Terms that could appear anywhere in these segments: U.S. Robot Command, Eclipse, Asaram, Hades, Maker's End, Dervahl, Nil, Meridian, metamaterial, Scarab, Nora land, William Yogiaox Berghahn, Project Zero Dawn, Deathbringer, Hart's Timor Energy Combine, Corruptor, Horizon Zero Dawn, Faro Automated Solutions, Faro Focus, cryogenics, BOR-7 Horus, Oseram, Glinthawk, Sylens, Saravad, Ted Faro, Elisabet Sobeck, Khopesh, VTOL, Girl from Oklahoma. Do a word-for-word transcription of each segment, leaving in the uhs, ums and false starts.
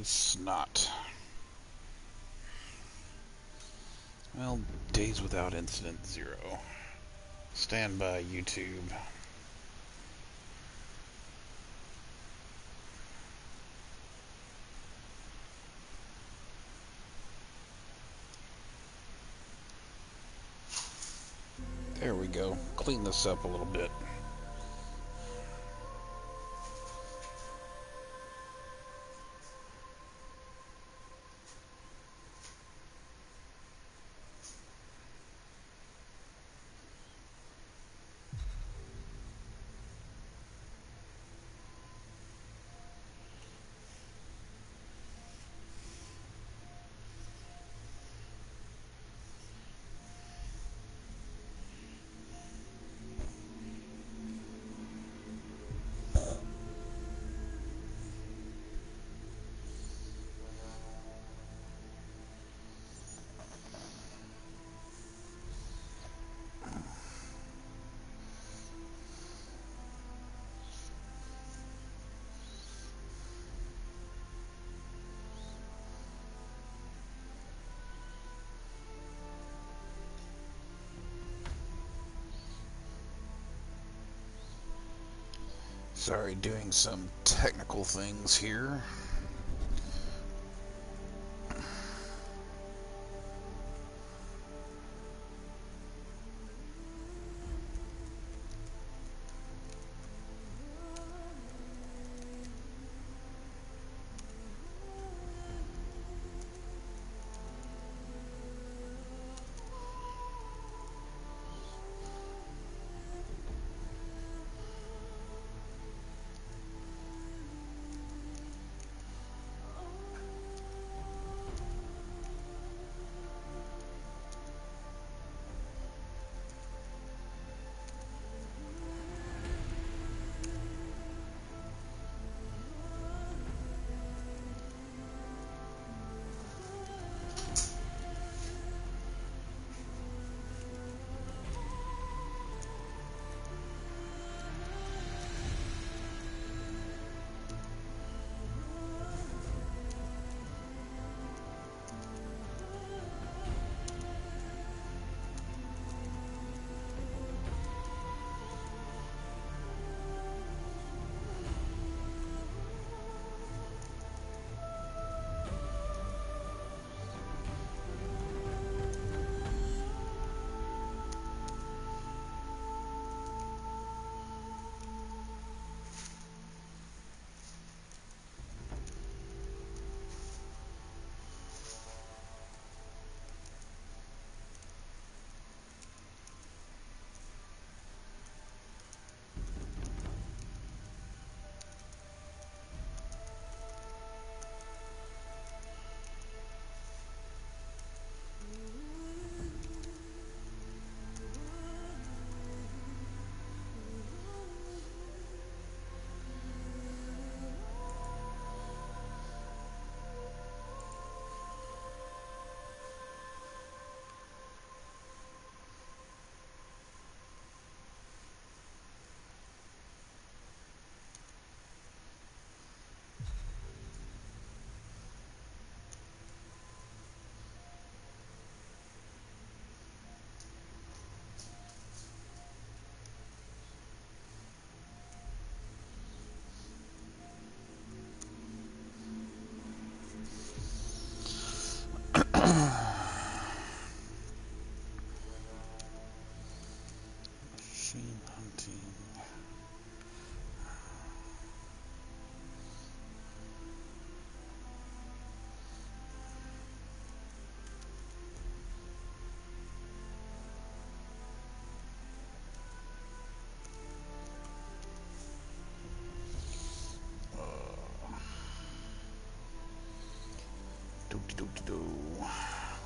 It's not. Well, days without incident zero. Stand by, YouTube. There we go. Clean this up a little bit. Sorry, doing some technical things here.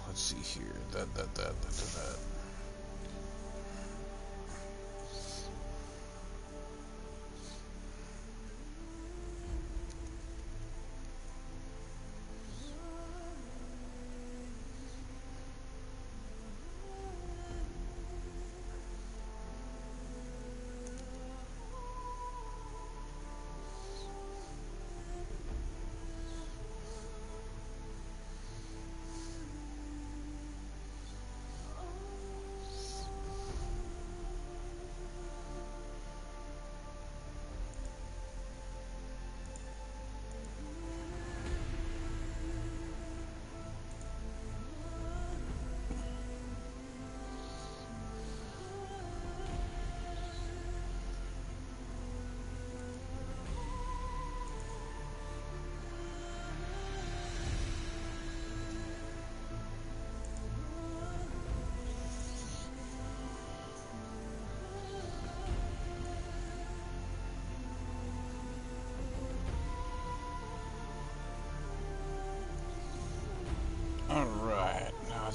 Let's see here. That, that, that, that, that, that.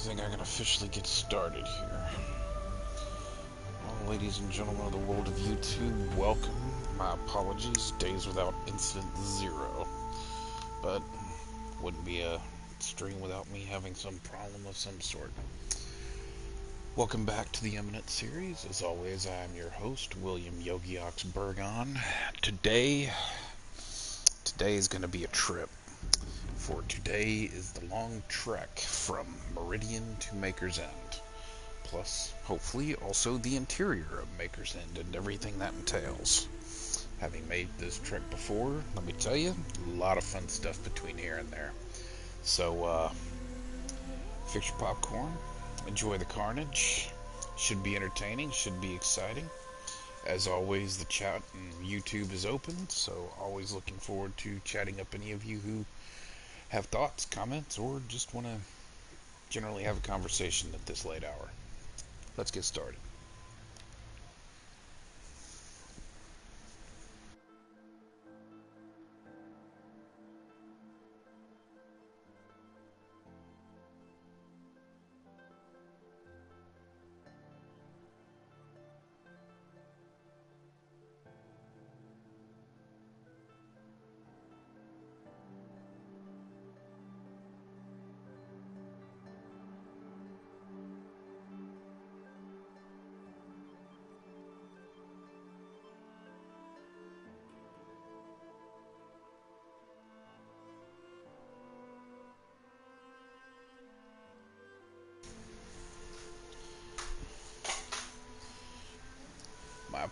think I can officially get started here. Well, ladies and gentlemen of the world of YouTube, welcome. My apologies, days without incident zero. But wouldn't be a stream without me having some problem of some sort. Welcome back to the Eminent Series. As always, I am your host, William Yogiaox Berghahn. Today, today is going to be a trip. For today is the long trek from Meridian to Maker's End. Plus, hopefully, also the interior of Maker's End and everything that entails. Having made this trek before, let me tell you, a lot of fun stuff between here and there. So, uh, fix your popcorn. Enjoy the carnage. Should be entertaining, should be exciting. As always, the chat and YouTube is open, so always looking forward to chatting up any of you who have thoughts, comments, or just want to generally have a conversation at this late hour. Let's get started.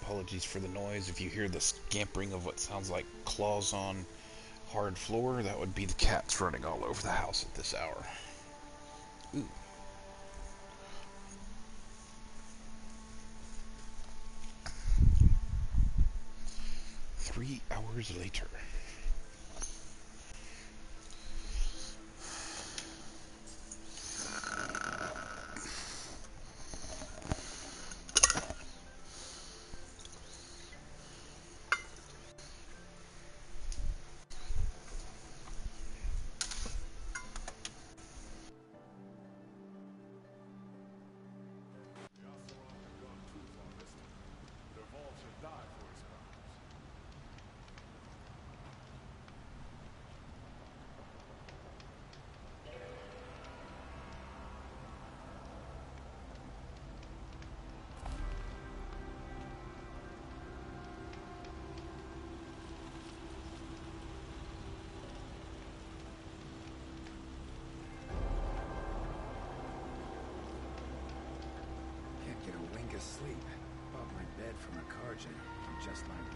Apologies for the noise. If you hear the scampering of what sounds like claws on hard floor, that would be the cats running all over the house at this hour. Ooh. Three hours later. Sleep, bought my bed from a car jam, just like that.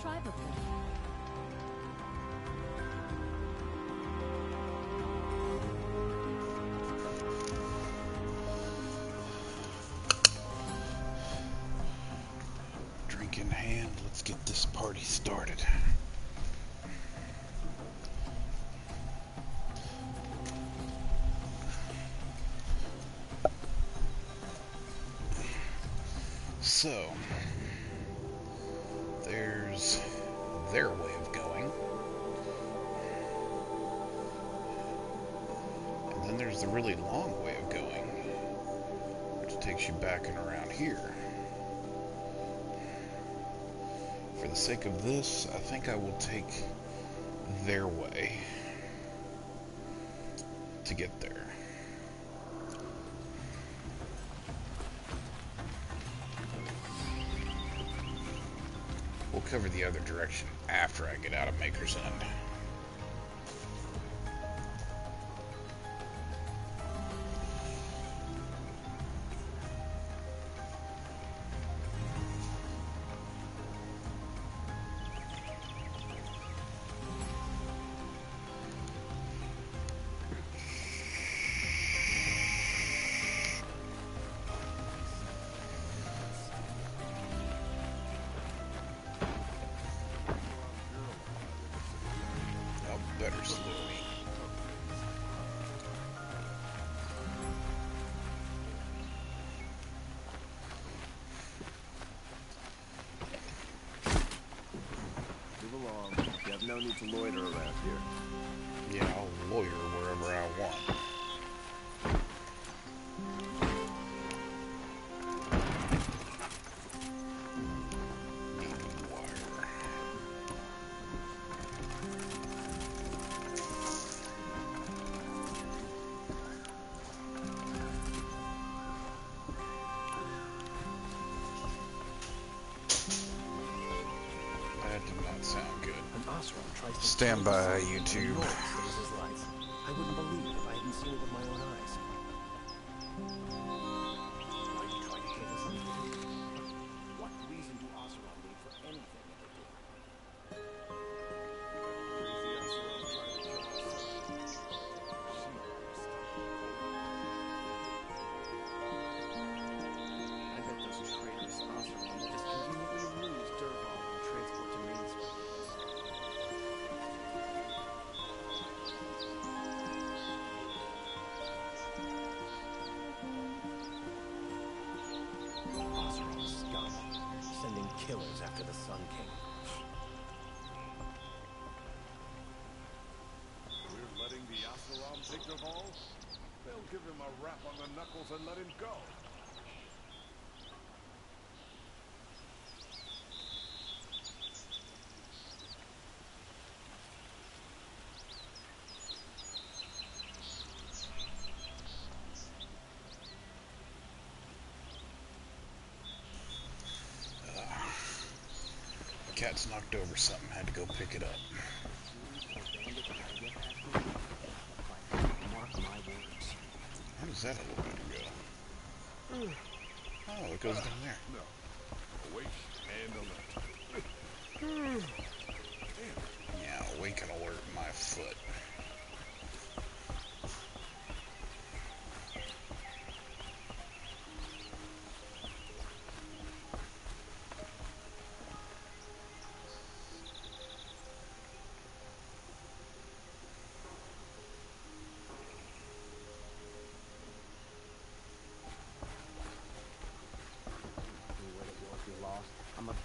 Tribe of them. Drink in hand, let's get this party started. So their way of going. And then there's the really long way of going, which takes you back and around here. For the sake of this, I think I will take their way to get there. Cover the other direction after I get out of Maker's End. no need to loiter around here. Yeah, I'll loiter wherever I want. Stand by, YouTube. I wouldn't believe it if I hadn't seen it with my own eyes. Why do you try to kill us? What reason do Oseram need for anything that they do? I bet those traitors Oseram will just conveniently lose Dervahl and transport to Mainspring. Killers after the Sun King. We're letting the Asaram take the ball? They'll give him a rap on the knuckles and let him go. Cat's knocked over something, had to go pick it up. Where does that elevator go? Oh, it goes uh, down there. No. Awake and alert. Yeah, awake and alert my foot.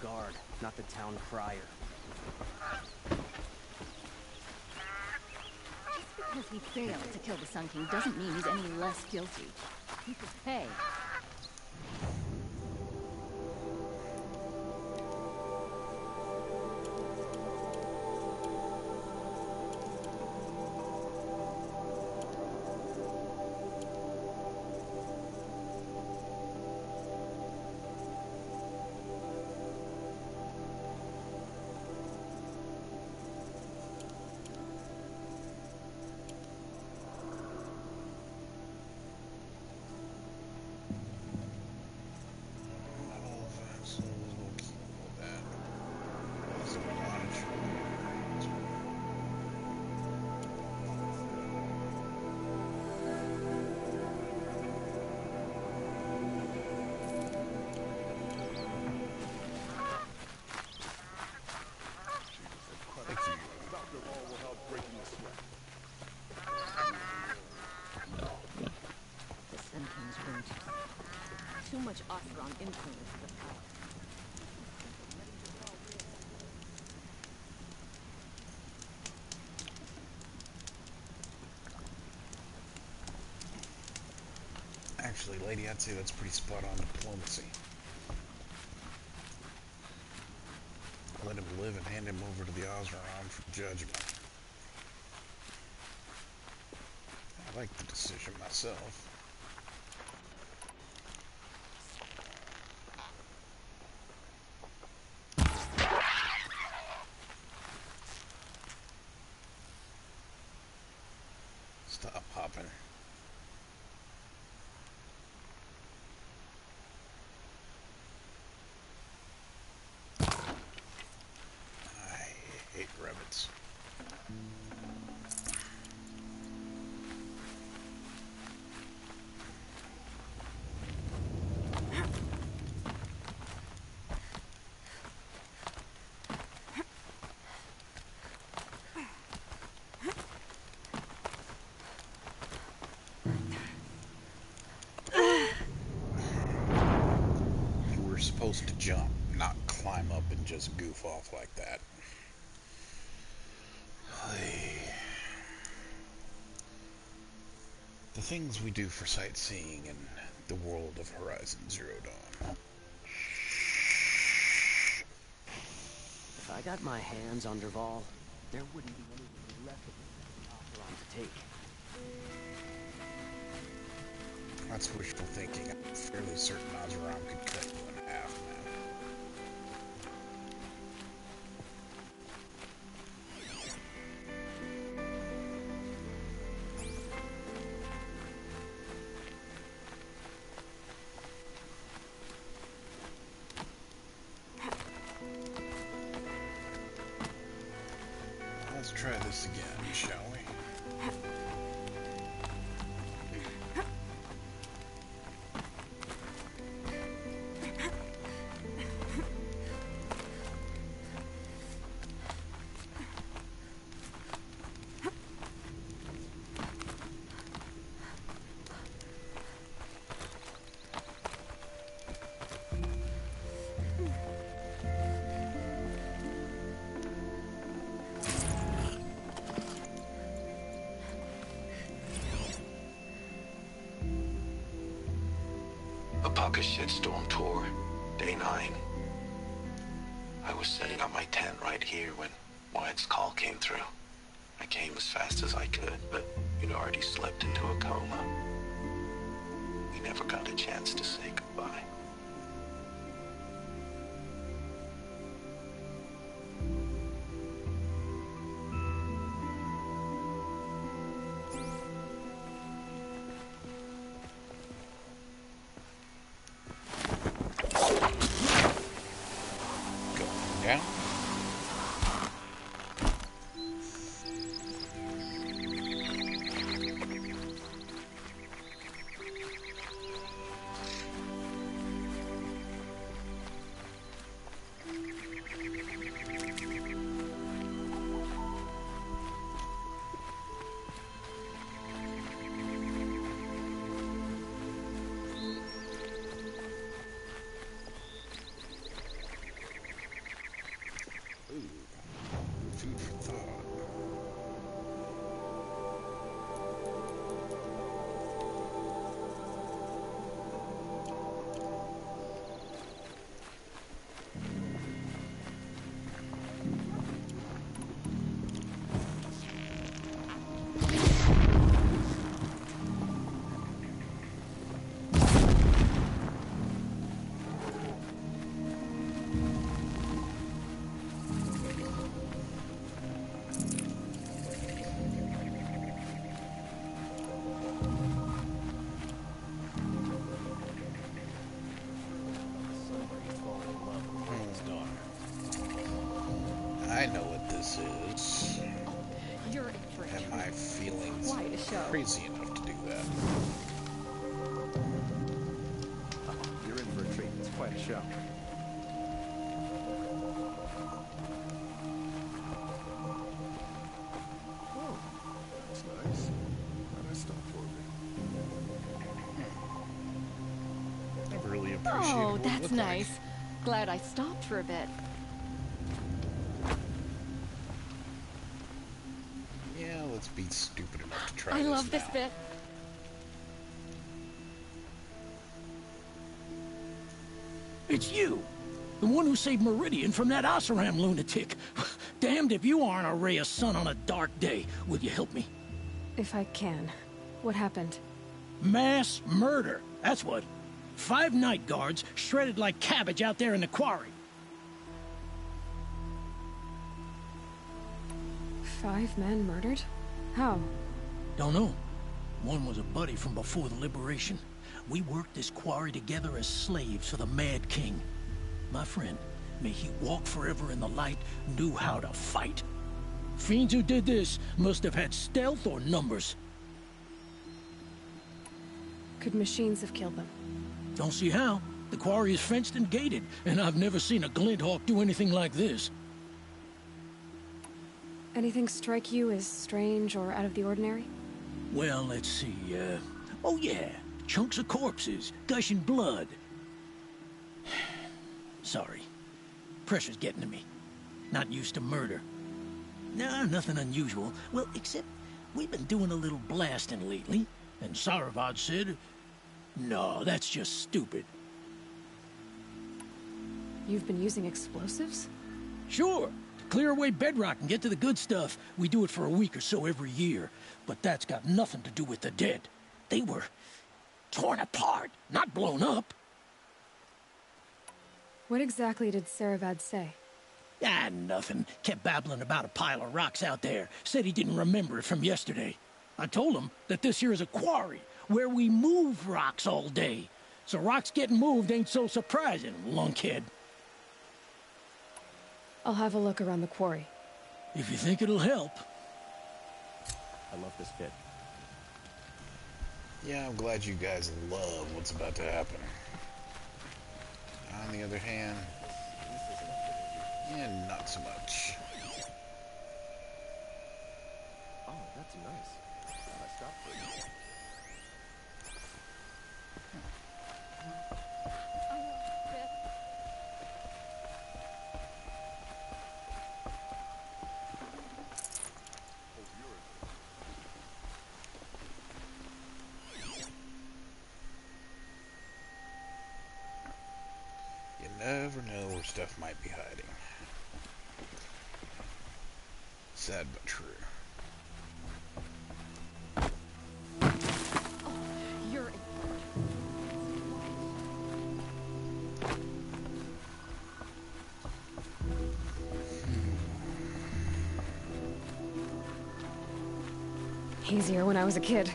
Guard, not the town crier. Just because he failed to kill the Sun King doesn't mean he's any less guilty. He could pay. Too much Oseram influence the power. Actually, lady, I'd say that's pretty spot on diplomacy. Let him live and hand him over to the Oseram for judgment. I like the decision myself. Supposed to jump, not climb up and just goof off like that. the things we do for sightseeing in the world of Horizon Zero Dawn. If I got my hands on Dervahl, there wouldn't be anything left of me to take. That's wishful thinking. I'm fairly certain Oseram could cut you in half now. Shitstorm tour, day nine. I was setting up my tent right here when Wyatt's call came through. I came as fast as I could, but you'd already slipped into a coma. We never got a chance to say goodbye. Crazy enough to do that. You're in for a treat. It's quite a show. Oh, that's nice. Glad I stopped for a bit. Never really appreciated what it looked like. Oh, that's nice. Glad I stopped for a bit. Yeah, let's be stupid enough. I this love now. This bit. It's you, the one who saved Meridian from that Oseram lunatic. Damned if you aren't a ray of sun on a dark day. Will you help me? If I can. What happened? Mass murder. That's what. Five night guards shredded like cabbage out there in the quarry. Five men murdered? How? Don't know. One was a buddy from before the liberation. We worked this quarry together as slaves for the Mad King. My friend, may he walk forever in the light, knew how to fight. Fiends who did this must have had stealth or numbers. Could machines have killed them? Don't see how. The quarry is fenced and gated, and I've never seen a Glinthawk do anything like this. Anything strike you as strange or out of the ordinary? Well, let's see, uh... oh yeah, chunks of corpses, gushing blood. Sorry. Pressure's getting to me. Not used to murder. Nah, nothing unusual. Well, except we've been doing a little blasting lately. And Saravad said, no, that's just stupid. You've been using explosives? Sure. To clear away bedrock and get to the good stuff. We do it for a week or so every year. But that's got nothing to do with the dead. They were torn apart, not blown up. What exactly did Saravad say? Ah, nothing. Kept babbling about a pile of rocks out there. Said he didn't remember it from yesterday. I told him that this here is a quarry where we move rocks all day. So rocks getting moved ain't so surprising, lunkhead. I'll have a look around the quarry. If you think it'll help. I love this bit. Yeah, I'm glad you guys love what's about to happen. On the other hand, yeah, not so much. Oh, that's nice. I stopped for you. You never know where stuff might be hiding. Sad but true. Easier when I was a kid.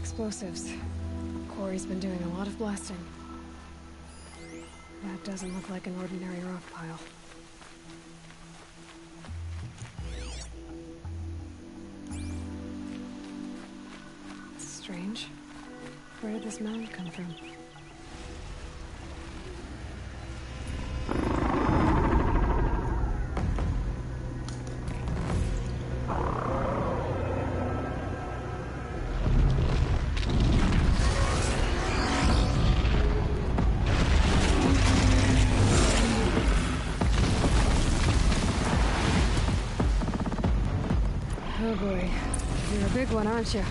Explosives. Corey's been doing a lot of blasting. That doesn't look like an ordinary rock pile. It's strange. Where did this mound come from? Big one, aren't you?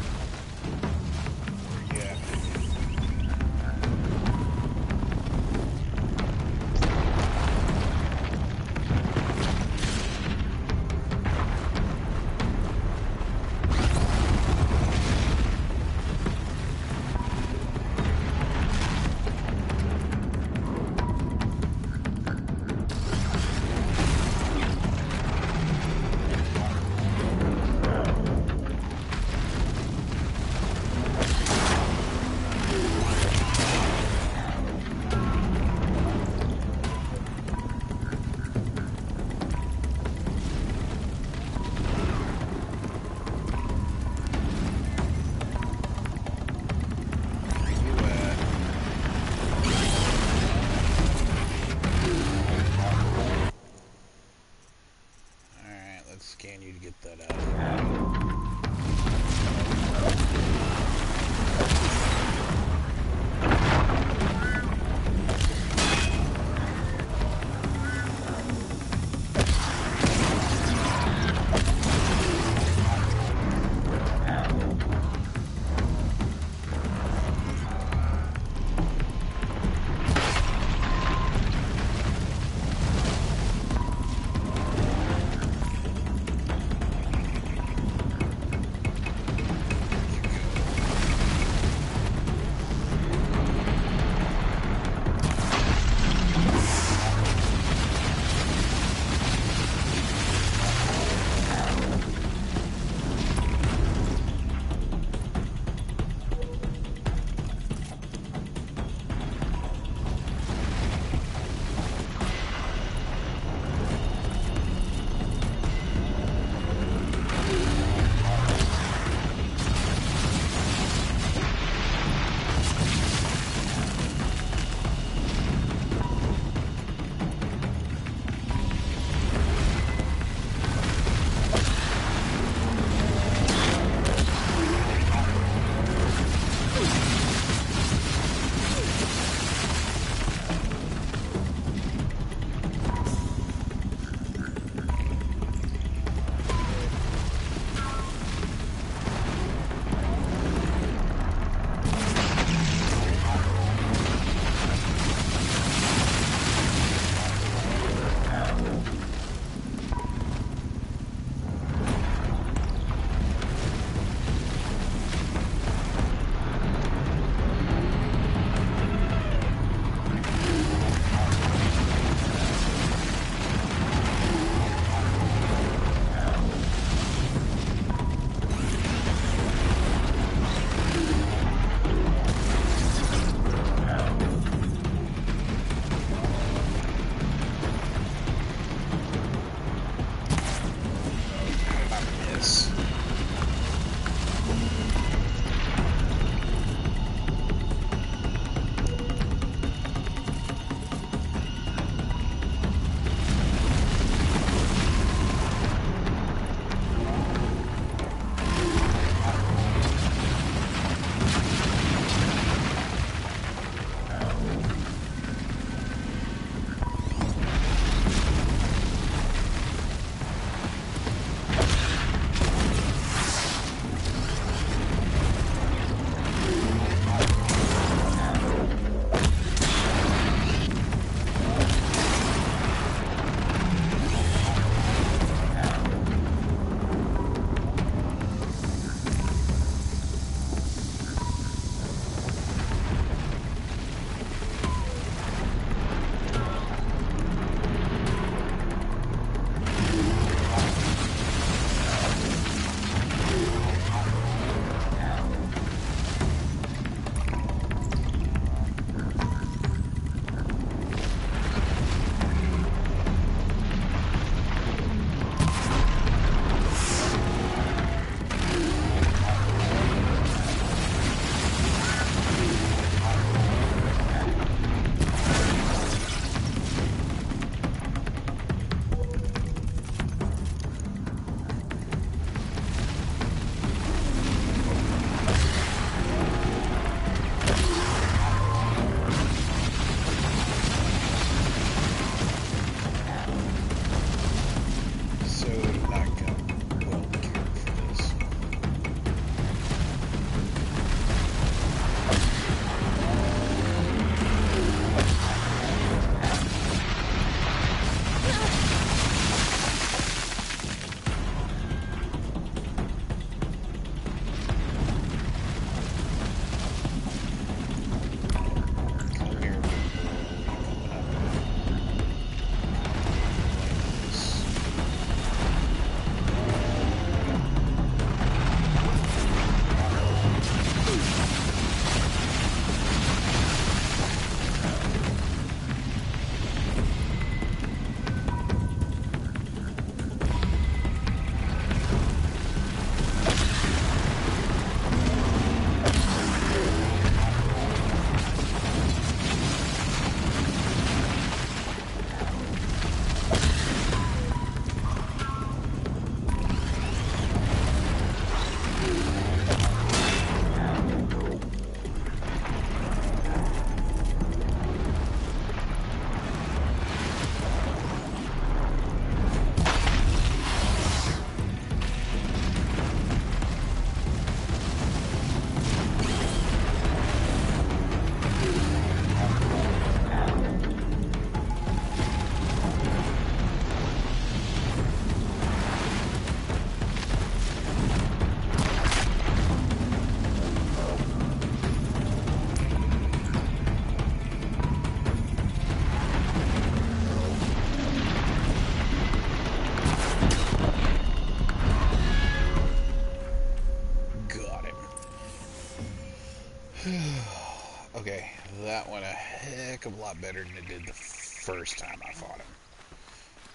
Okay, that went a heck of a lot better than it did the first time I fought him.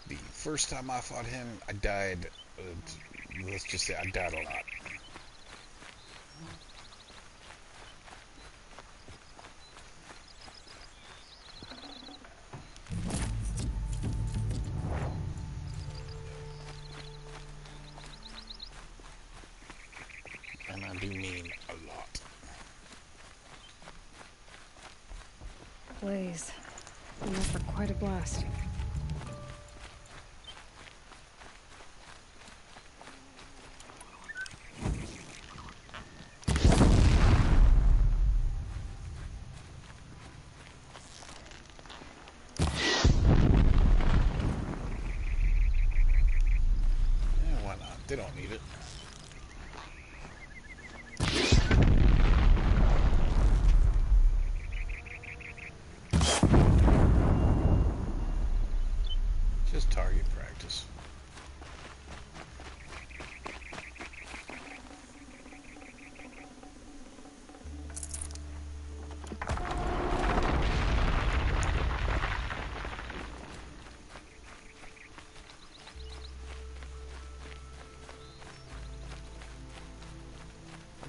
The first time I fought him, I died, uh, let's just say I died a lot. And I do mean a lot. Blaze, you went for quite a blast.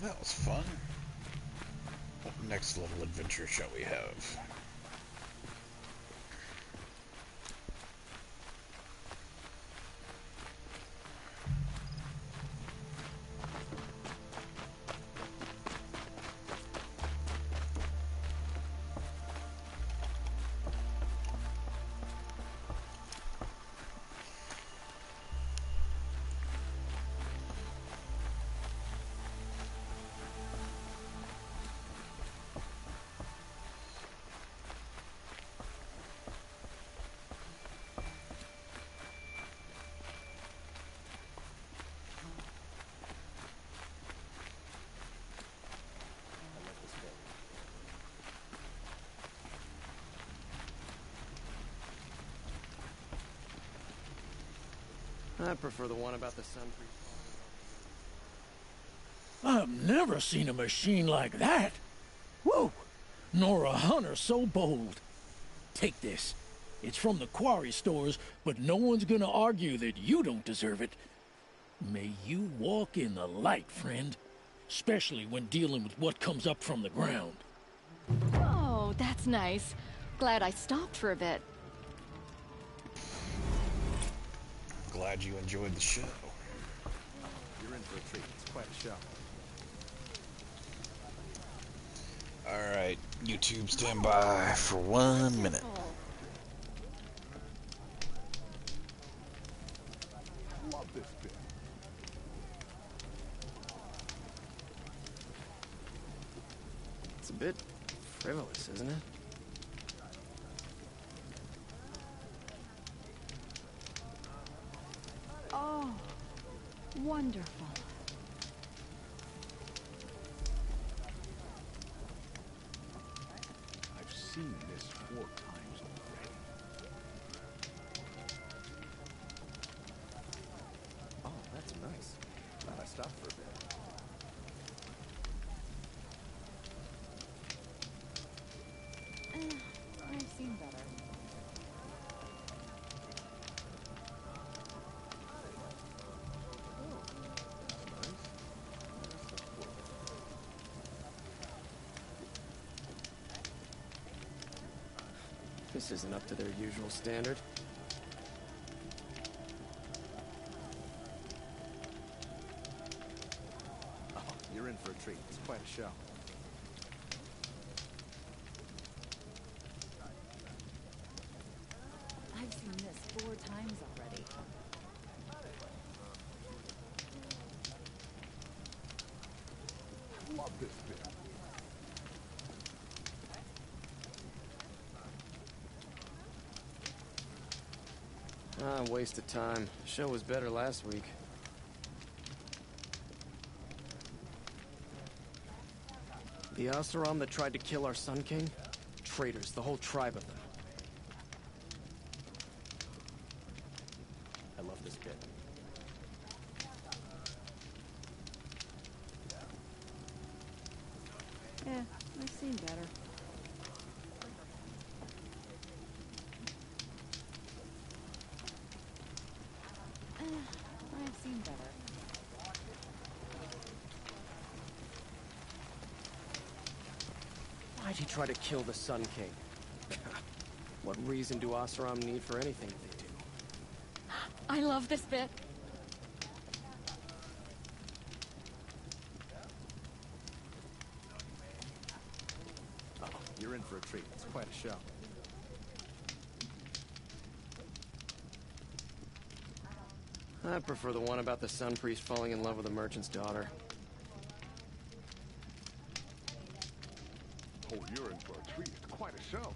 That was fun. What next level adventure shall we have? I prefer the one about the sun. I've never seen a machine like that. Whoa! Nor a hunter so bold. Take this. It's from the quarry stores, but no one's gonna argue that you don't deserve it. May you walk in the light, friend. Especially when dealing with what comes up from the ground. Oh, that's nice. Glad I stopped for a bit. Glad you enjoyed the show. You're in for a treat. It's quite a show. All right, YouTube, stand by for one minute. Love this bit. It's a bit frivolous, isn't it? Wonderful. I've seen this four times already. Oh, that's nice. Glad I stopped for a bit. Uh, I've seen better. This isn't up to their usual standard. Oh, you're in for a treat. It's quite a show. I've seen this four times already. I love this bit. Ah, waste of time. The show was better last week. The Asaram that tried to kill our Sun King? Traitors, the whole tribe of them. I love this bit. Yeah, seen better. I've seen better. Why'd he try to kill the Sun King? What reason do Oseram need for anything they do? I love this bit. Oh, you're in for a treat. It's quite a show. I prefer the one about the Sun Priest falling in love with a merchant's daughter. Oh, you're in for a treat. It's quite a show.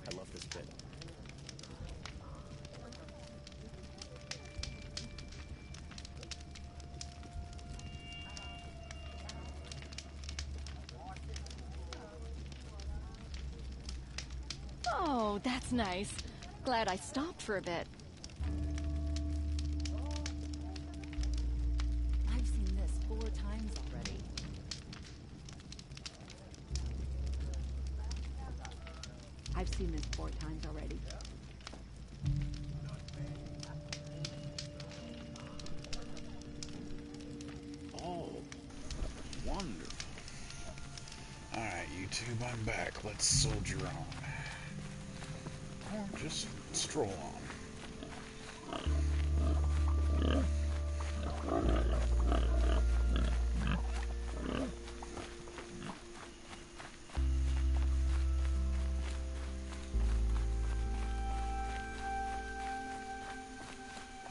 I love this bit. Oh, that's nice. Glad I stopped for a bit. I've seen this four times already. I've seen this four times already. Oh, wonderful. All right, YouTube, I'm back. Let's soldier on. Or just stroll on.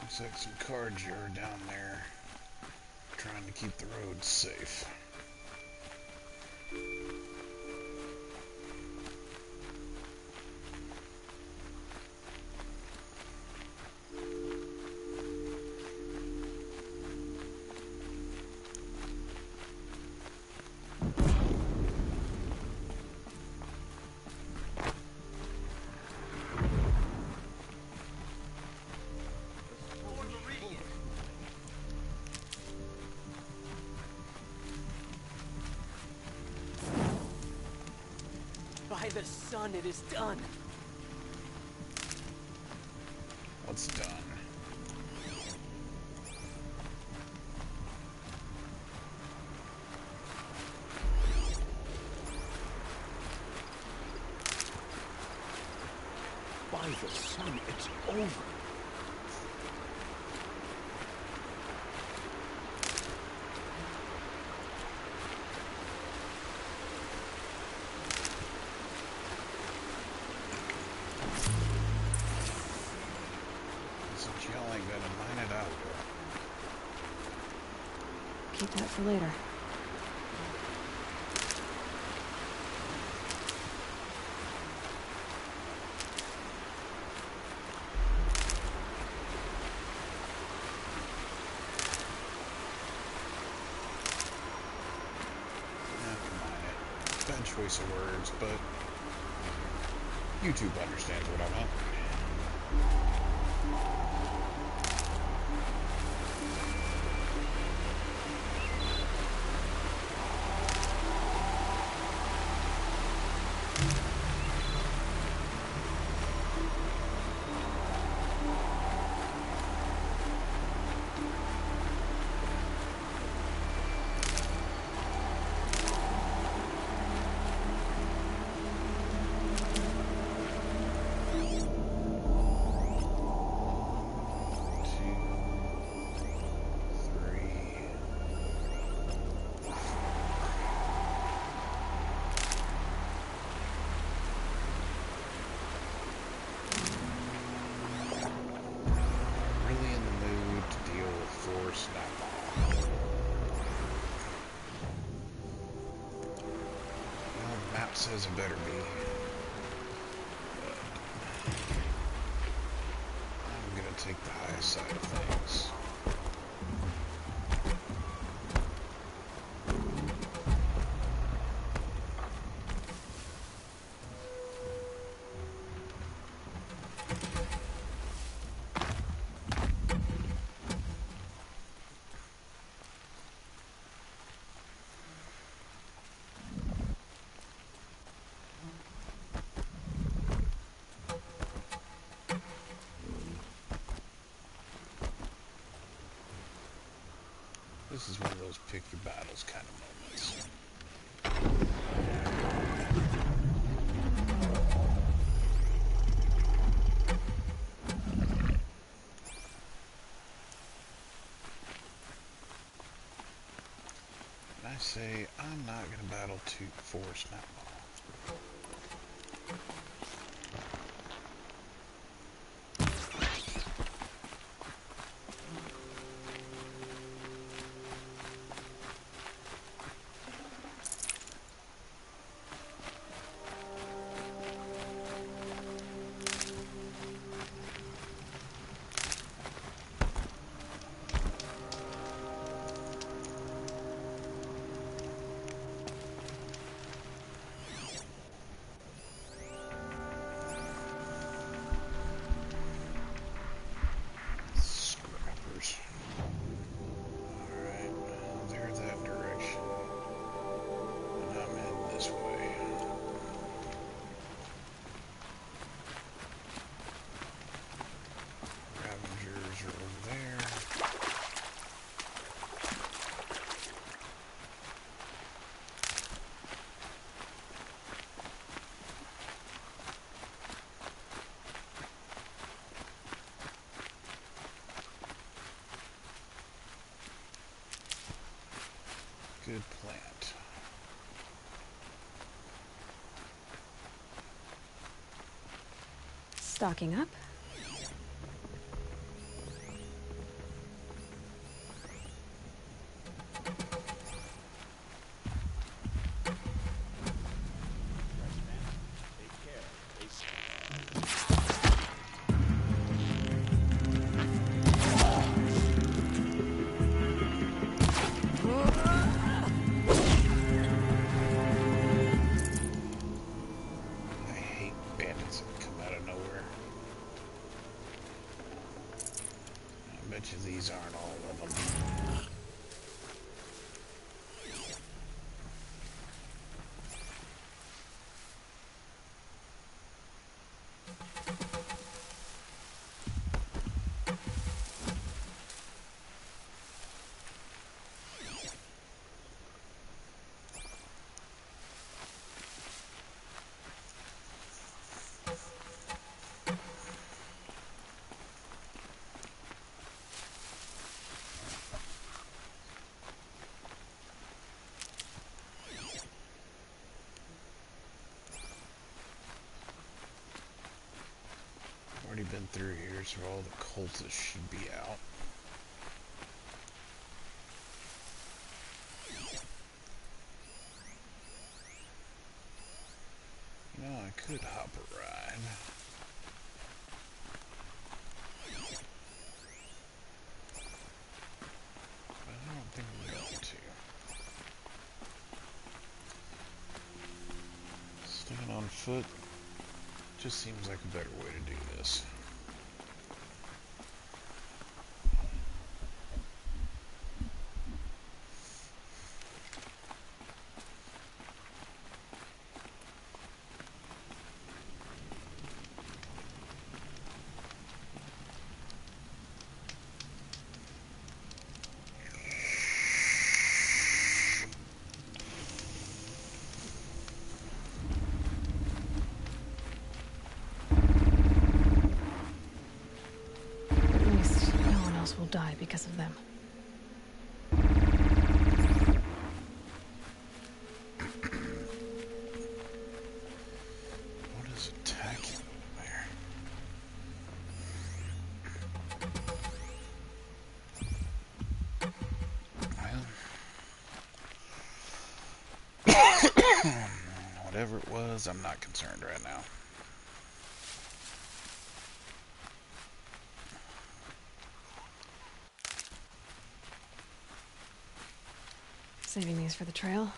Looks like some cards are down there trying to keep the roads safe. By the sun, it is done. What's done? By the sun, it's over. Later. Bad choice of words, but YouTube understands what I'm up to. Says it better be. I'm gonna take the high side of things. This is one of those pick your battles kind of moments. And I say, I'm not going to battle two, four snap balls. Good plant. Stocking up. Been through here, so all the cultists should be out. You know, I could hop a ride. But I don't think we're going to. Staying on foot just seems like a better way to do this. Whatever it was, I'm not concerned right now. Saving these for the trail.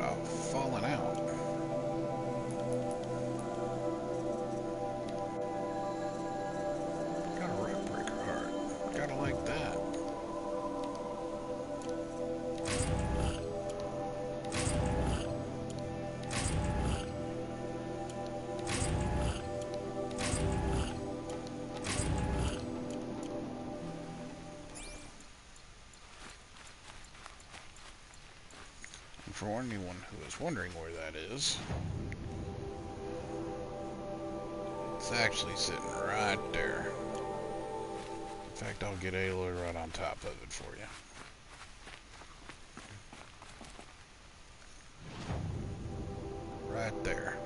had a falling out. Got a rock breaker heart. Gotta like that. For anyone who is wondering where that is, it's actually sitting right there. In fact, I'll get Aloy right on top of it for you. Right there.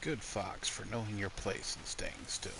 Good fox for knowing your place and staying still.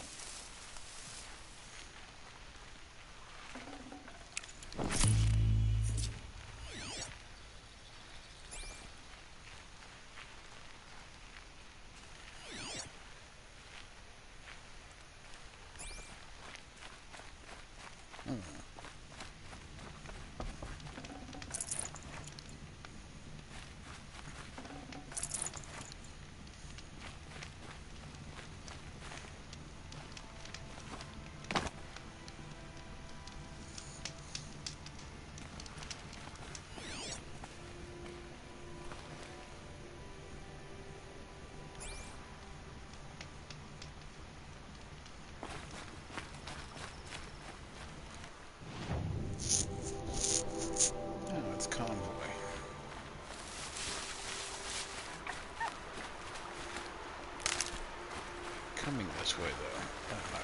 Coming this way, though. That's not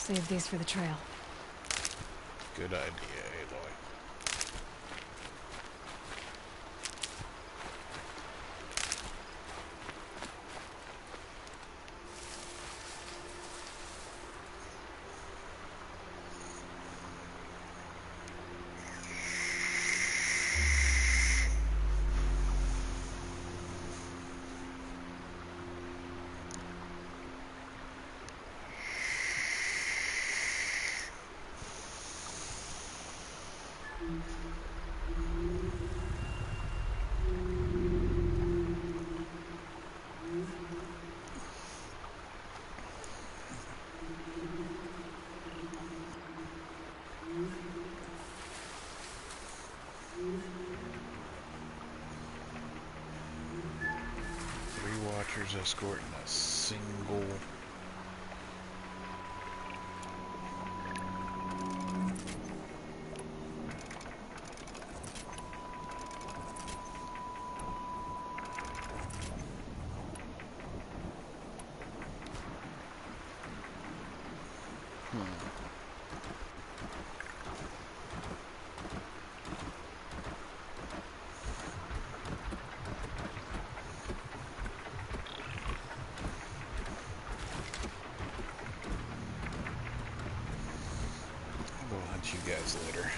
good. Save these for the trail. Good idea, escorting a single later.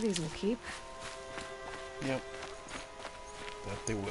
These will keep. Yep. That they will.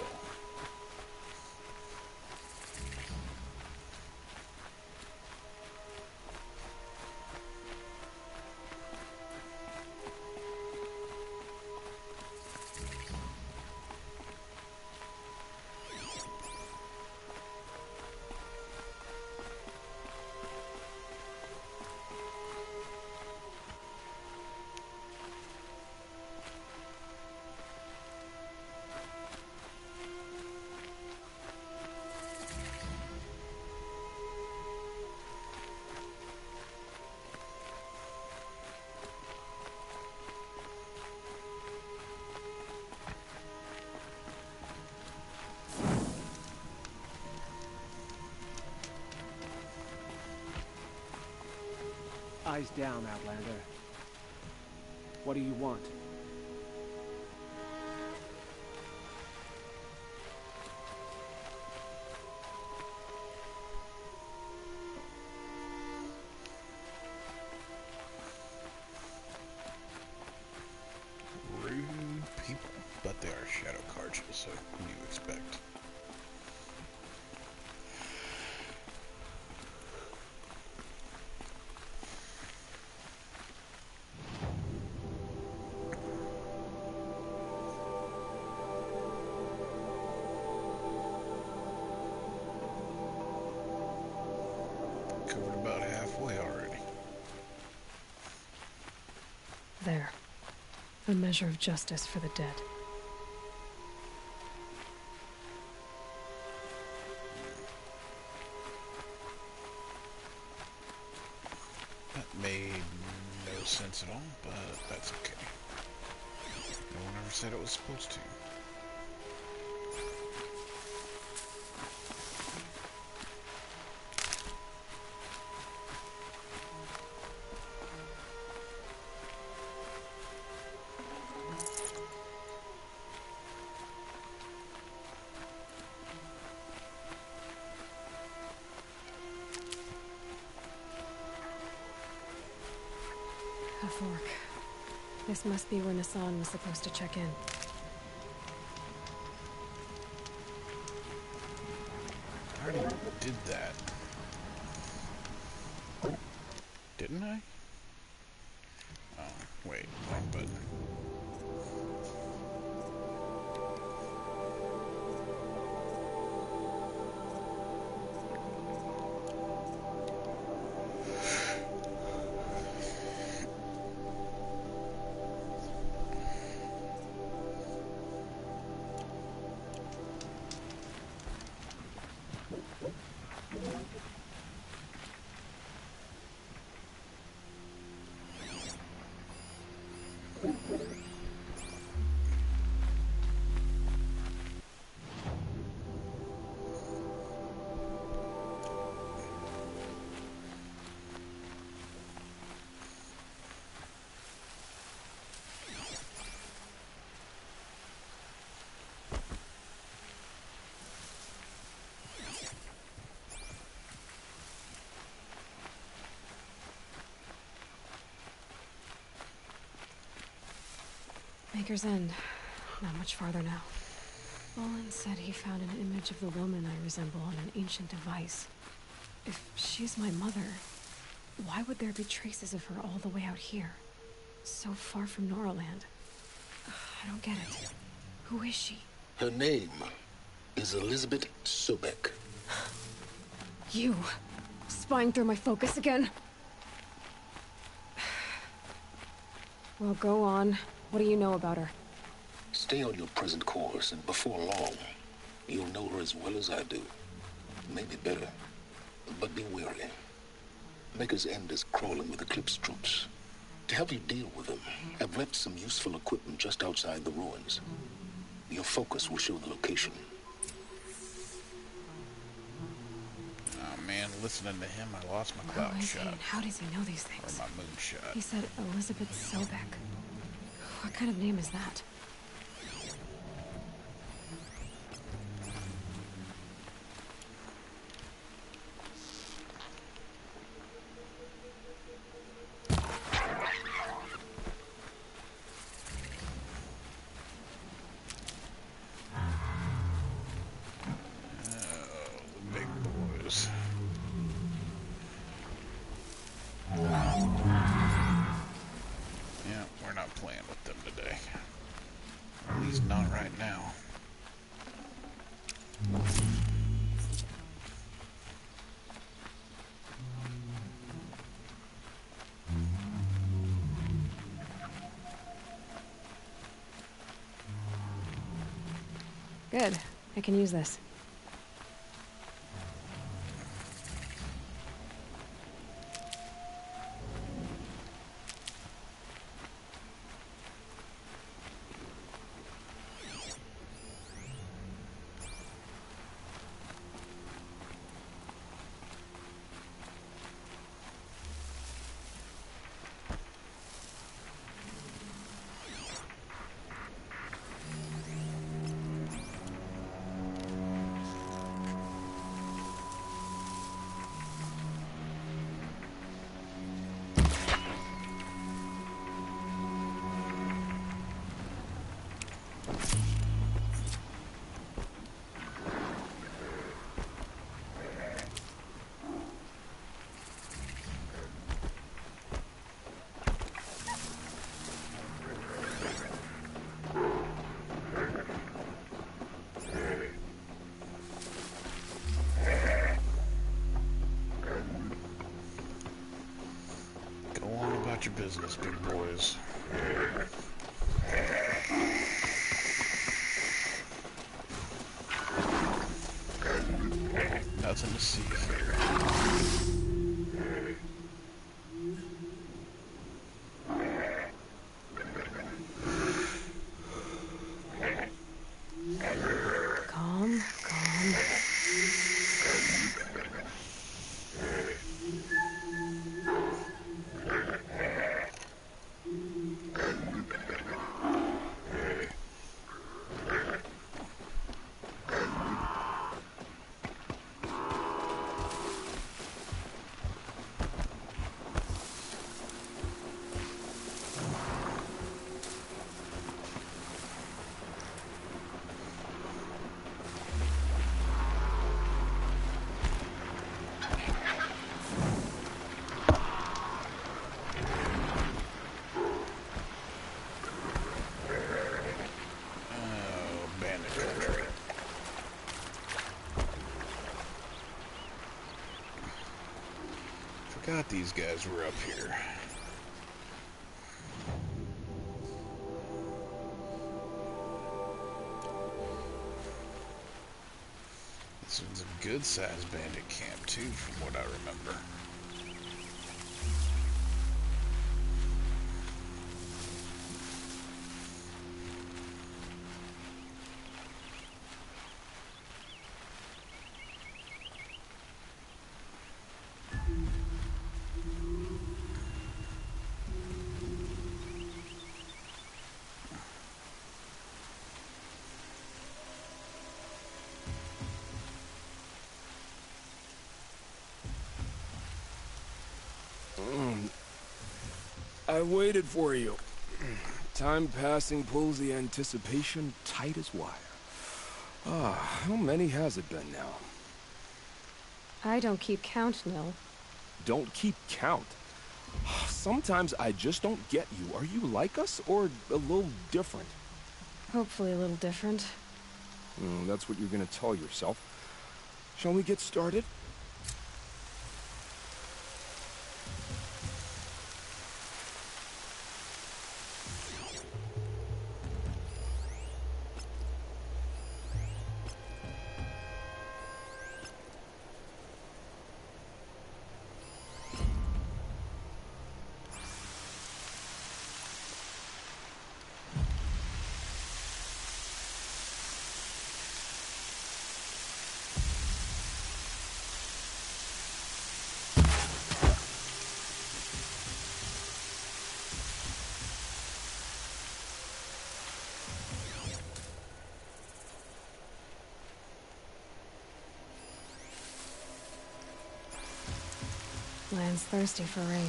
Eyes down, Outlander. What do you want? Rude people, but they are shadow cards, so who do you expect? A measure of justice for the dead. That made no sense at all, but that's okay. No one ever said it was supposed to. This must be when Asan was supposed to check in. I already did that. Didn't I? Oh, wait, wrong button. Maker's End. Not much farther now. Olin said he found an image of the woman I resemble on an ancient device. If she's my mother, why would there be traces of her all the way out here? So far from Nora land. I don't get it. Who is she? Her name is Elisabet Sobeck. You! Spying through my focus again? Well, go on. What do you know about her? Stay on your present course, and before long, you'll know her as well as I do. Maybe better, but be wary. Maker's End is crawling with Eclipse troops. To help you deal with them, I've left some useful equipment just outside the ruins. Your focus will show the location. Oh man, listening to him, I lost my cloud oh, shot. How does he know these things? Or my moon shot. He said Elisabet Sobeck. What kind of name is that? playing with them today. At least not right now. Good. I can use this. Your business, big boys. Nothing to see here. Calm, calm. I thought these guys were up here. This one's a good-sized bandit camp, too, from what I remember. I waited for you. Time passing pulls the anticipation tight as wire. Ah, how many has it been now? I don't keep count, Nil. Don't keep count? Sometimes I just don't get you. Are you like us, or a little different? Hopefully a little different. Mm, that's what you're gonna tell yourself. Shall we get started? Land's thirsty for rain.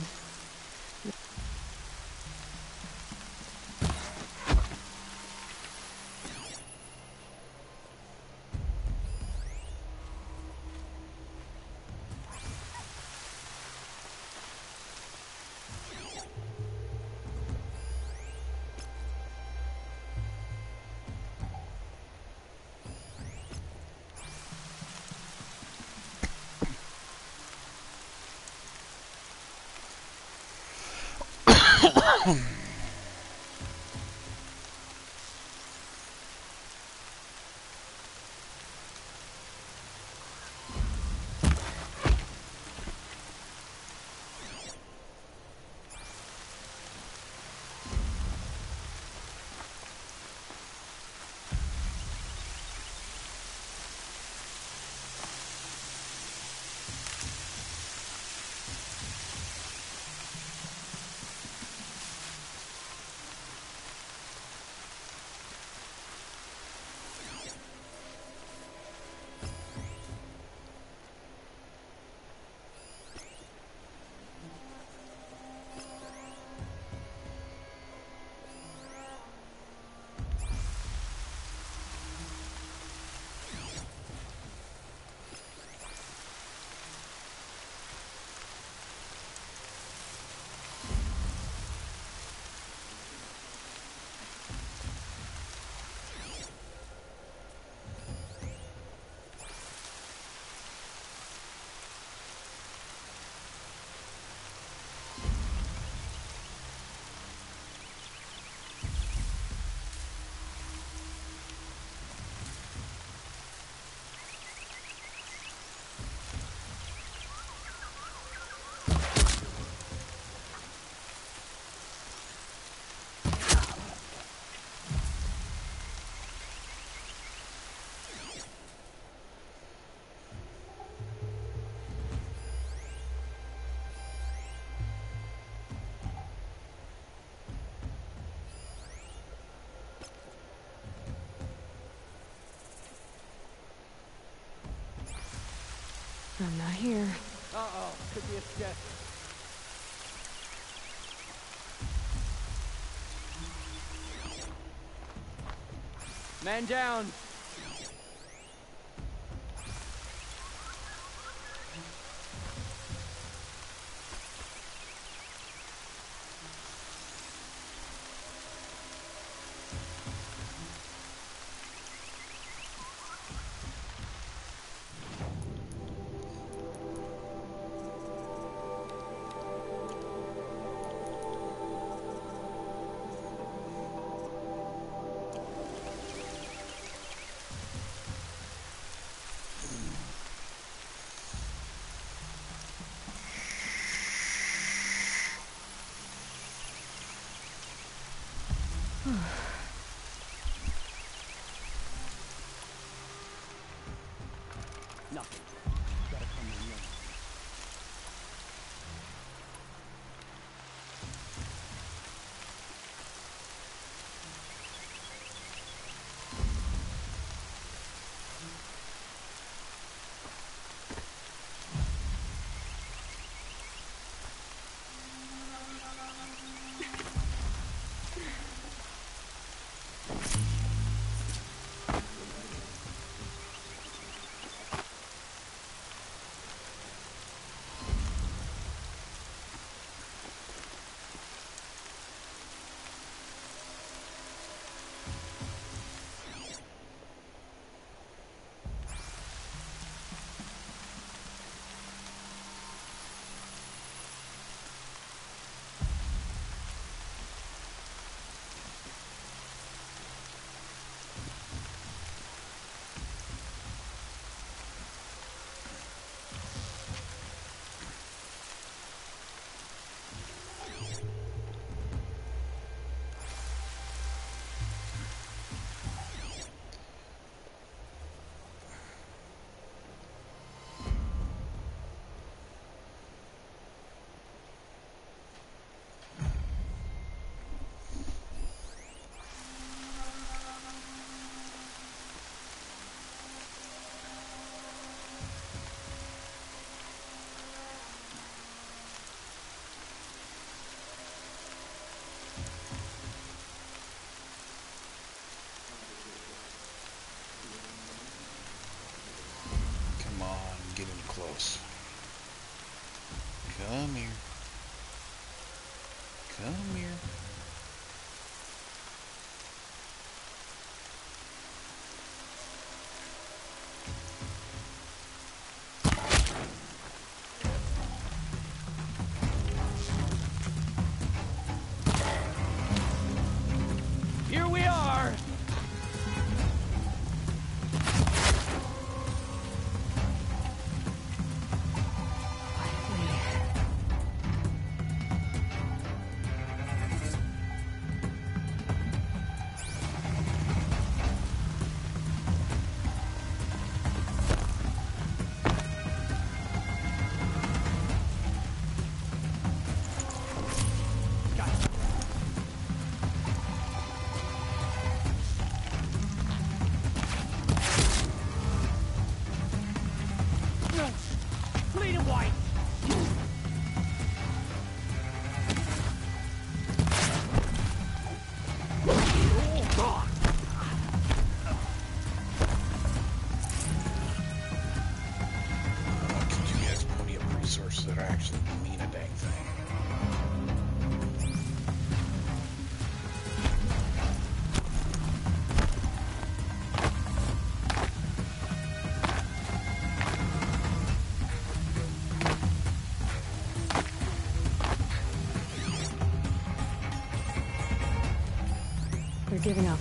I'm not here. Uh-oh, could be a sketch. Man down! Come here. Come here. They're giving up.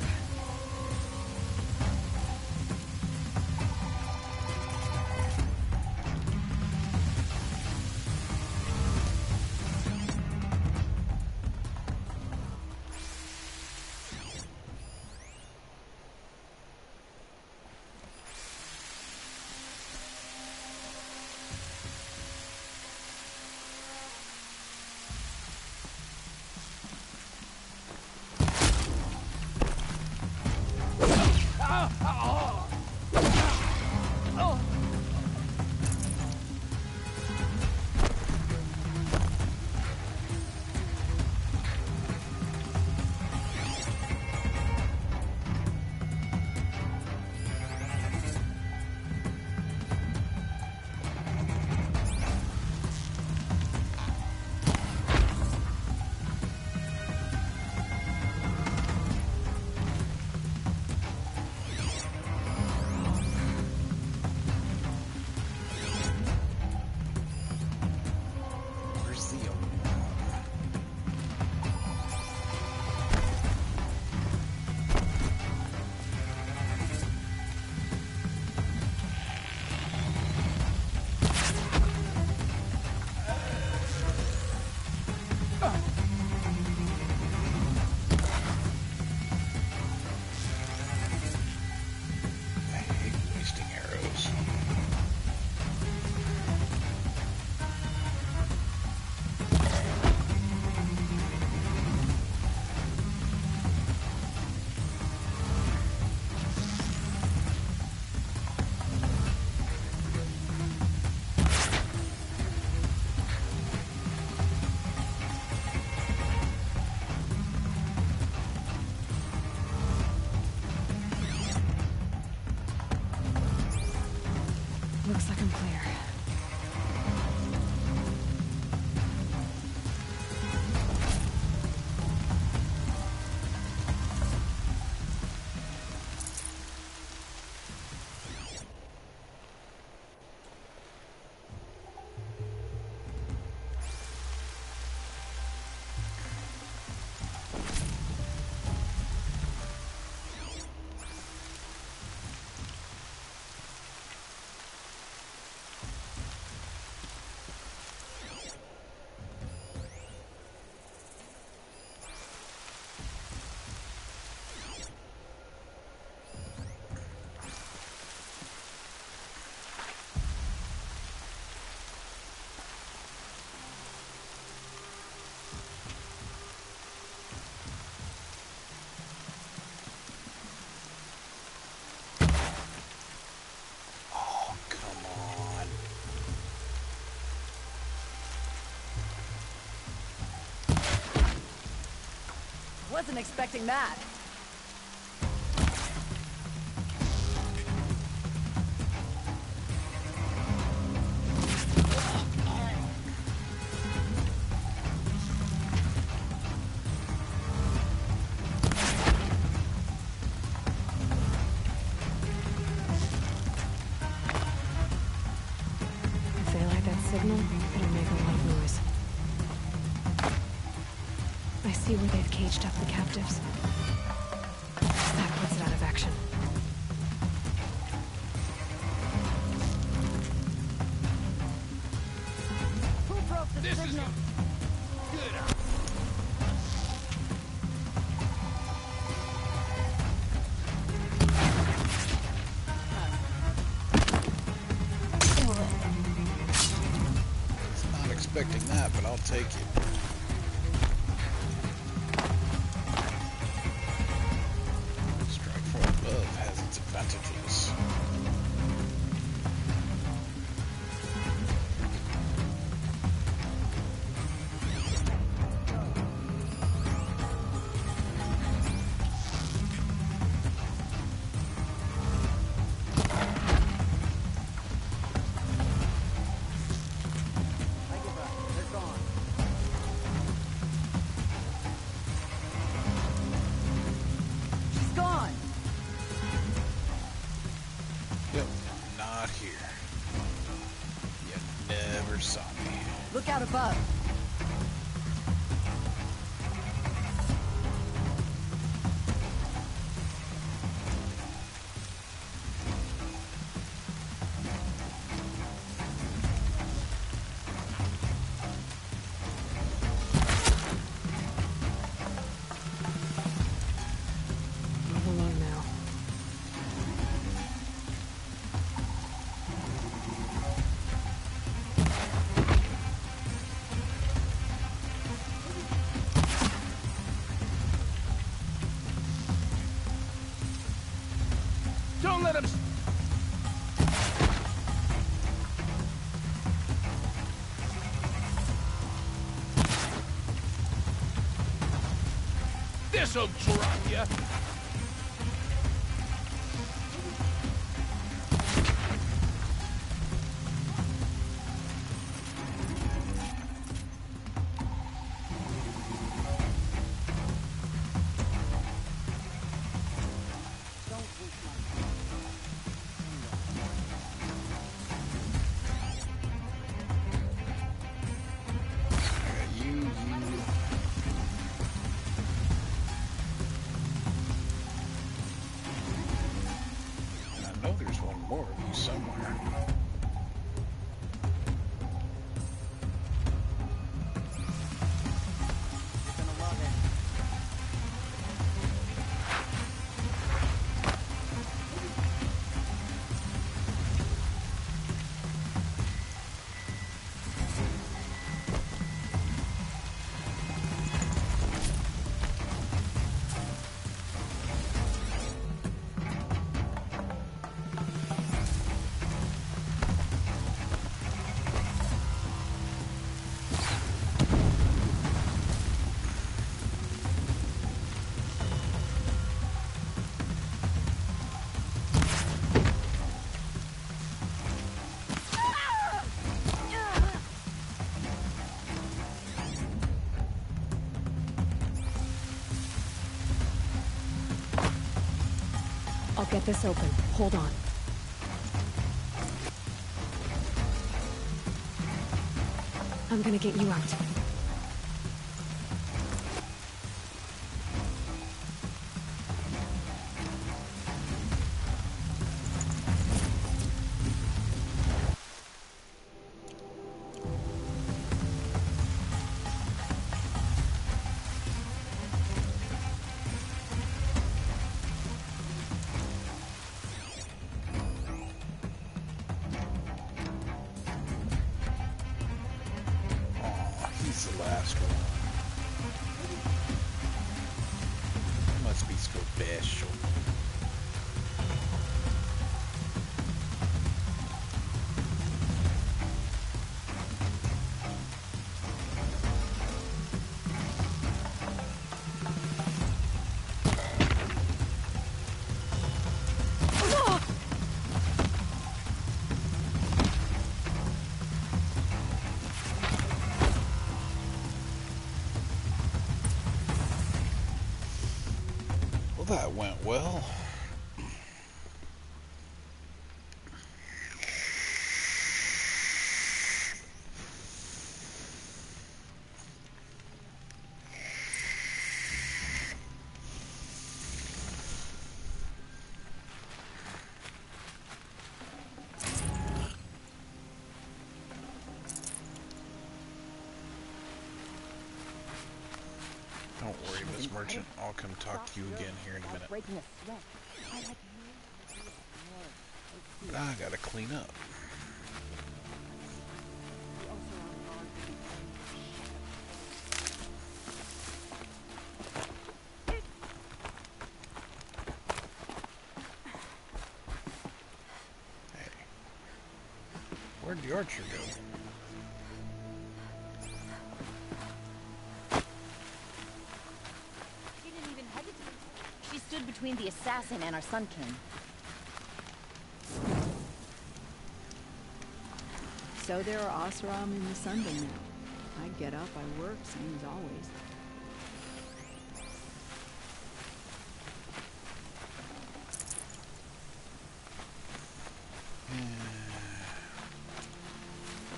I wasn't expecting that. Up the captives. That puts it out of action. Who broke the this signal? Is good. I was not expecting that, but I'll take it. Above. let him... This'll drop ya! Get this open. Hold on. I'm gonna get you out. That went well. I'll come talk to you again here in a minute. But I gotta clean up. Hey. Where'd the archer go? Between the assassin and our Sun King. So there are Oseram in the Sunday now. I get up, I work, same as always.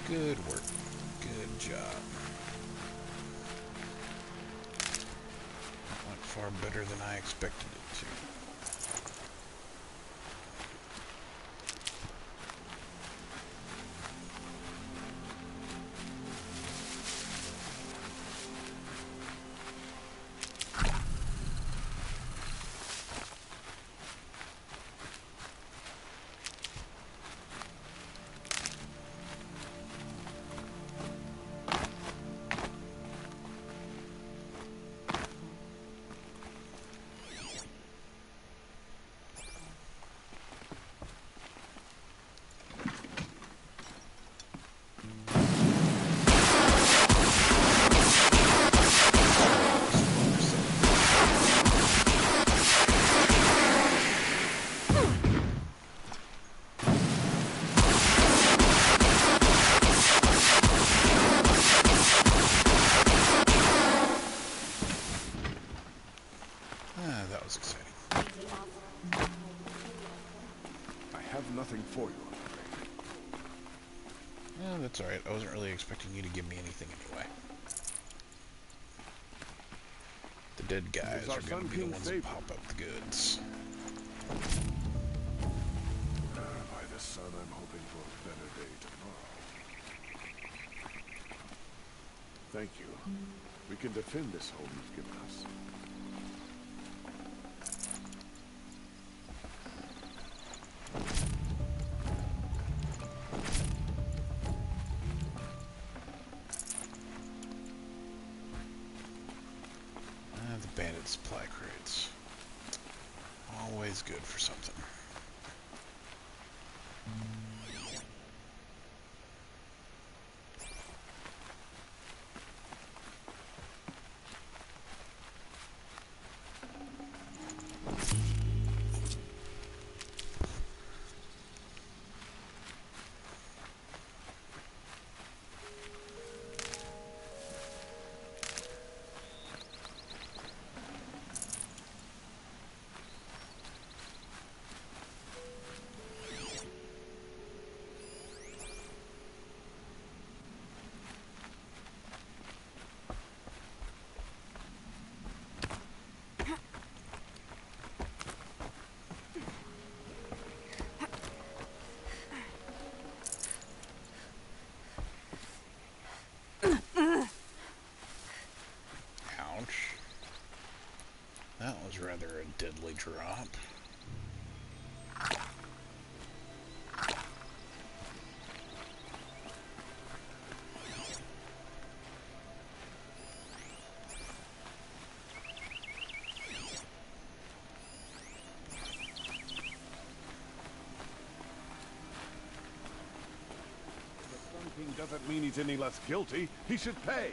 Good work. Good job. That went far better than I expected it. That was exciting. I have nothing for you, I'm afraid. Yeah, that's alright. I wasn't really expecting you to give me anything anyway. The dead guys are going to be the ones that pop up the goods. Uh, by the sun, I'm hoping for a better day tomorrow. Thank you. We can defend this home you've given us. Rather a deadly drop. The Sun King doesn't mean he's any less guilty. He should pay.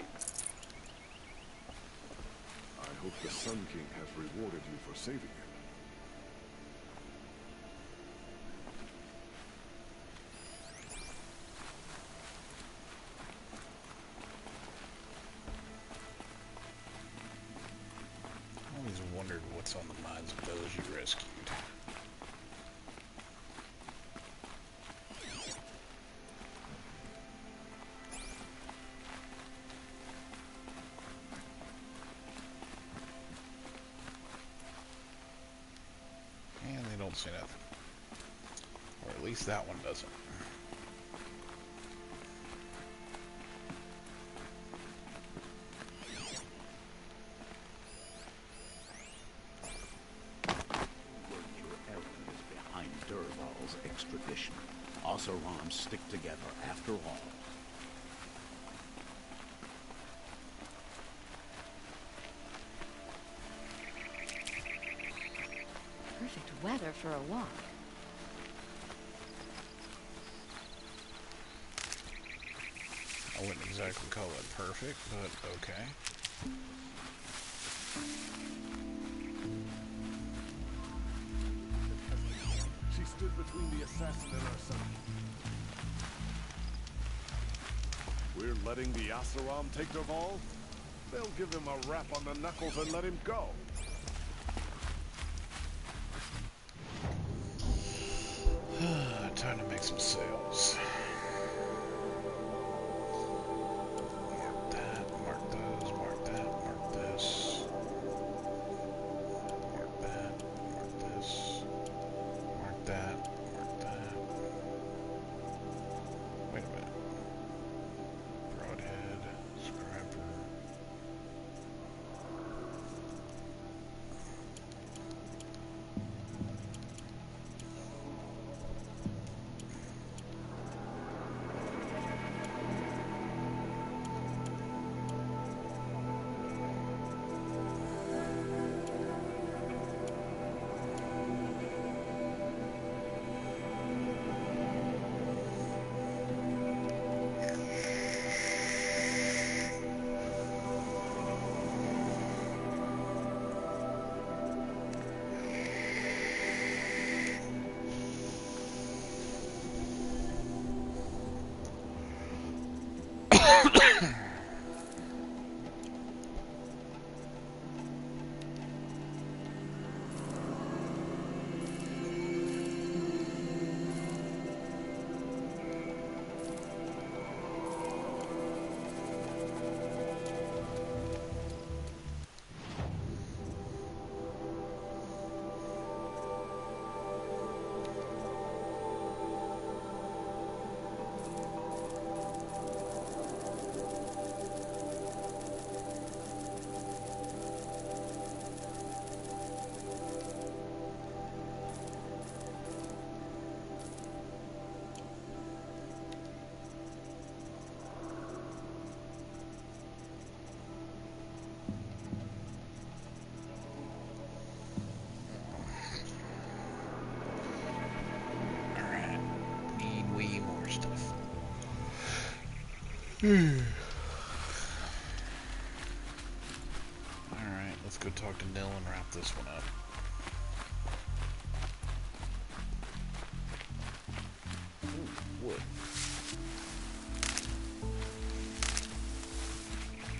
The Sun King has rewarded you for saving him. I always wondered what's on the minds of those you rescued. Or at least that one doesn't. Your errand is behind Dervahl's extradition. Oseram stick together after all. Weather for a walk. I wouldn't exactly call it perfect, but okay. She stood between the assassin and our son. We're letting the Asaram take Dervahl? They'll give him a rap on the knuckles and let him go. Time to make some sales. Mark that, mark those, mark that, mark this. Mark that, mark this. Mark that, mark that. Wait a minute. Broadhead, scrapper. Alright, let's go talk to Nil and wrap this one up. Ooh, wood.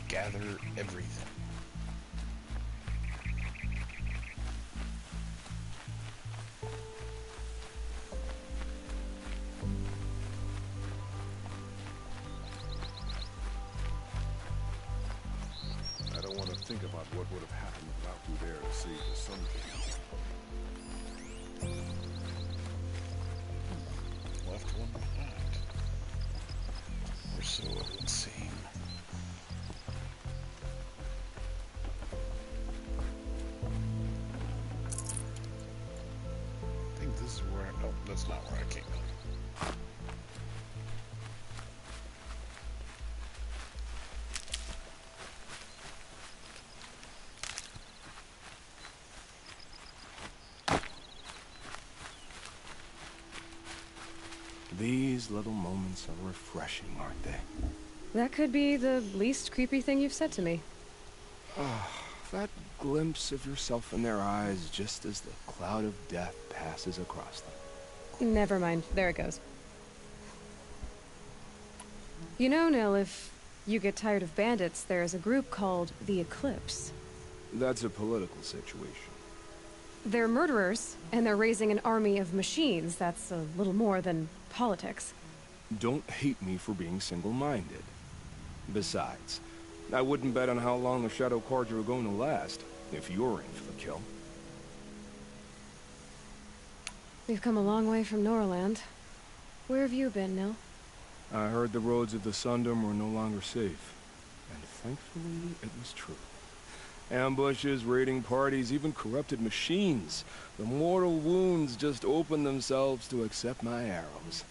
Gather everything. Think about what would have happened without you there to see the sun came. Left one behind. Or so it would seem. I think this is where I... Oh, that's not where I came from. These little moments are refreshing, aren't they? That could be the least creepy thing you've said to me. Oh, that glimpse of yourself in their eyes just as the cloud of death passes across them. Never mind. There it goes. You know, Nil, if you get tired of bandits, there is a group called the Eclipse. That's a political situation. They're murderers, and they're raising an army of machines. That's a little more than politics. Don't hate me for being single-minded. Besides, I wouldn't bet on how long the Shadow Cards are going to last if you're in for the kill. We've come a long way from Nora land. Where have you been, Nil? I heard the roads of the Sundom were no longer safe. And thankfully, it was true. Ambushes, raiding parties, even corrupted machines. The mortal wounds just opened themselves to accept my arrows.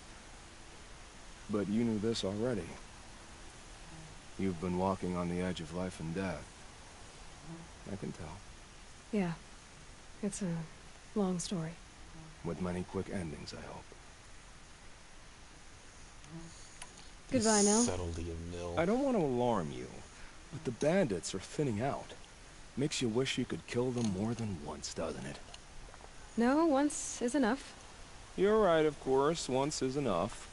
But you knew this already. You've been walking on the edge of life and death. I can tell. Yeah. It's a long story. With many quick endings, I hope. Goodbye, Nil. Subtlety of Nil. I don't want to alarm you, but the bandits are thinning out. Makes you wish you could kill them more than once, doesn't it? No, once is enough. You're right, of course. Once is enough.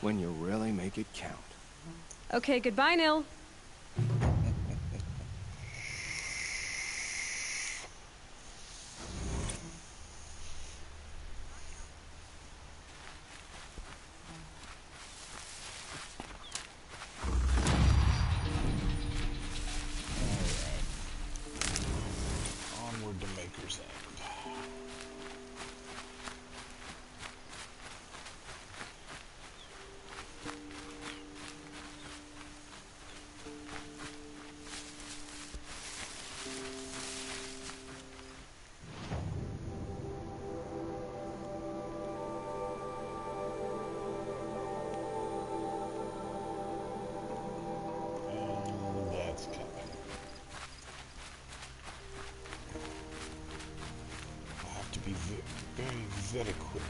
When you really make it count. Okay, goodbye, Nil. Very quick.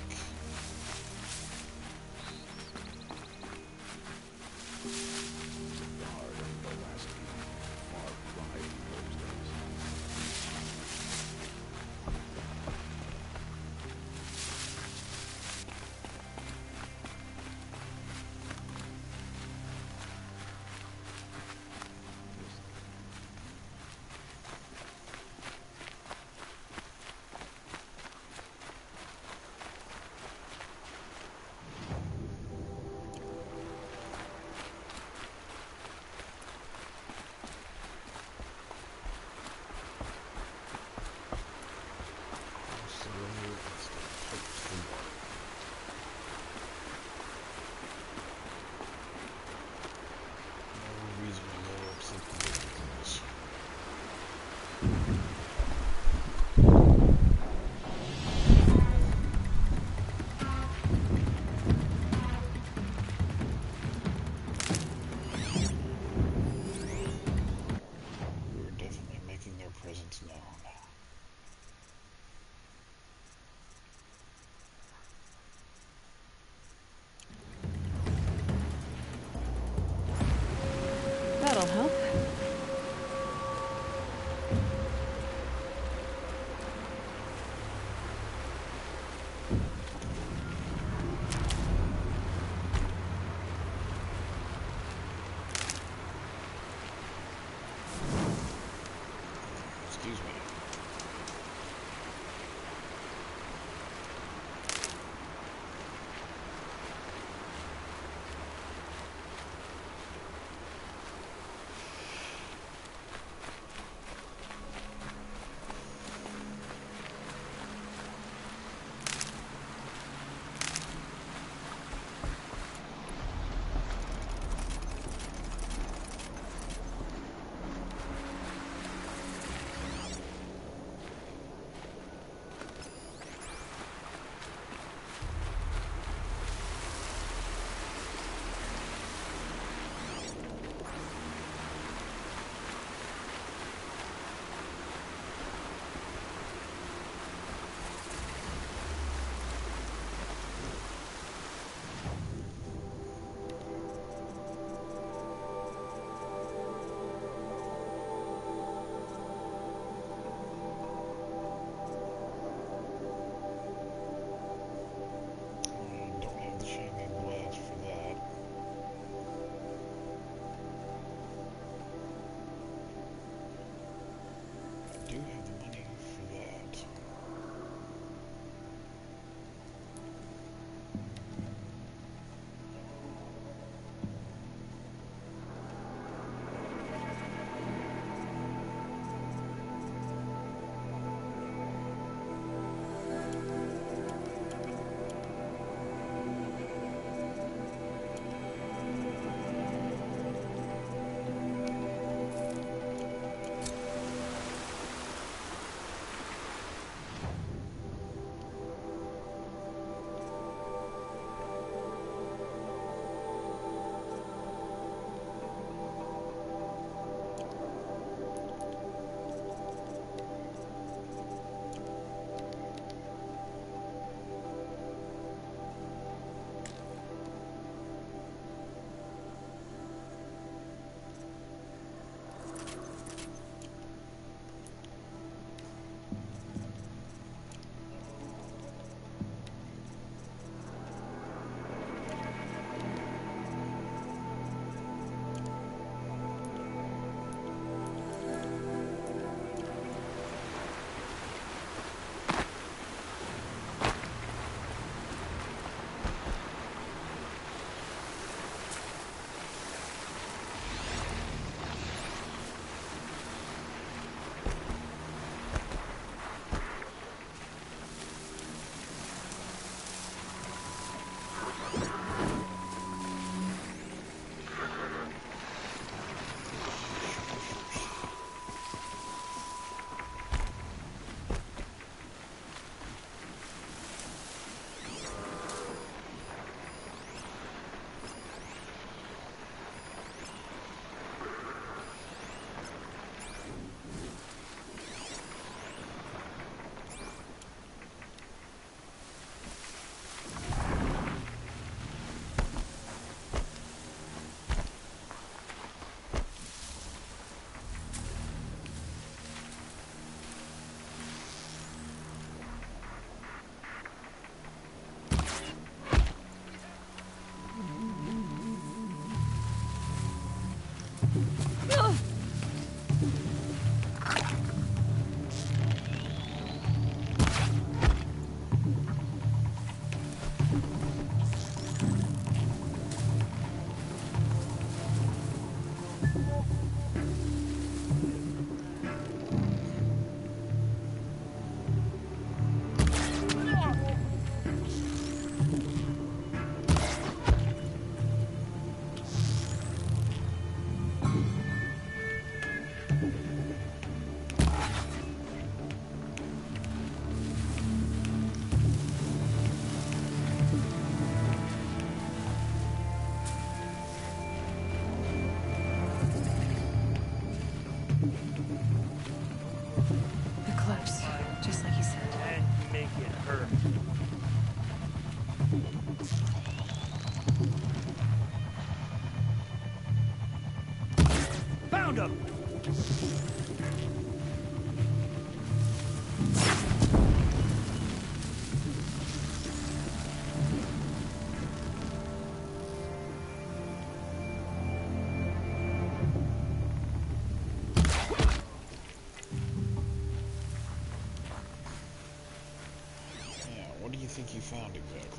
do you think you found exactly?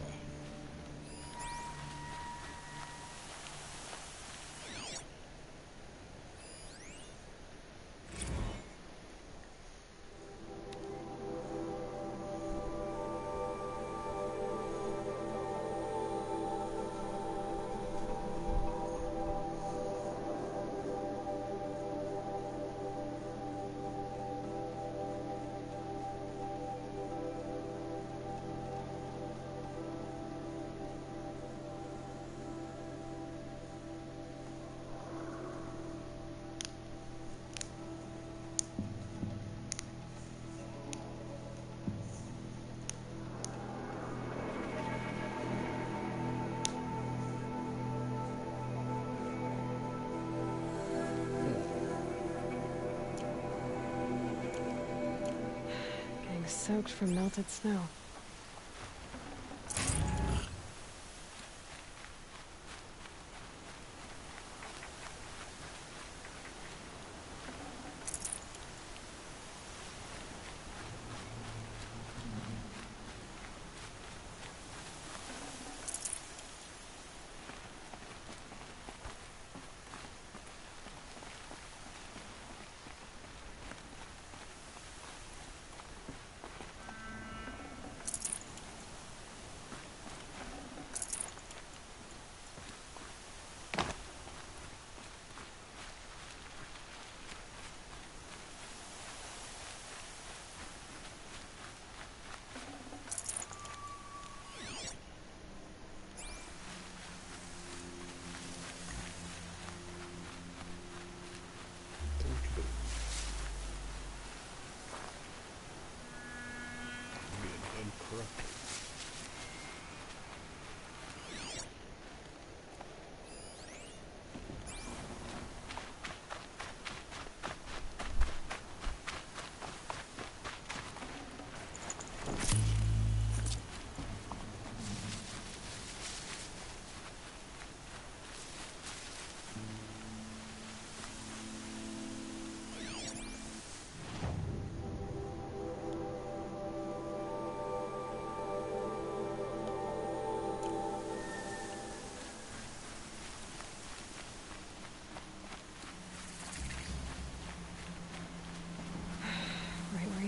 Soaked from melted snow.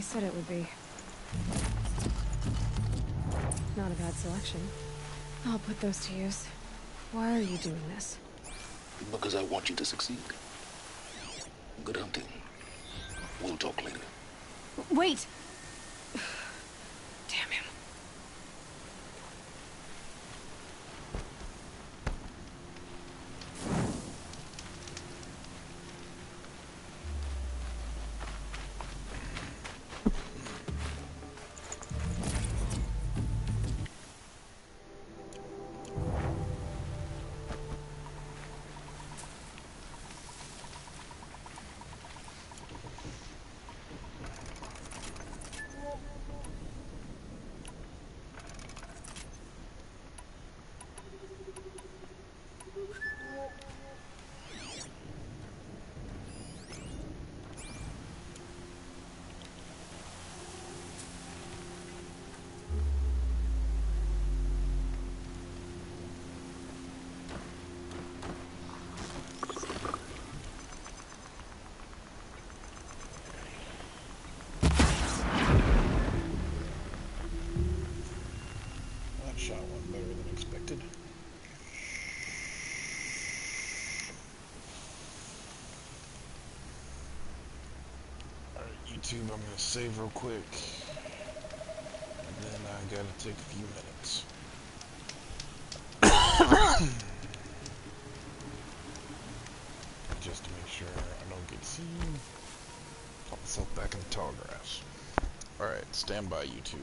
Said it would be. Not a bad selection. I'll put those to use. Why are you doing this? Because I want you to succeed. Good hunting. We'll talk later. Wait! Damn him. I'm gonna save real quick, and then I gotta take a few minutes. Just to make sure I don't get seen. Pop myself back in the tall grass. Alright, stand by, you two.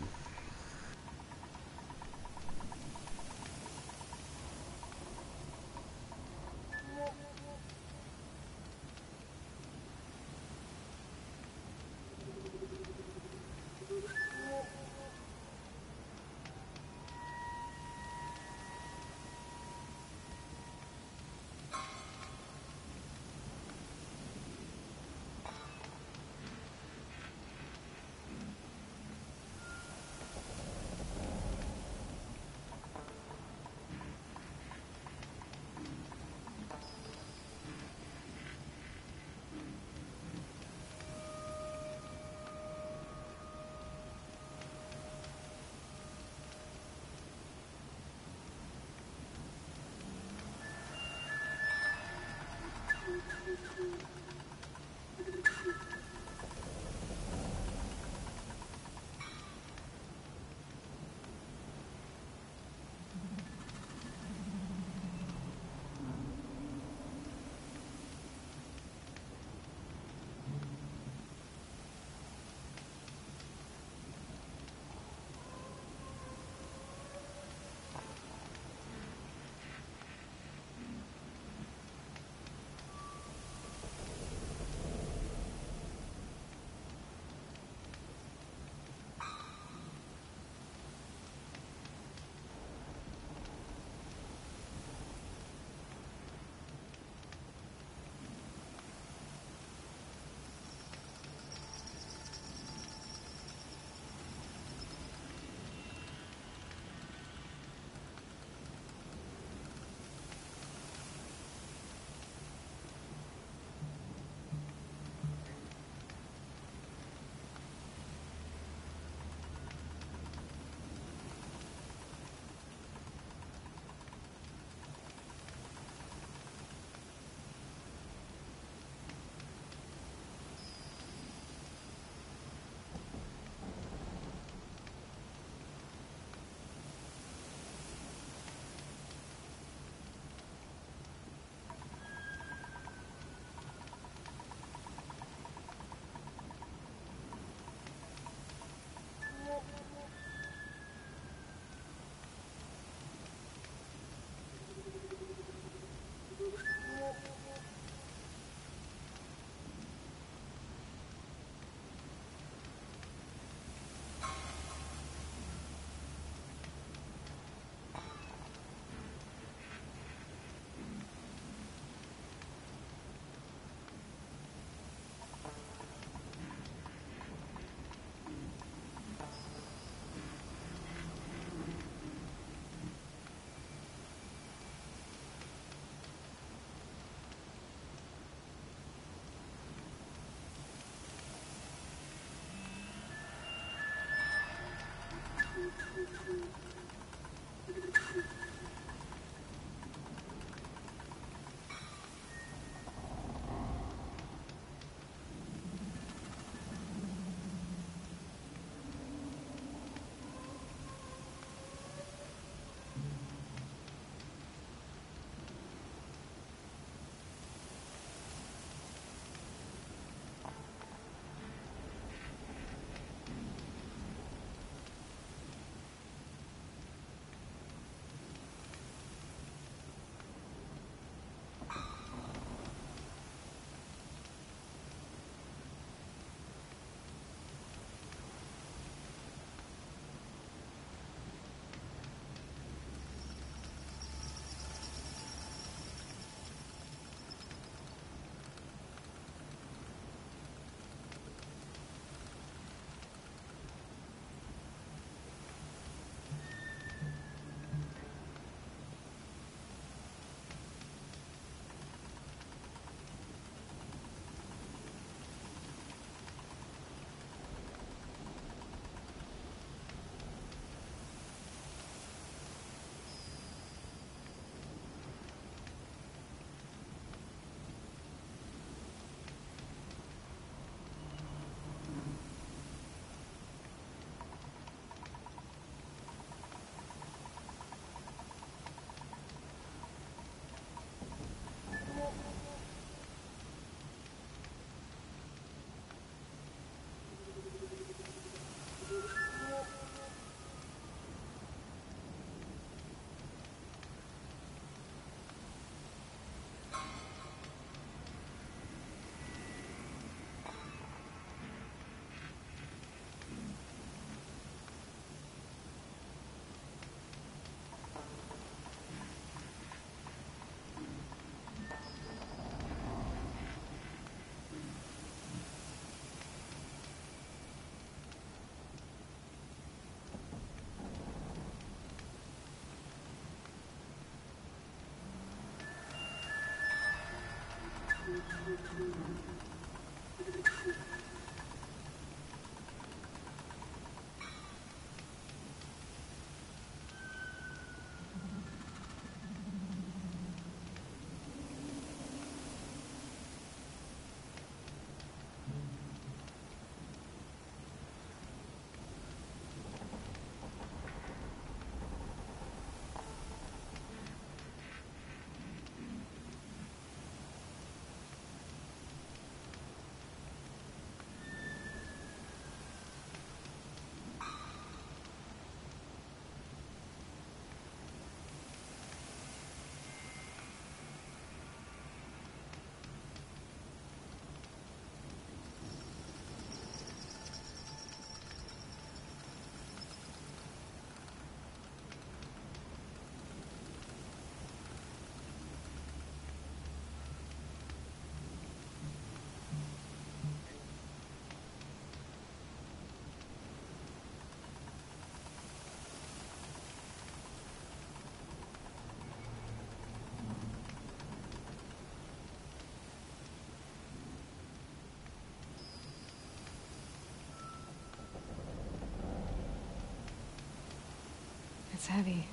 That's heavy.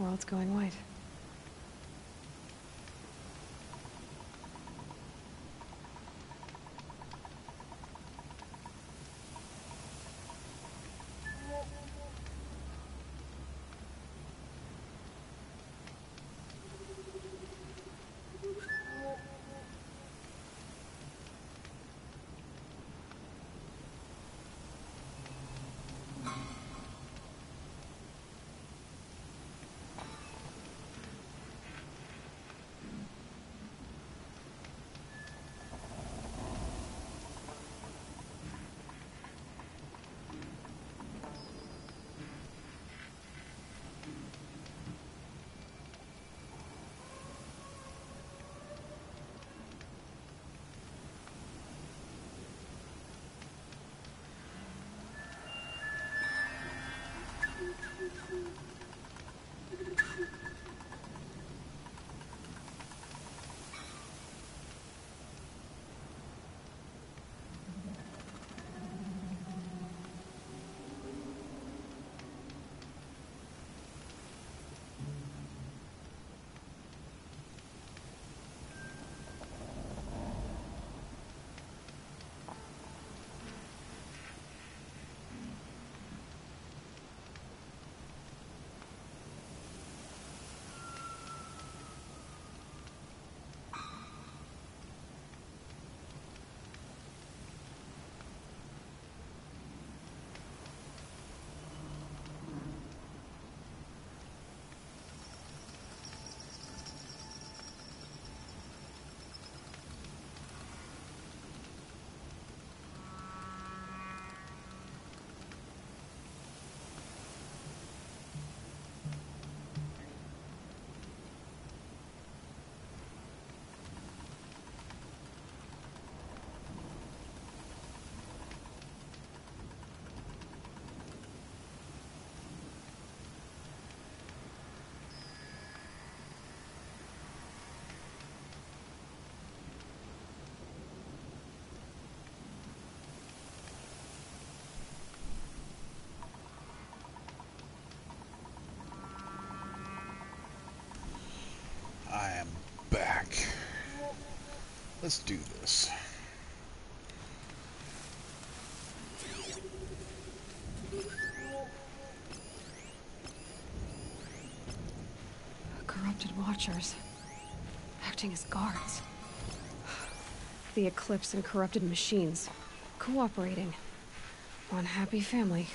World's going white. Let's do this. Corrupted Watchers, acting as guards. The Eclipse and corrupted machines, cooperating. One happy family.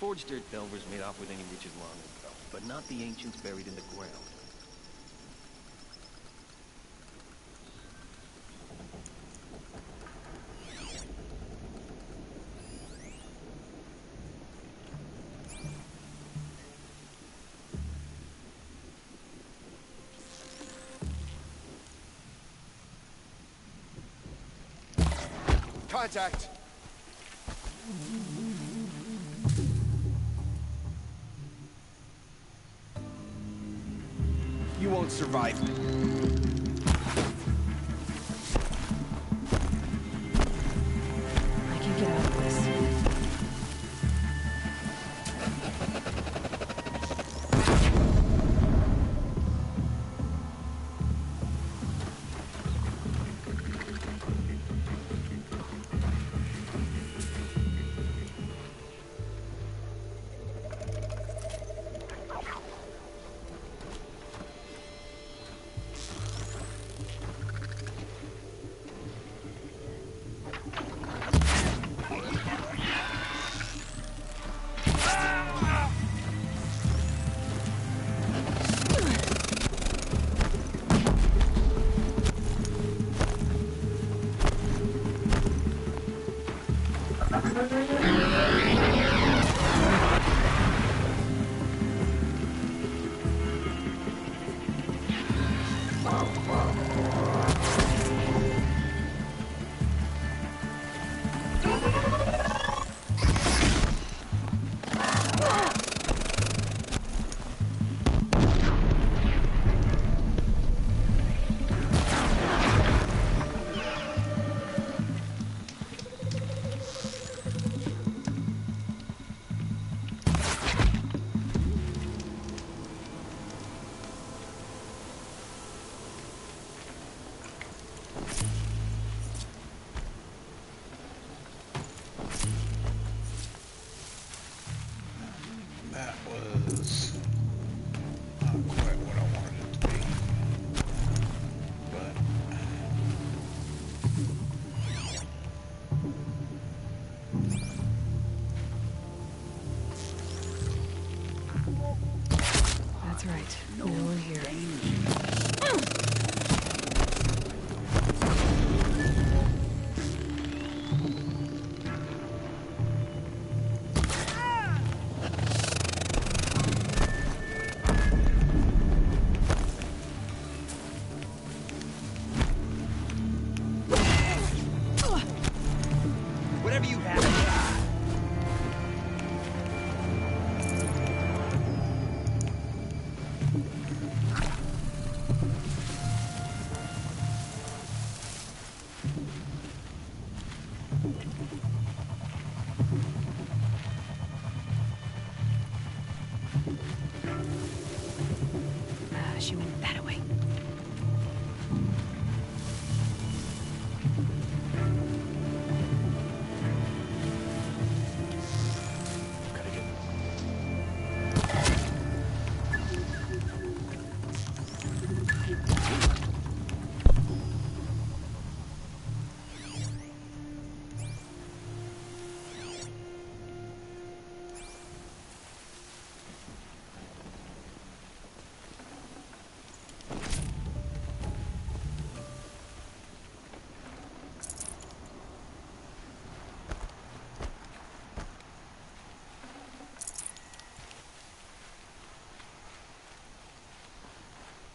Forged dirt delvers made off with any riches long ago, but not the ancients buried in the ground. Contact! Survive me. I can get out of this.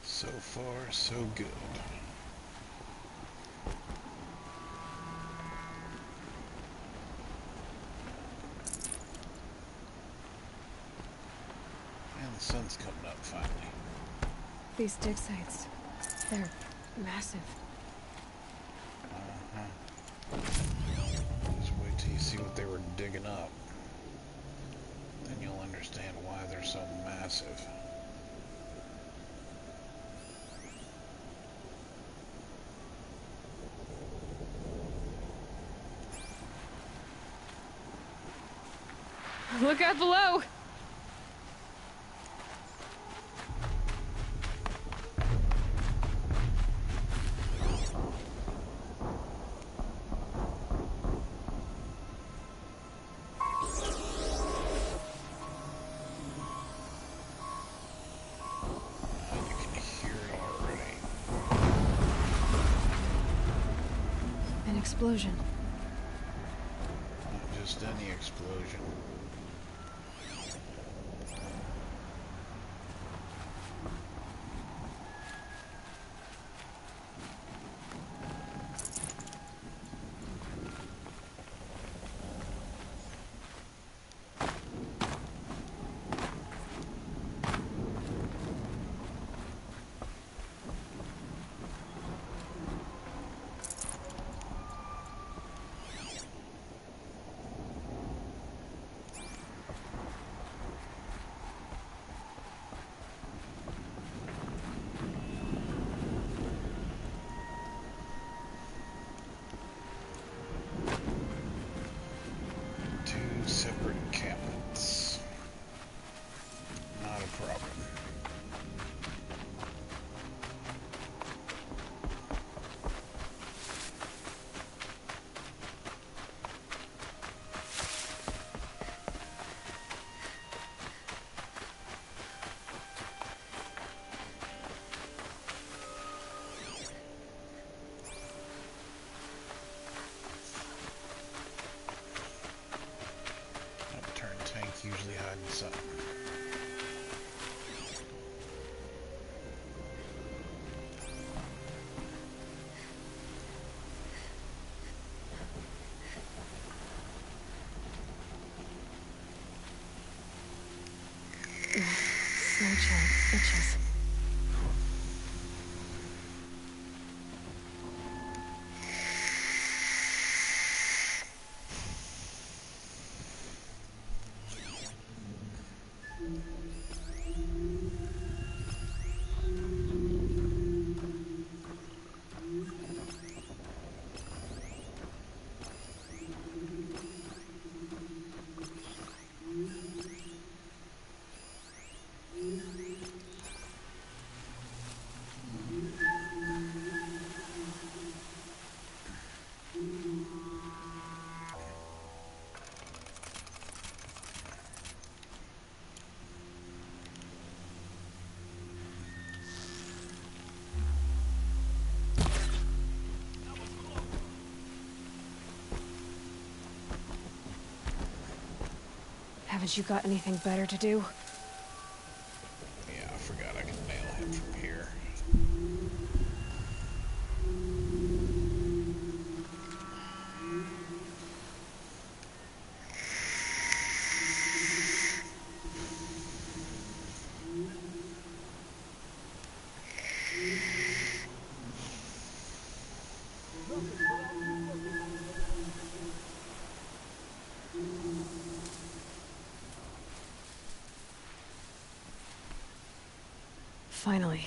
So far, so good. And the sun's coming up finally. These dig sites, they're massive. Uh-huh. Just wait till you see what they were digging up. Then you'll understand why they're so massive. Look out below! An explosion. Not just any explosion. So. Ugh, slow chain itches. Haven't you got anything better to do? Yeah, I forgot I can nail him from here. Finally.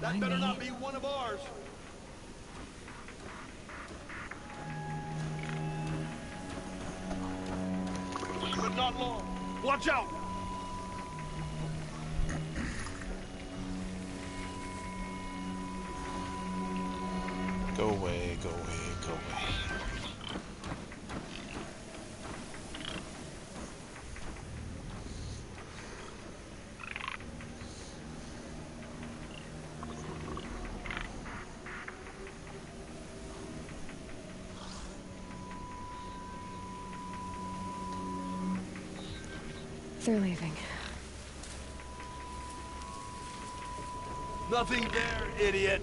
That better not be one of ours. But not long. Watch out! Go away, go away, go away. They're leaving. Nothing there, idiot!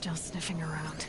Still sniffing around.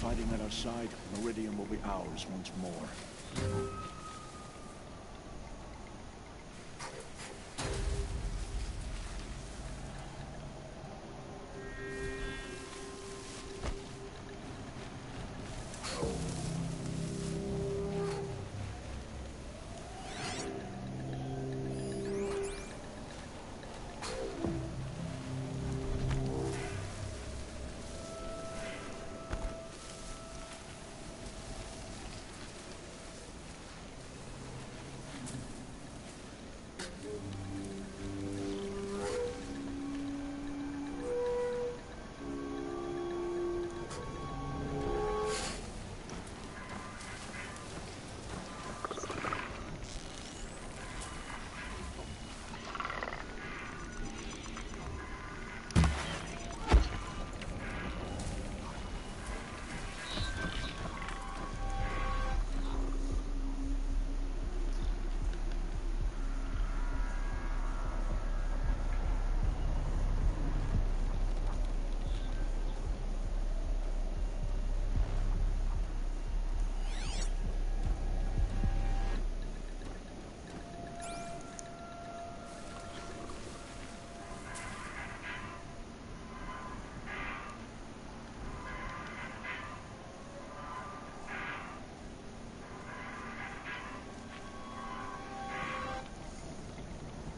Fighting at our side, Meridian will be ours once more.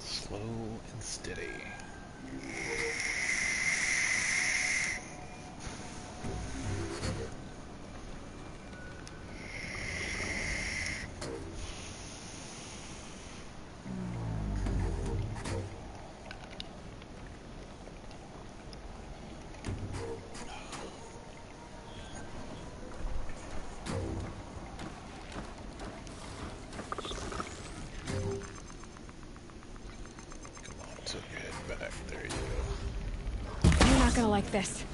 Slow and steady. Like this.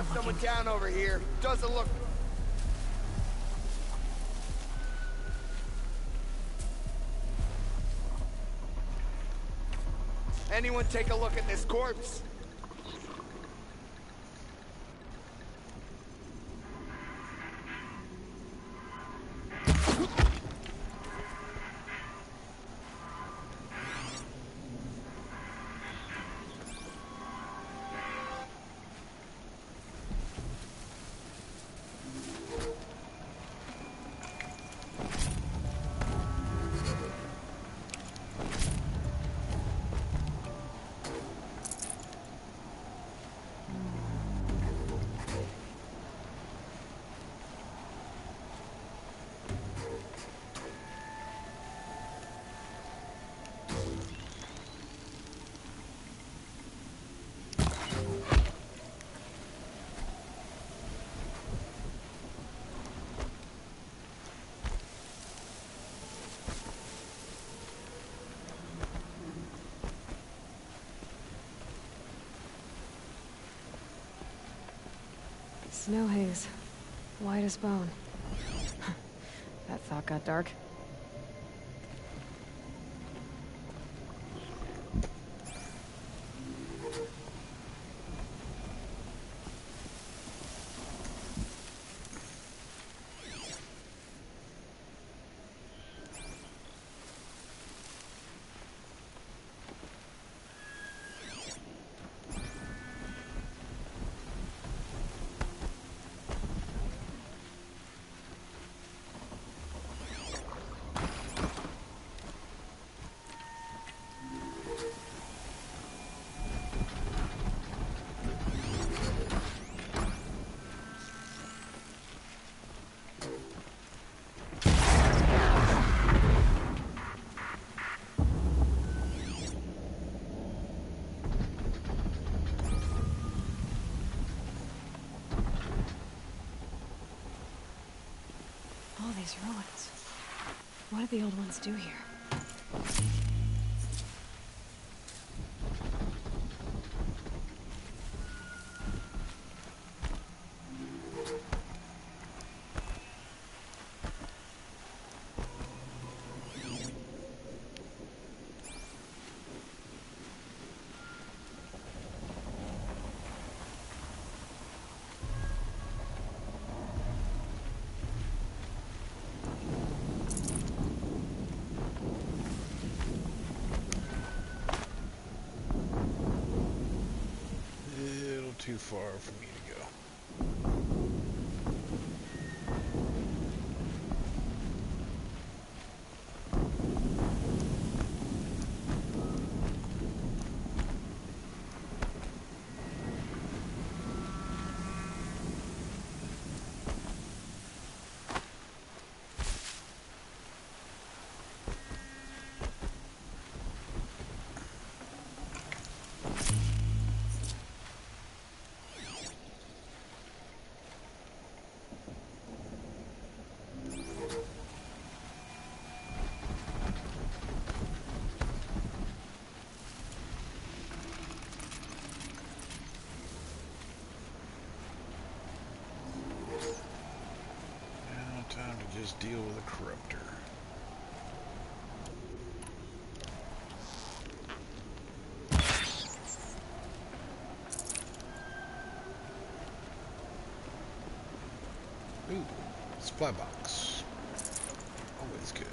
Got someone down over here. Doesn't look. Anyone take a look at this corpse? Snow haze. White as bone. That thought got dark. Ruins. What did the old ones do here? Too far for me to go. Just deal with a corruptor. Ooh, supply box. Always good.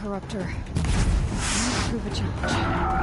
Corruptor. Prove a challenge.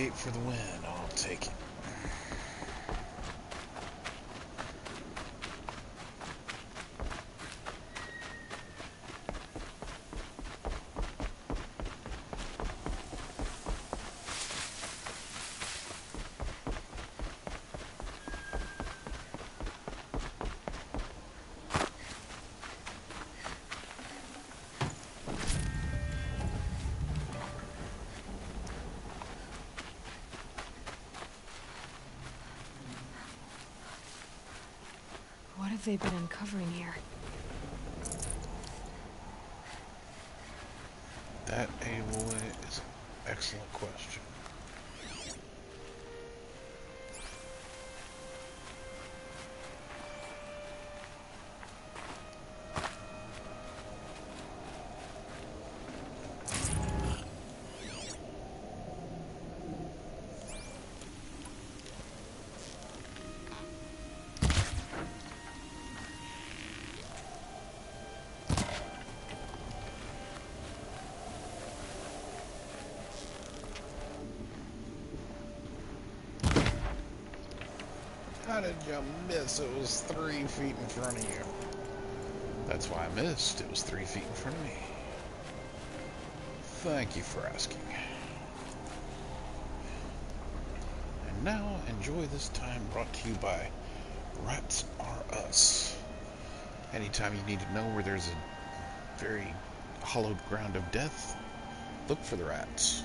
forty-eight for the win. I'll take it. They've been uncovering here. That, Aloy, is an excellent question. How did you miss? It was three feet in front of you. That's why I missed. It was three feet in front of me. Thank you for asking. And now, enjoy this time brought to you by Rats Are Us. Anytime you need to know where there's a very hollowed ground of death, look for the rats.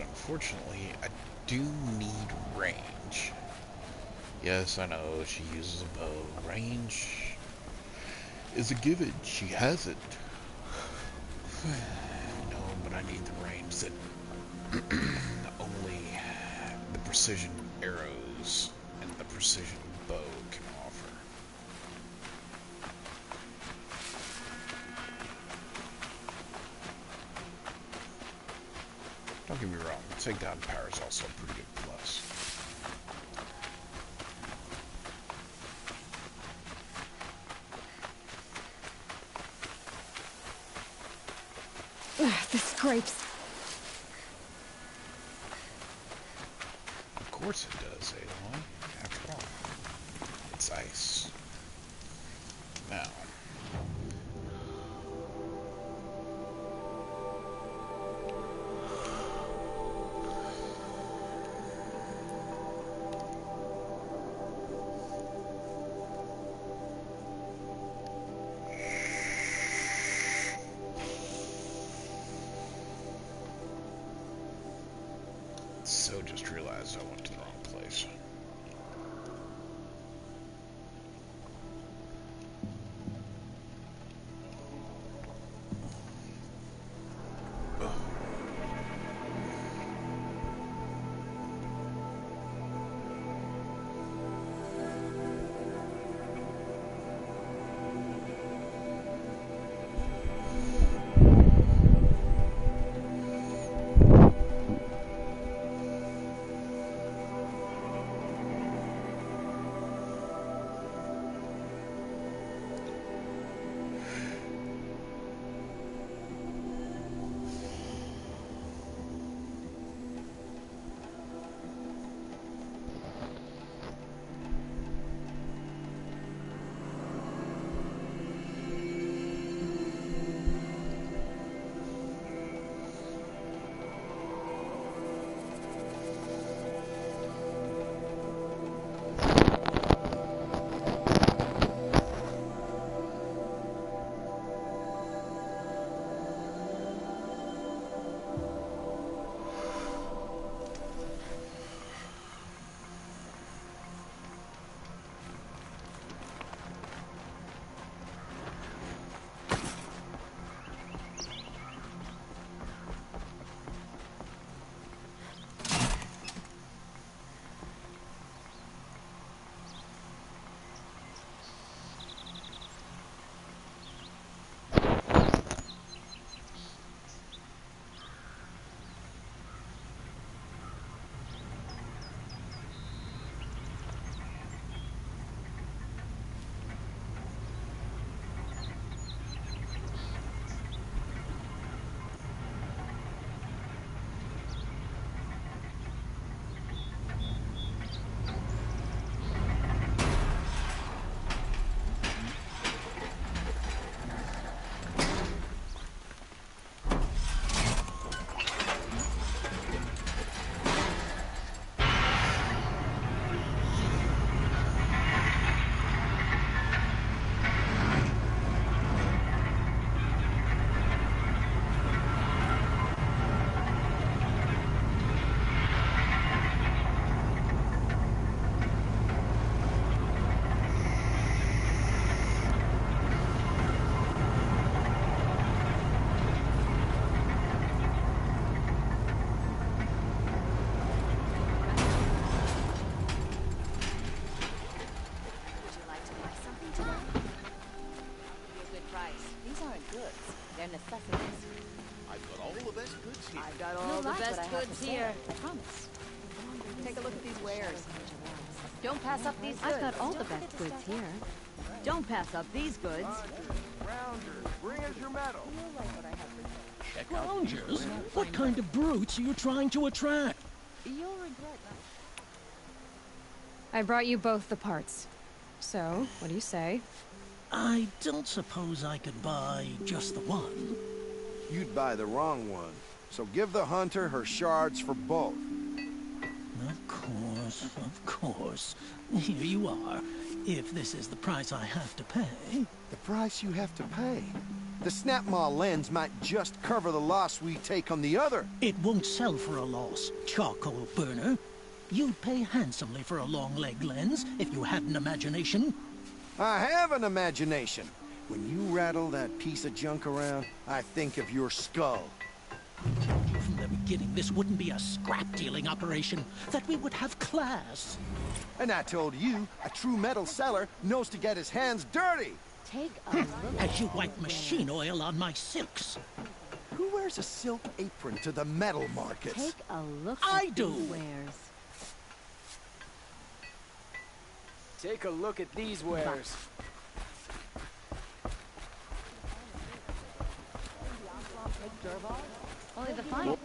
Unfortunately, I do need range. Yes, I know, she uses a bow. Range is a given. She has it. No, but I need the range that only the precision arrows and the precision bow can offer. Don't get me wrong, takedown power is also a pretty good plus. Ugh, the scrapes. Of course it does, Aloy. After all, it's ice. Now. specimens. I've got all the best goods here. I've got all You'll the like best goods here. I promise. Take a look at these wares. Don't pass up these goods. I've got all the best goods here. Don't pass up these goods. Rounders, bring us your medal. Rounders? What kind of brutes are you trying to attract? You'll regret that. I brought you both the parts. So, what do you say? I don't suppose I could buy just the one. You'd buy the wrong one. So give the hunter her shards for both. Of course, of course. Here you are. If this is the price I have to pay. The price you have to pay? The snapmaw lens might just cover the loss we take on the other. It won't sell for a loss, charcoal burner. You'd pay handsomely for a long-leg lens if you had an imagination. I have an imagination. When you rattle that piece of junk around, I think of your skull. I told you from the beginning this wouldn't be a scrap-dealing operation, that we would have class. And I told you, a true metal seller knows to get his hands dirty. Take a As you wipe machine oil on my silks. Who wears a silk apron to the metal markets? Take a look at I do. These wares. Take a look at these wares. Only the final.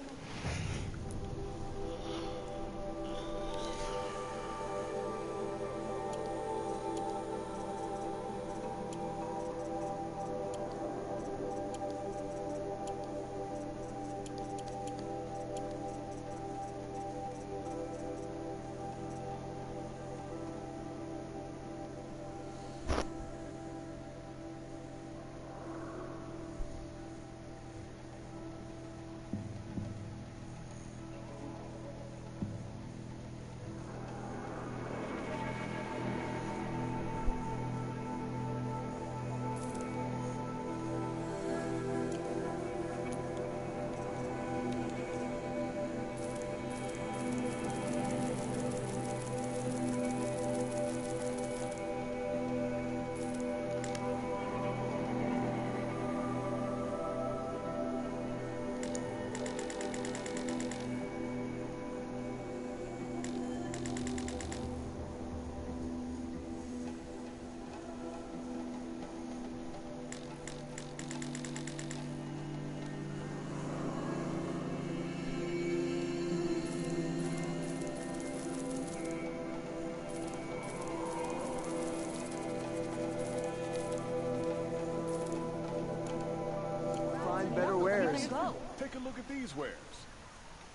Take a look at these wares.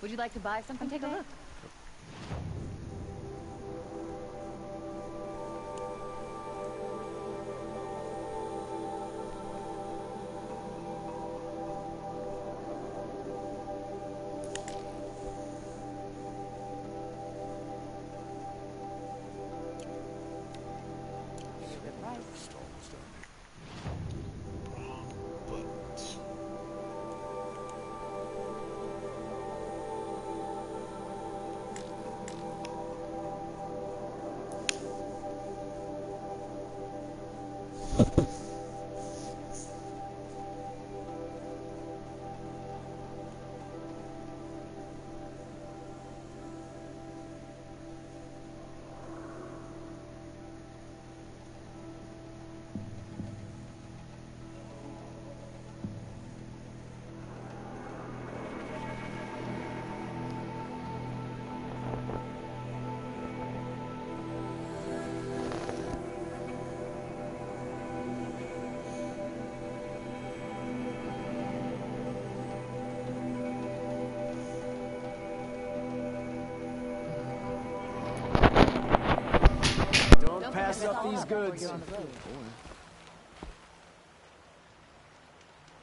Would you like to buy something? Take a look. Pass up these goods.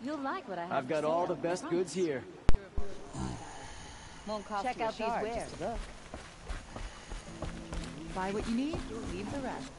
You'll like what I have. I've got all the best goods here. Won't cost Check you out these wares. Buy what you need, leave the rest.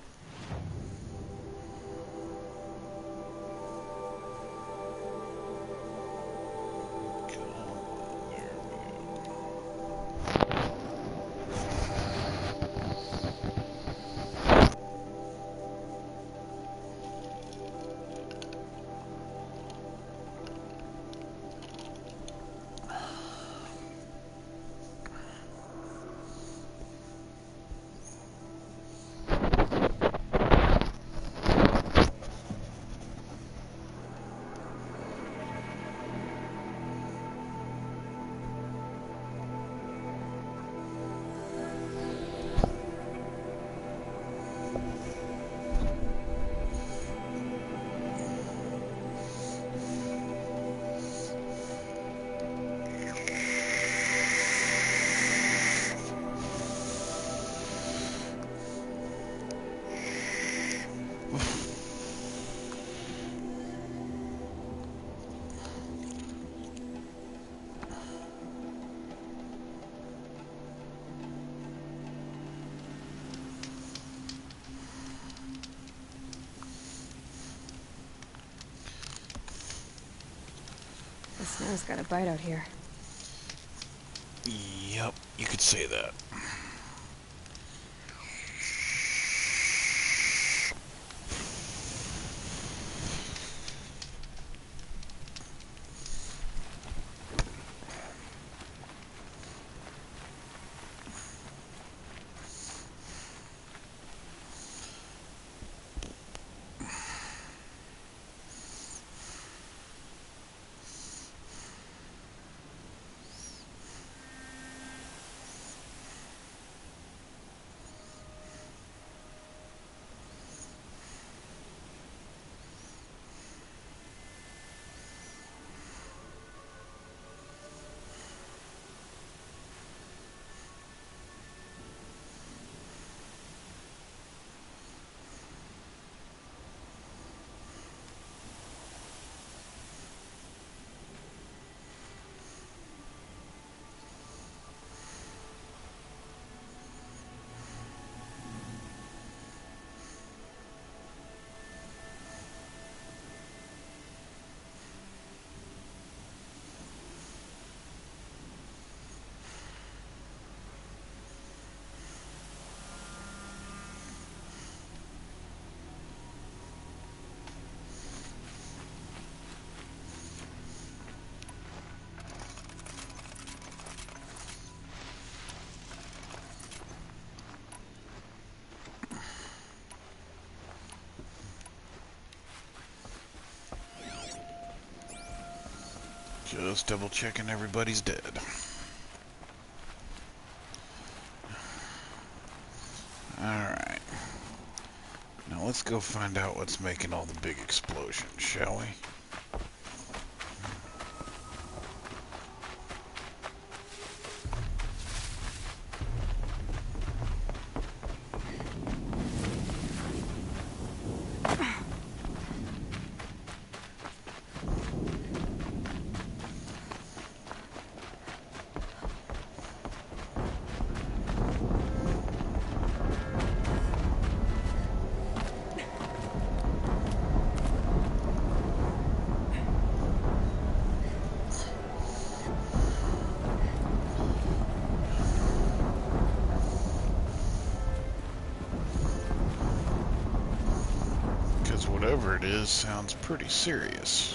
Snow's got a bite out here. Yep, you could say that. Just double checking everybody's dead. Alright. Now let's go find out what's making all the big explosions, shall we? Whatever it is, sounds pretty serious.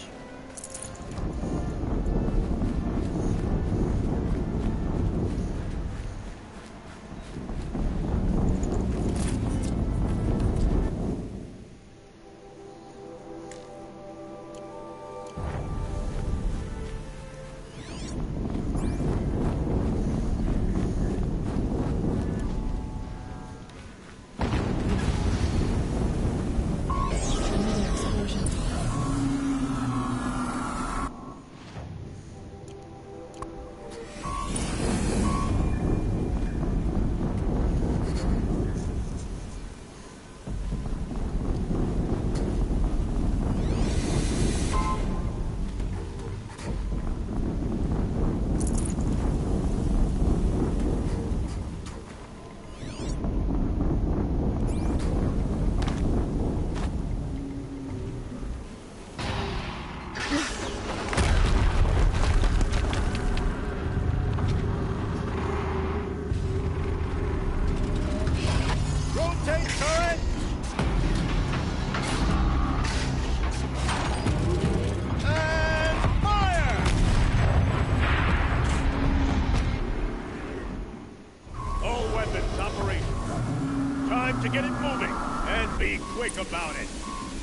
About it.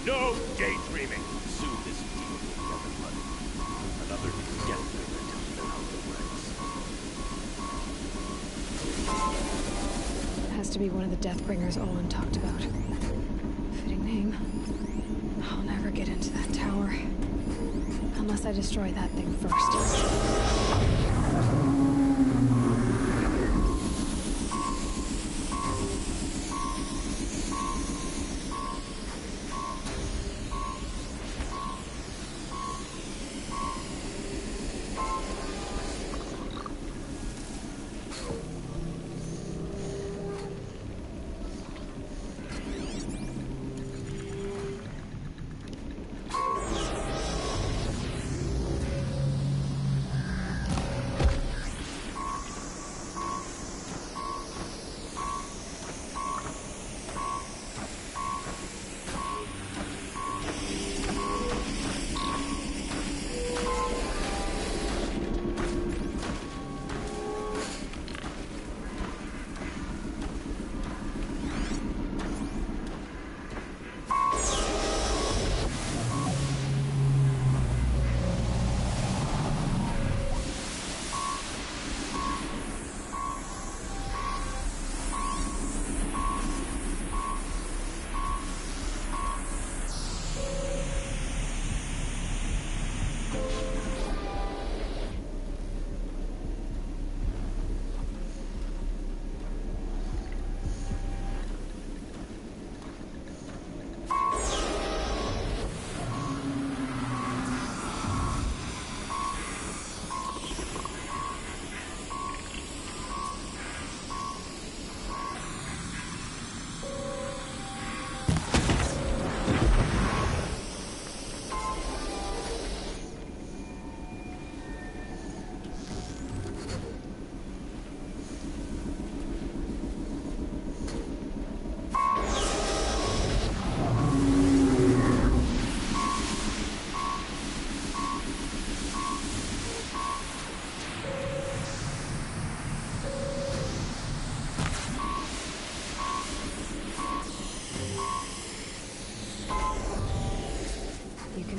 No daydreaming. Soon this deal will be unlocked. Another Deathbringer to even out the ranks. Has to be one of the Deathbringers Olin talked about. Fitting name. I'll never get into that tower. Unless I destroy that thing first.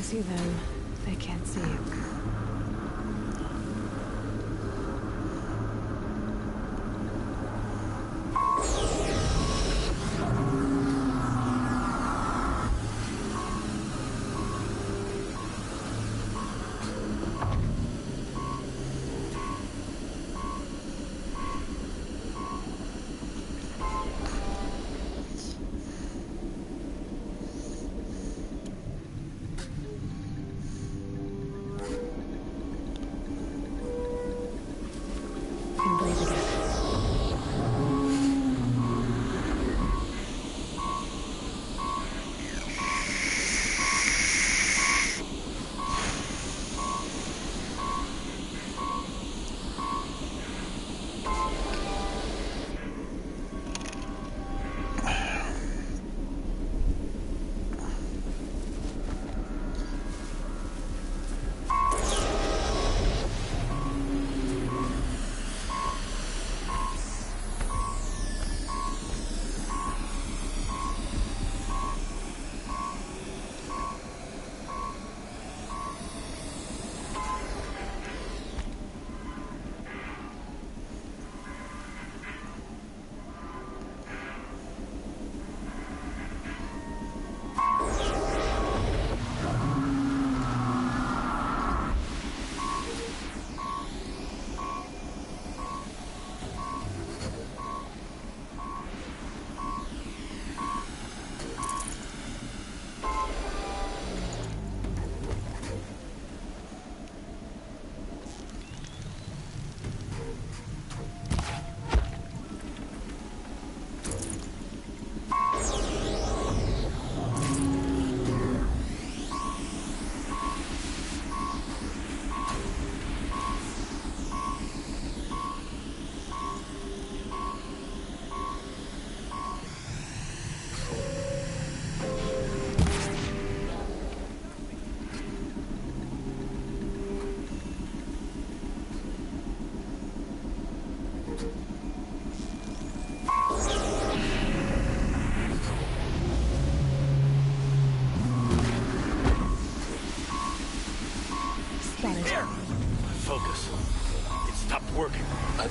see them, they can't see you.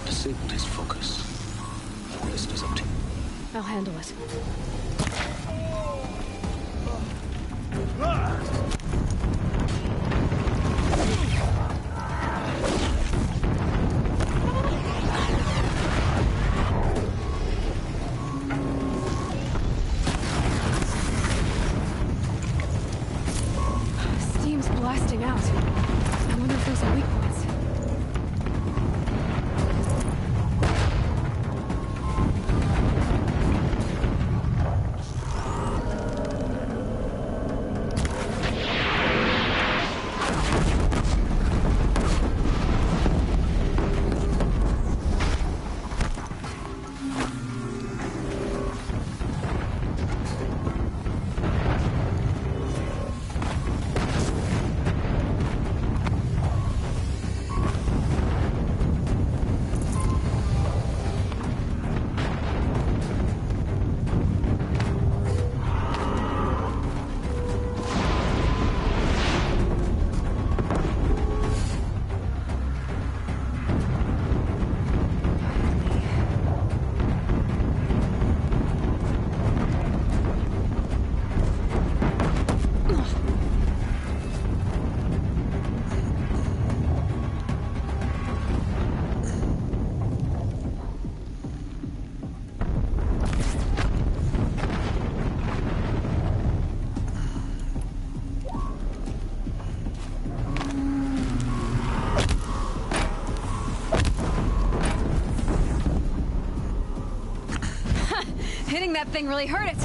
Disabled his focus. The rest is up to you. I'll handle it. Steam's blasting out. I wonder if there's a weak point. That thing really hurt it.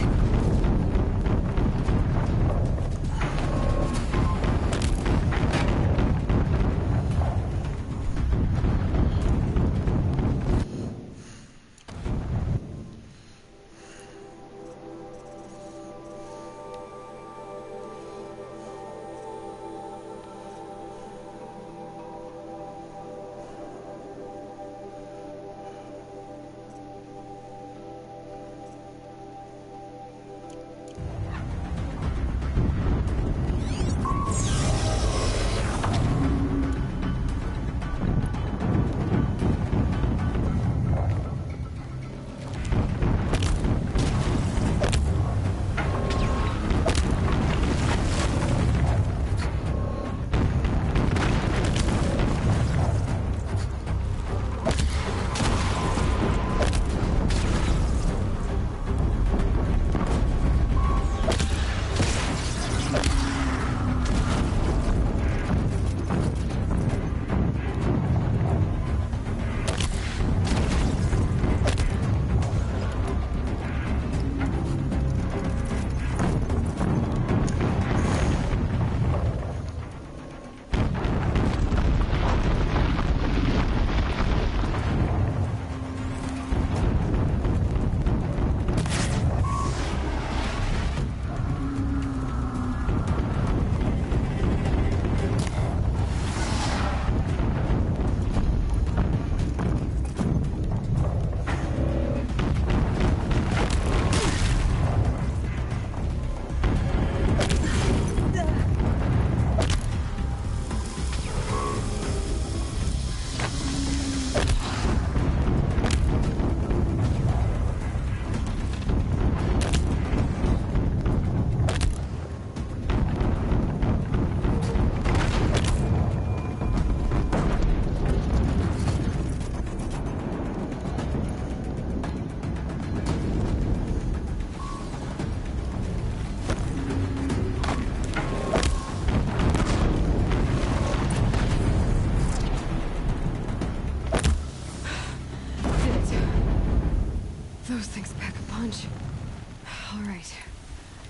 All right.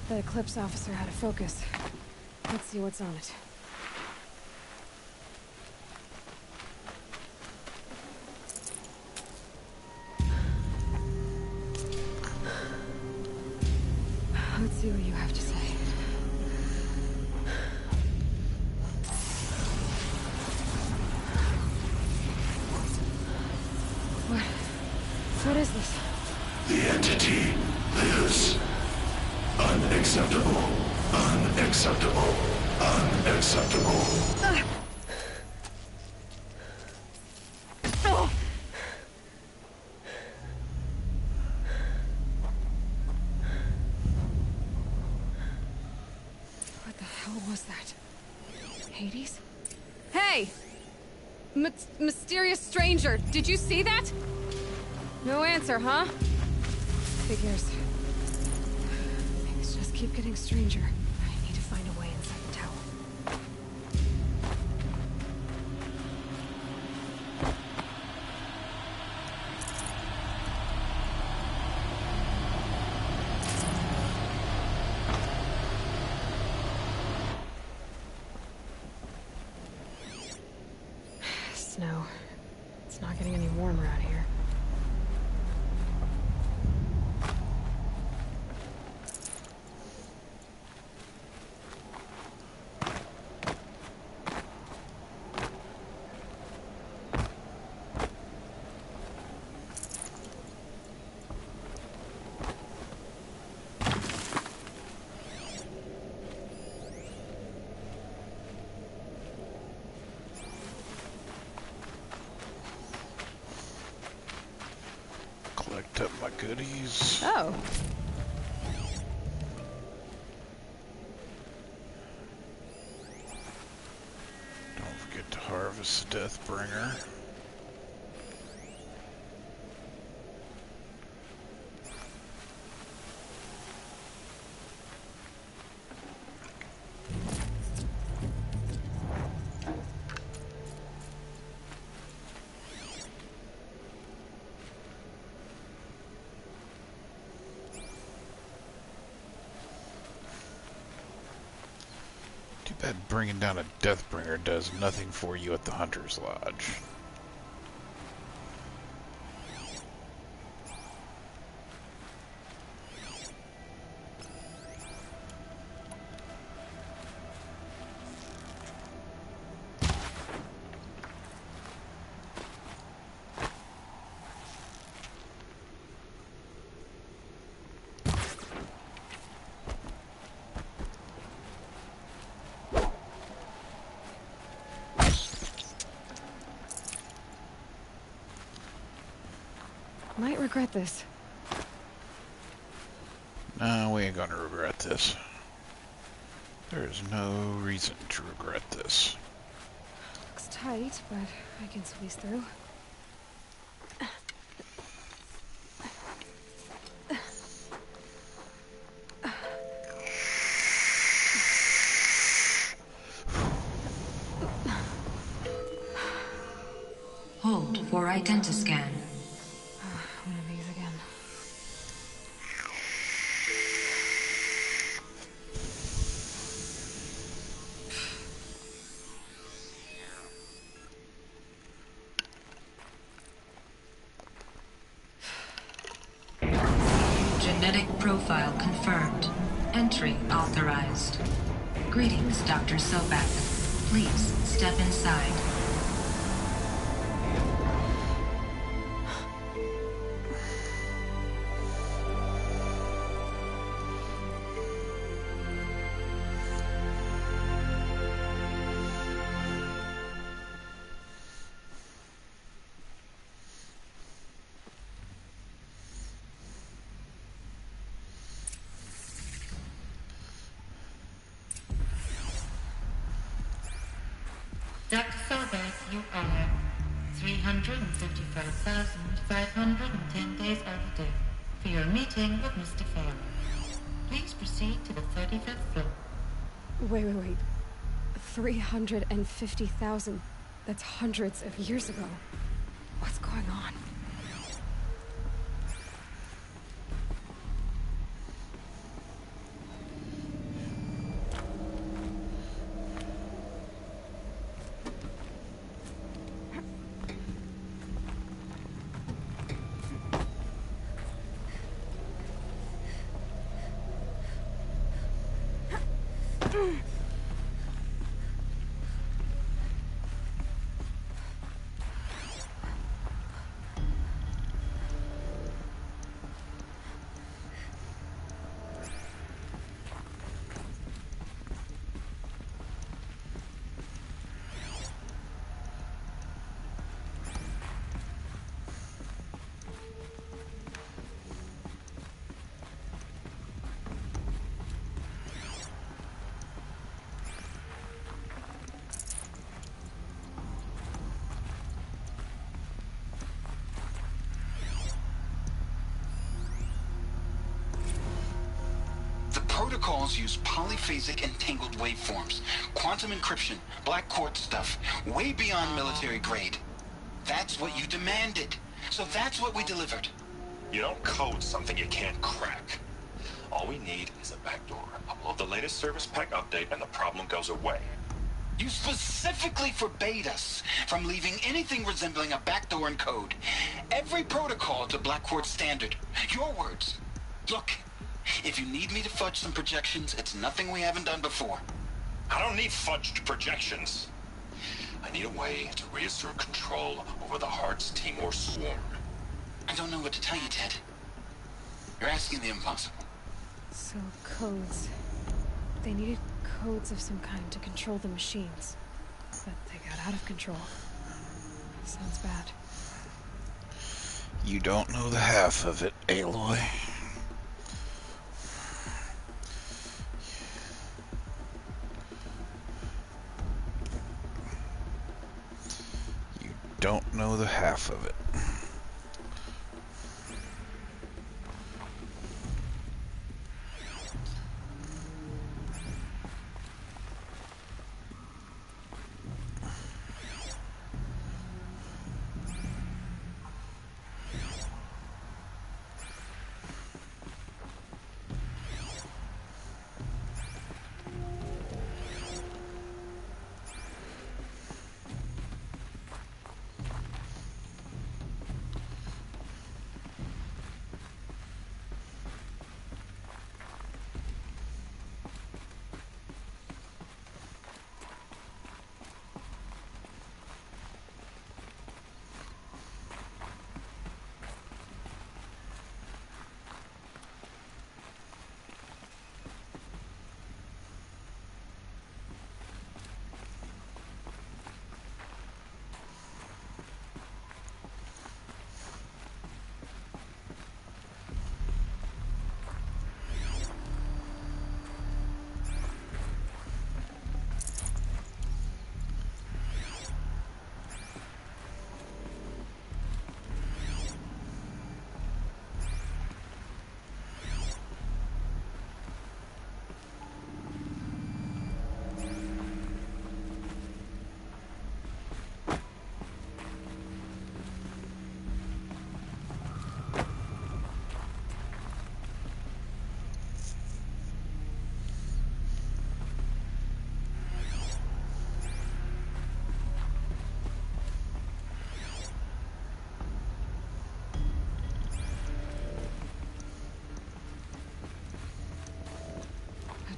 The Eclipse officer had a focus. Let's see what's on it. Let's see what you have to say. What? What is this? The entity lives. Unacceptable. Unacceptable. Unacceptable. Uh. Hades? Hey! M- mysterious stranger, did you see that? No answer, huh? Figures. Things just keep getting stranger. I need to find a way inside the goodies. Oh. Don't forget to harvest the Deathbringer. That bringing down a Deathbringer does nothing for you at the Hunter's Lodge. Might regret this. No, we ain't gonna regret this. There is no reason to regret this. Looks tight, but I can squeeze through. Hold for identiscan. Profile confirmed. Entry authorized. Greetings, Doctor Sobeck. Please step inside. Doctor Sobeck, you are three hundred fifty-five thousand five hundred ten days overdue for your meeting with Mister Faro. Please proceed to the thirty-fifth floor. Wait, wait, wait. three hundred fifty thousand? That's hundreds of years ago. What's going on? Protocols use polyphasic and tangled waveforms, quantum encryption, black quartz stuff, way beyond military grade. That's what you demanded, so that's what we delivered. You don't code something you can't crack. All we need is a backdoor. Upload the latest service pack update and the problem goes away. You specifically forbade us from leaving anything resembling a backdoor in code. Every protocol to black quartz standard. Your words. Look. If you need me to fudge some projections, it's nothing we haven't done before. I don't need fudged projections. I need a way to reassert control over the Hart's Timor swarm. I don't know what to tell you, Ted. You're asking the impossible. So, codes. They needed codes of some kind to control the machines. But they got out of control. Sounds bad. You don't know the half of it, Aloy. Don't know the half of it.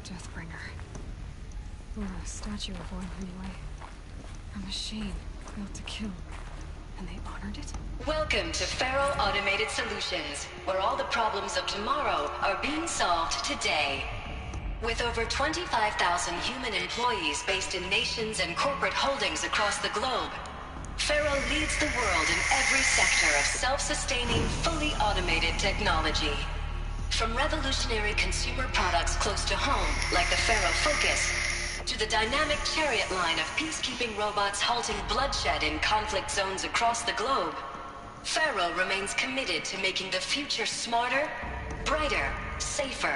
Deathbringer. Or a statue of one, anyway. A machine built to kill. And they honored it? Welcome to Faro Automated Solutions, where all the problems of tomorrow are being solved today. With over twenty-five thousand human employees based in nations and corporate holdings across the globe, Faro leads the world in every sector of self-sustaining, fully automated technology. From revolutionary consumer products close to home, like the Faro Focus, to the dynamic chariot line of peacekeeping robots halting bloodshed in conflict zones across the globe, Faro remains committed to making the future smarter, brighter, safer,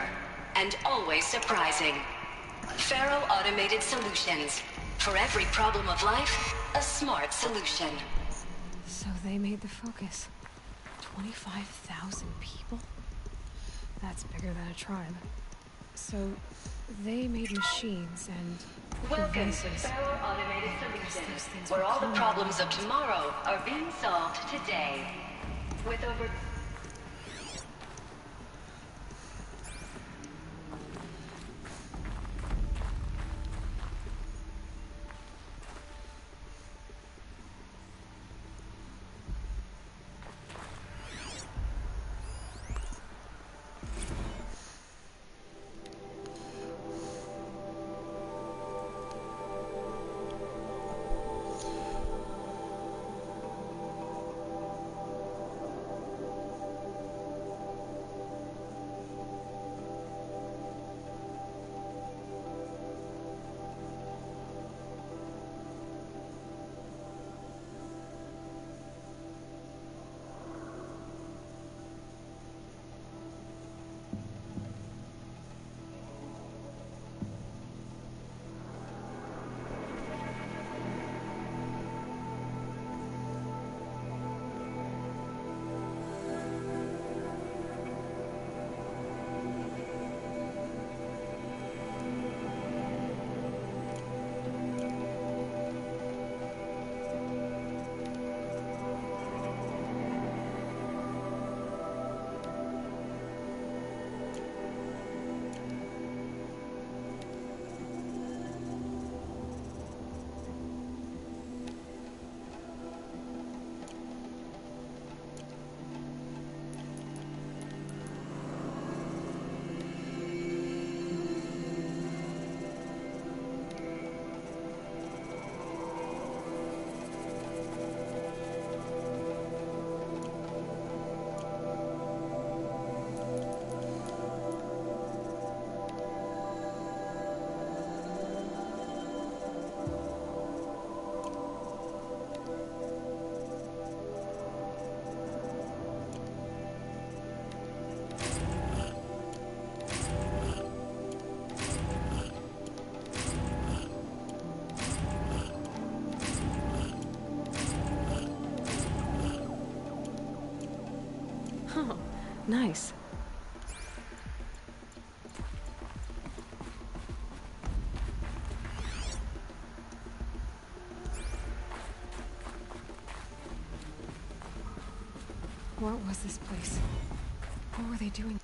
and always surprising. Faro Automated Solutions. For every problem of life, a smart solution. So they made the Focus. twenty-five thousand people? That's bigger than a tribe. So, they made machines and... Welcome to Faro Automated Solutions, where all the problems of tomorrow are being solved today. With over... Nice. What was this place? What were they doing?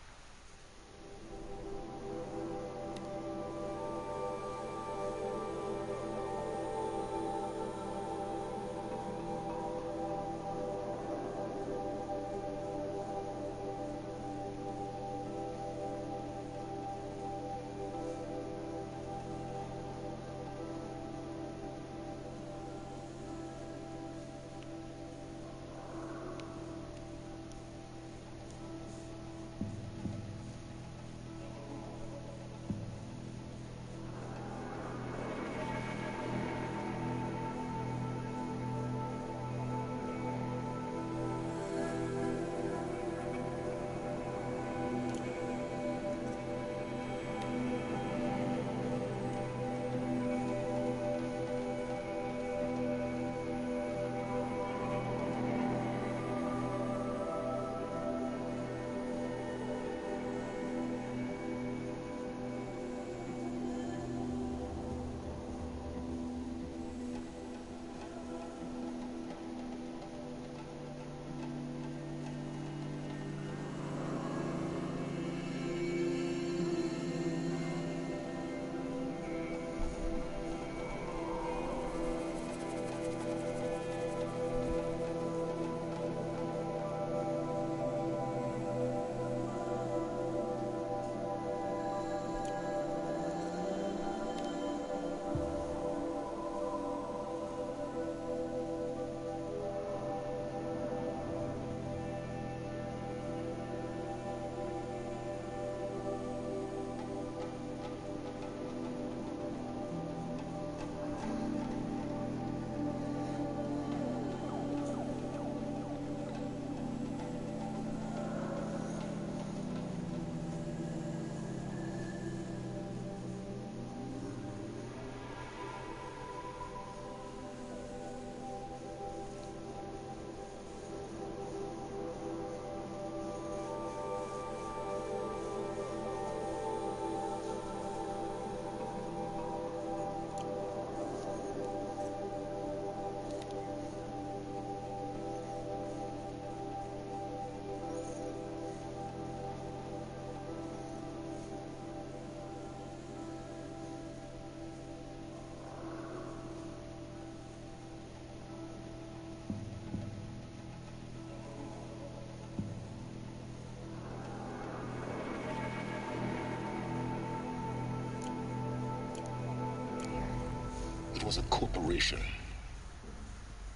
It was a corporation,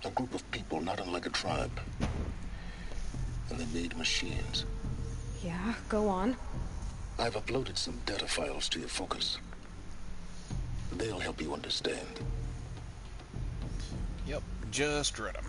a group of people not unlike a tribe, and they made machines. Yeah, go on. I've uploaded some data files to your Focus. They'll help you understand. Yep, just read them.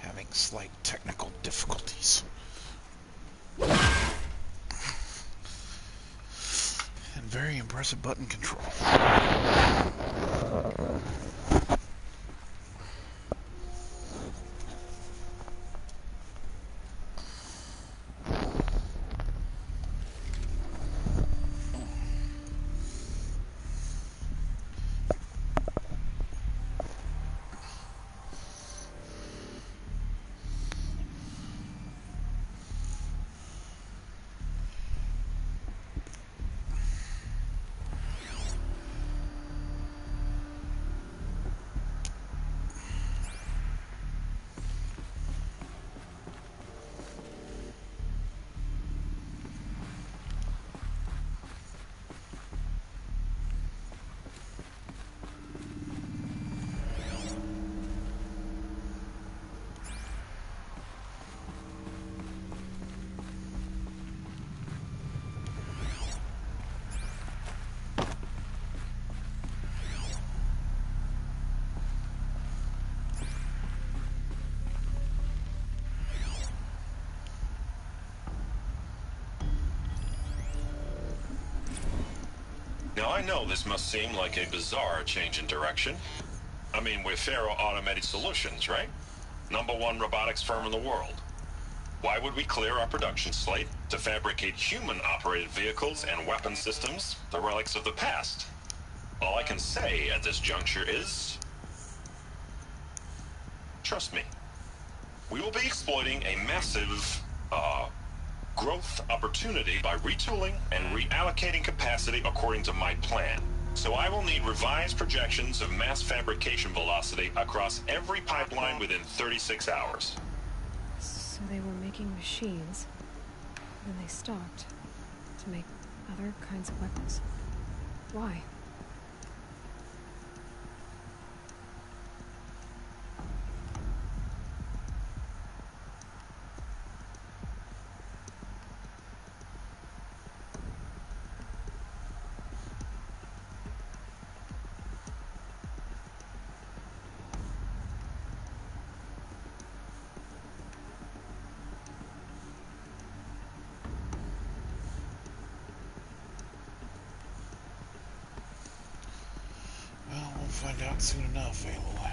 Having slight technical difficulties. And very impressive button control. Now I know this must seem like a bizarre change in direction. I mean, we're Faro Automated Solutions, right? Number one robotics firm in the world. Why would we clear our production slate to fabricate human-operated vehicles and weapon systems, the relics of the past? All I can say at this juncture is... trust me. We will be exploiting a massive, uh, growth opportunity by retooling and reallocating capacity according to my plan. So I will need revised projections of mass fabrication velocity across every pipeline within thirty-six hours. So they were making machines, and they stopped to make other kinds of weapons. Why? Find out soon enough, Aloy.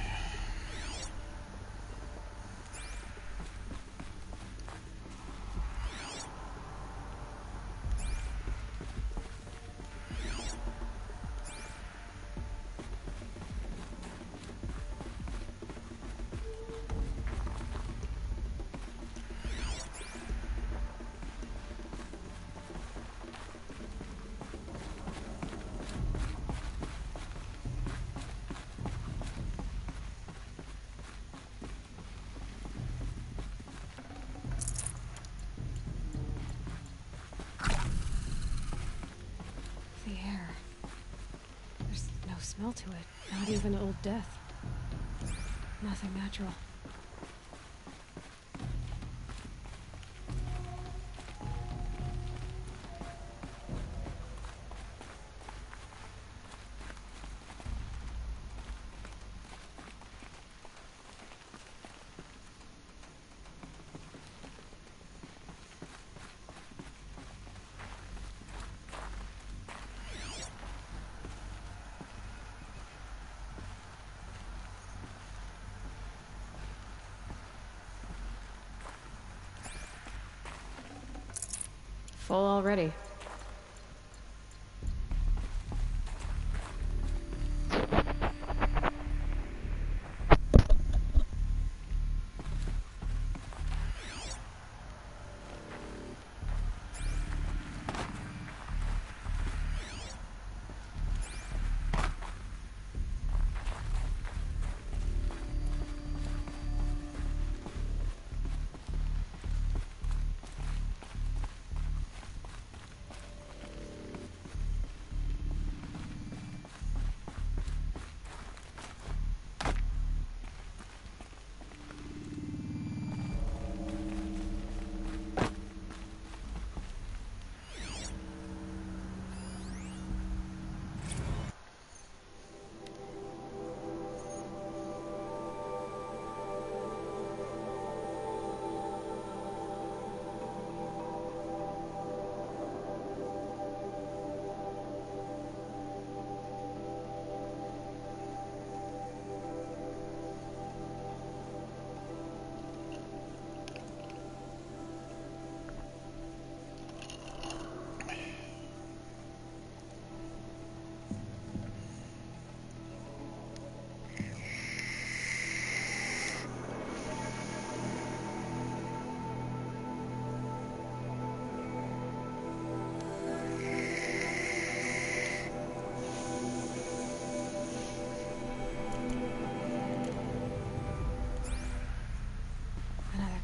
Smell to it. Not even old death. Nothing natural. Full already.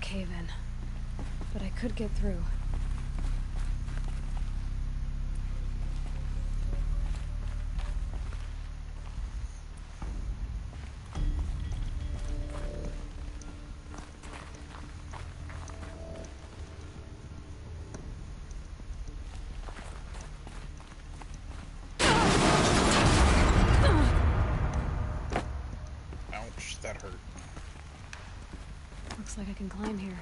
Haven, but I could get through. Like I can climb here.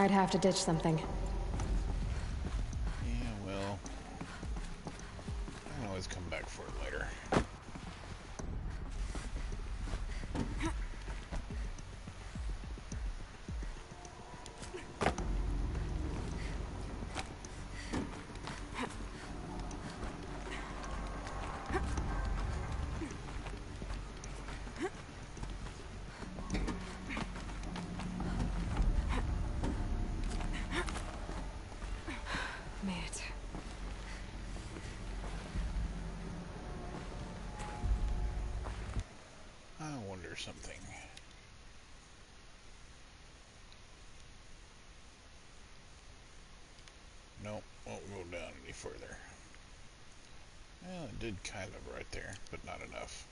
I'd have to ditch something. Yeah, well, I can always come back for it later. Something. Nope, won't go down any further. Well, it did kind of right there, but not enough.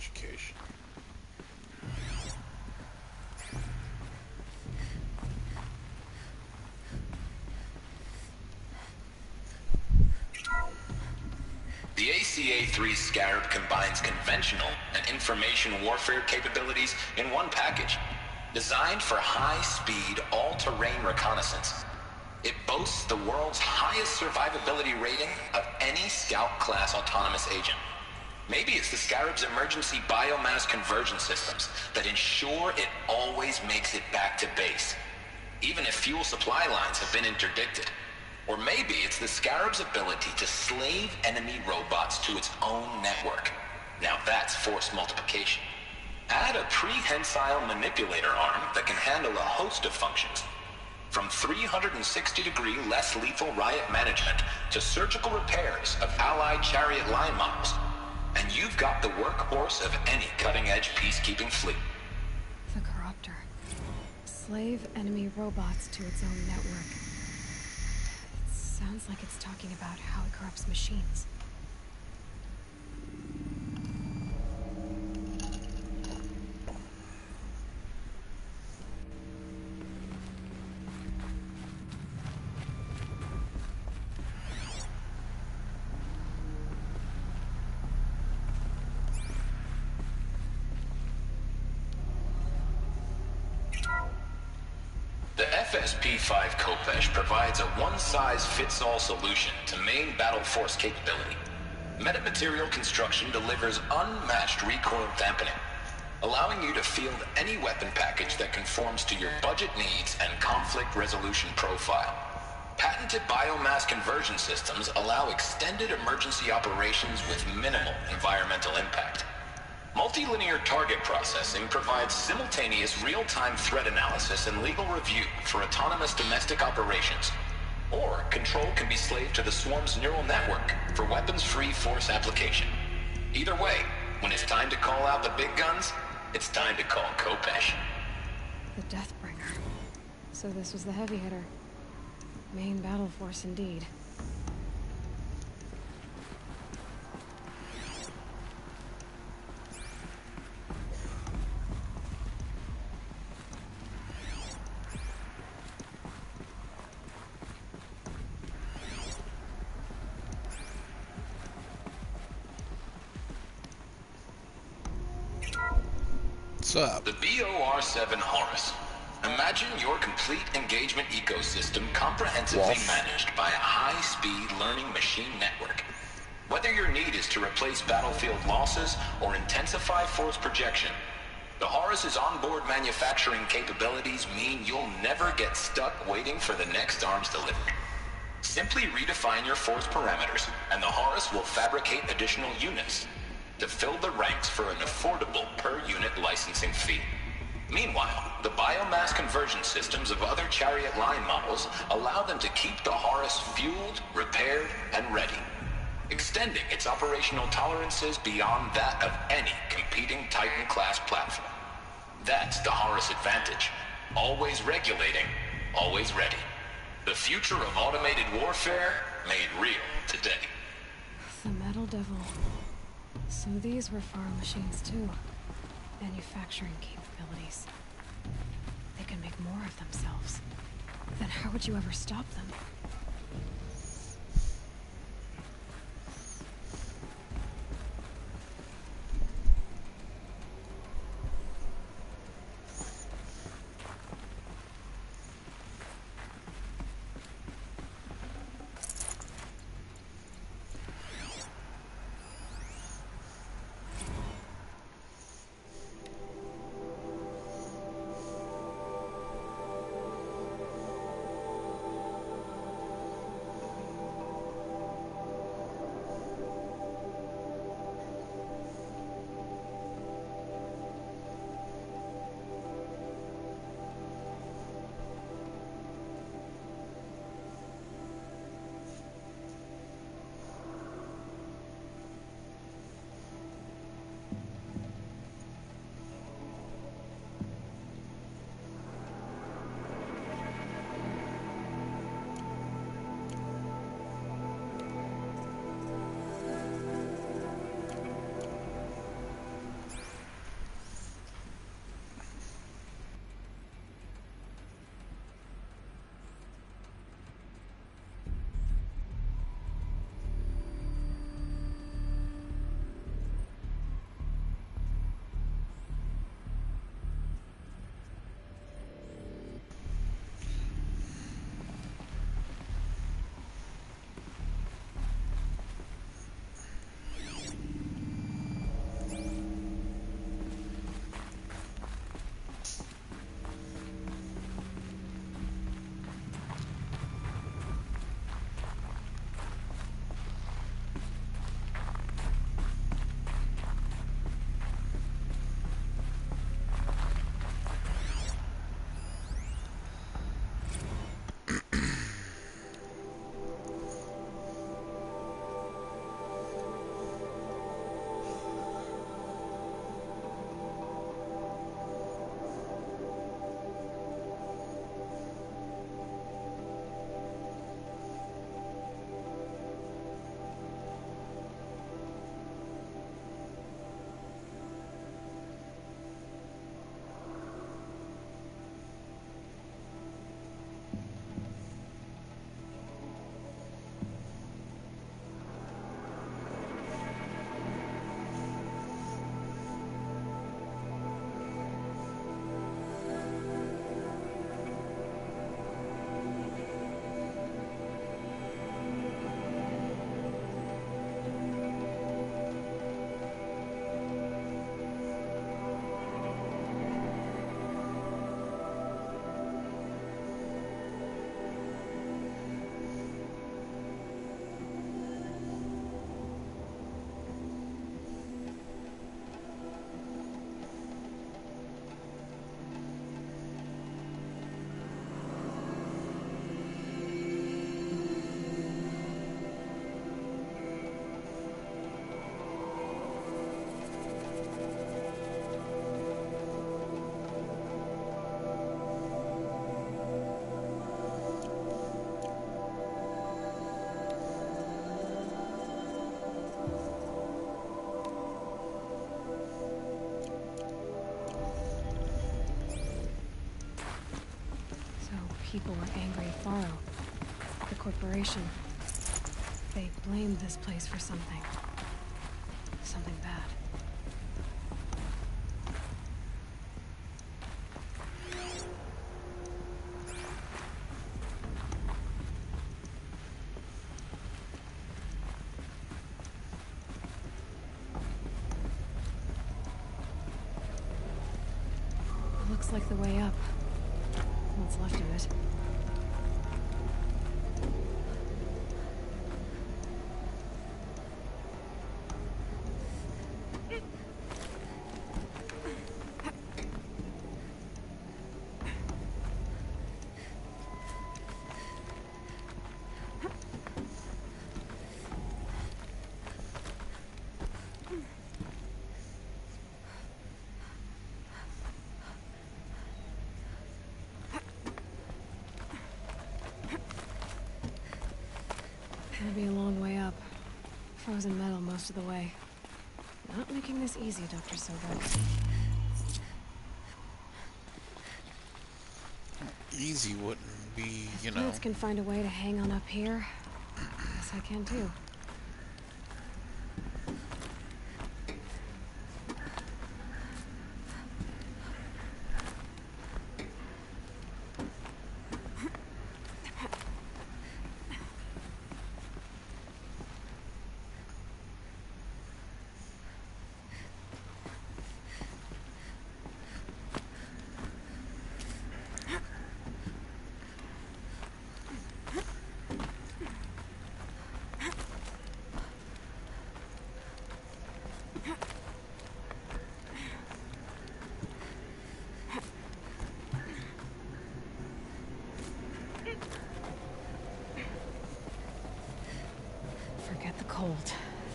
Education. The A C A three Scarab combines conventional and information warfare capabilities in one package, designed for high-speed, all-terrain reconnaissance. It boasts the world's highest survivability rating of any Scout-class autonomous agent. Maybe it's the Scarab's emergency biomass conversion systems that ensure it always makes it back to base, even if fuel supply lines have been interdicted. Or maybe it's the Scarab's ability to slave enemy robots to its own network. Now that's force multiplication. Add a prehensile manipulator arm that can handle a host of functions, from three hundred sixty degree less lethal riot management to surgical repairs of allied chariot line models. And you've got the workhorse of any cutting-edge peacekeeping fleet. The Corruptor. Slave enemy robots to its own network. It sounds like it's talking about how it corrupts machines. F S P five Khopesh provides a one-size-fits-all solution to main battle force capability. Metamaterial construction delivers unmatched recoil dampening, allowing you to field any weapon package that conforms to your budget needs and conflict resolution profile. Patented biomass conversion systems allow extended emergency operations with minimal environmental impact. Multilinear target processing provides simultaneous real-time threat analysis and legal review for autonomous domestic operations. Or control can be slaved to the swarm's neural network for weapons-free force application. Either way, when it's time to call out the big guns, it's time to call Khopesh. The Deathbringer. So this was the heavy hitter. Main battle force indeed. Up. The B O R seven Horus. Imagine your complete engagement ecosystem comprehensively Wolf. managed by a high-speed learning machine network. Whether your need is to replace battlefield losses or intensify force projection, the Horus's onboard manufacturing capabilities mean you'll never get stuck waiting for the next arms delivery. Simply redefine your force parameters, and the Horus will fabricate additional units to fill the ranks for an affordable per-unit licensing fee. Meanwhile, the biomass conversion systems of other chariot line models allow them to keep the Horus fueled, repaired, and ready, extending its operational tolerances beyond that of any competing Titan-class platform. That's the Horus advantage. Always regulating, always ready. The future of automated warfare made real today. The Metal Devil. So these were Faro machines too. Manufacturing capabilities. They can make more of themselves. Then how would you ever stop them? People were angry at Faro, the corporation. They blamed this place for something. Something bad. It looks like the way up. What's left of it. Be a long way up. Frozen metal most of the way. Not making this easy, Doctor Sobeck. Easy wouldn't be, you know. If Nils can find a way to hang on up here, I guess I can too.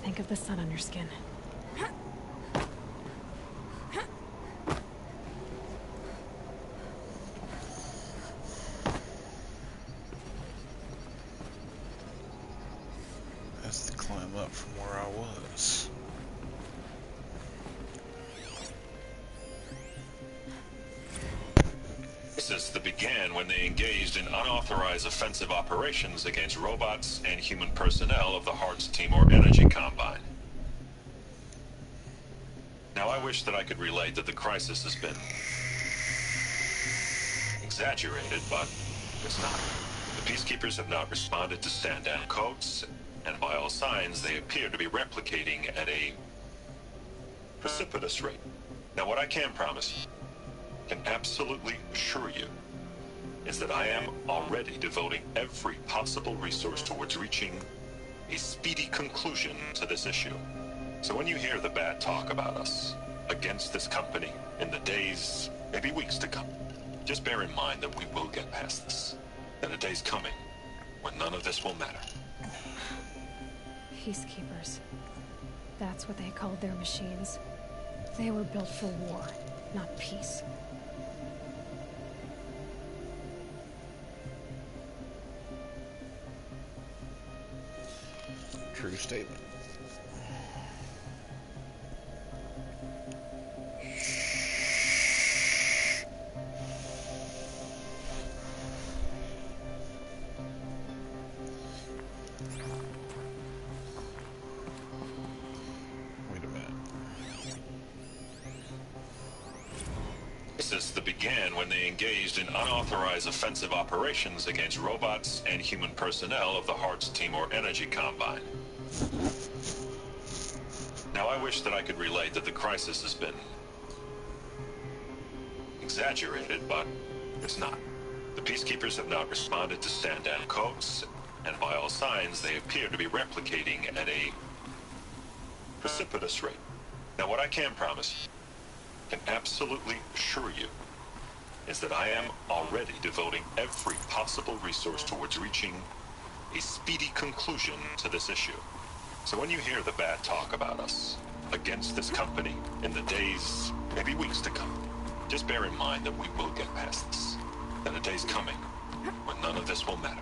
Think of the sun on your skin. That's the climb up from where I was. Since the began when they engaged in unauthorized offensive operations against robots and human personnel of the Hart's Timor Energy Combine. Now I wish that I could relate that the crisis has been exaggerated, but it's not. The peacekeepers have not responded to stand-down codes, and by all signs they appear to be replicating at a precipitous rate. Now what I can promise you, can absolutely assure you, is that I am already devoting every possible resource towards reaching a speedy conclusion to this issue. So when you hear the bad talk about us against this company in the days, maybe weeks to come, just bear in mind that we will get past this, and a day's coming when none of this will matter. Peacekeepers. That's what they called their machines. They were built for war, not peace. True statement. Wait a minute. Since the began when they engaged in unauthorized offensive operations against robots and human personnel of the Hart's Timor Energy Combine. Now I wish that I could relate that the crisis has been exaggerated, but it's not. The peacekeepers have not responded to stand-down codes, and by all signs they appear to be replicating at a precipitous rate. Now what I can promise you, can absolutely assure you, is that I am already devoting every possible resource towards reaching a speedy conclusion to this issue. So when you hear the bad talk about us against this company in the days, maybe weeks to come, just bear in mind that we will get past this, and a day's coming when none of this will matter.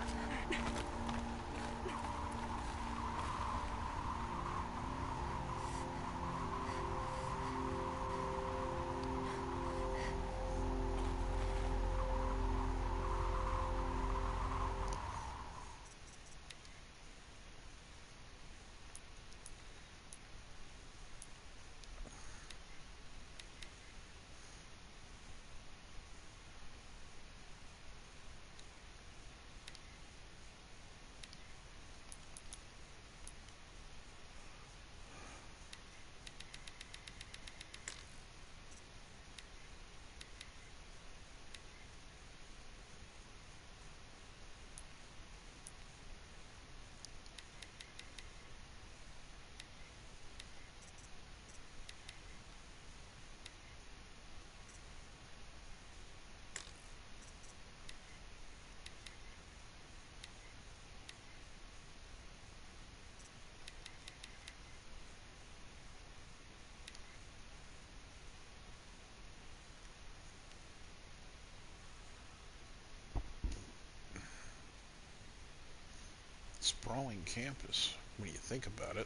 Sprawling campus, when you think about it.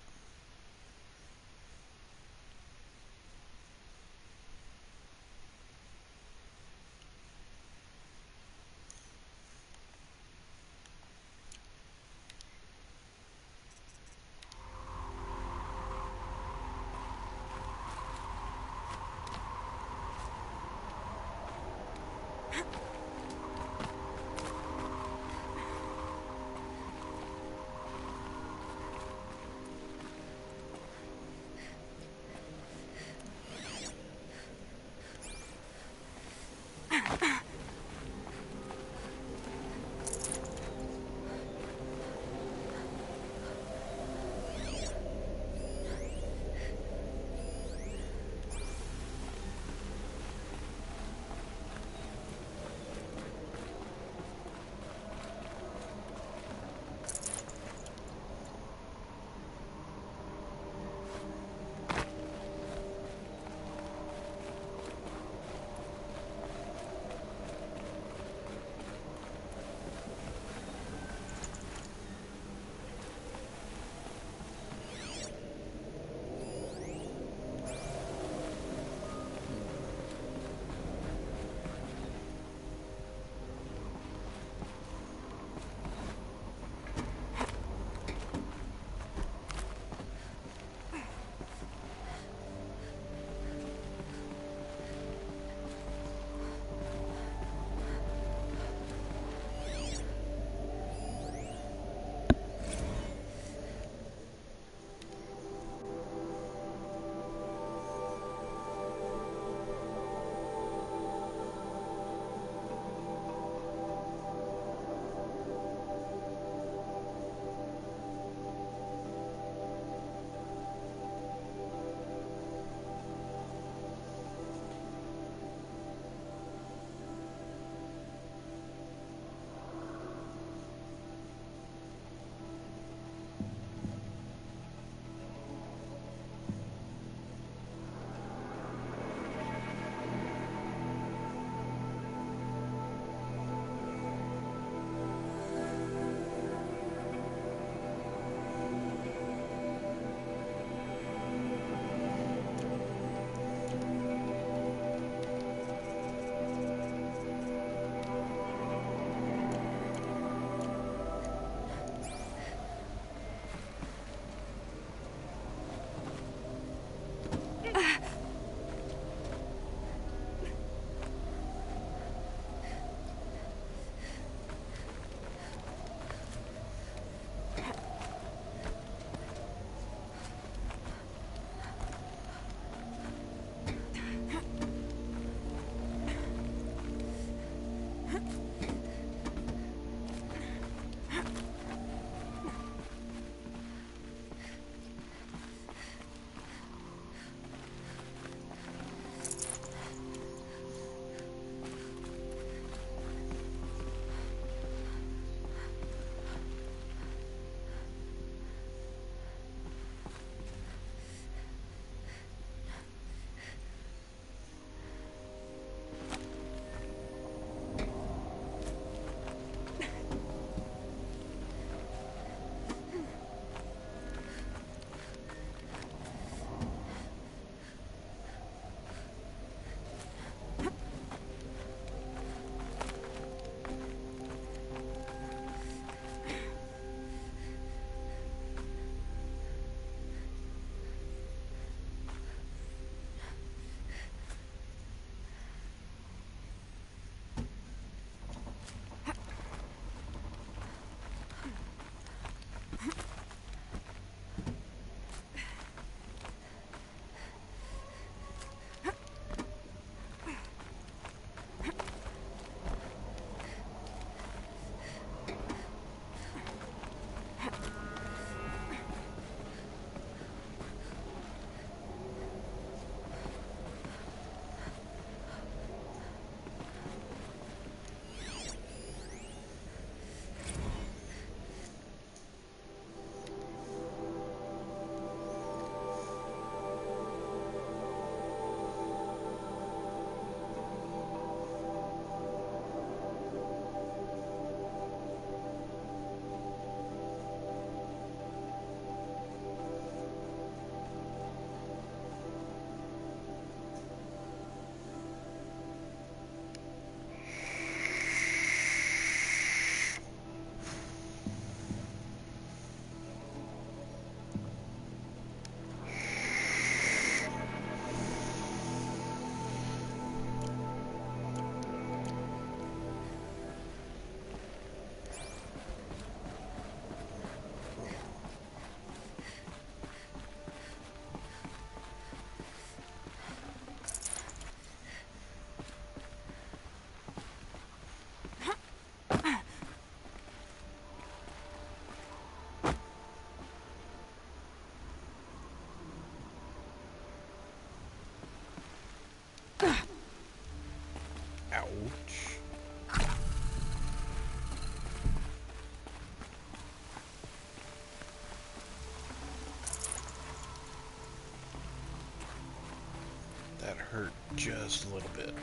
That hurt just a little bit.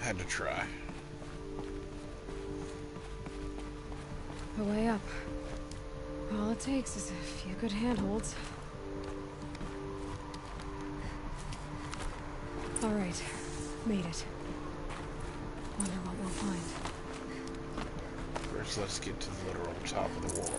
Had to try. The way up. All it takes is a few good handholds. All right, made it. Wonder what we'll find. First, let's get to the literal top of the world.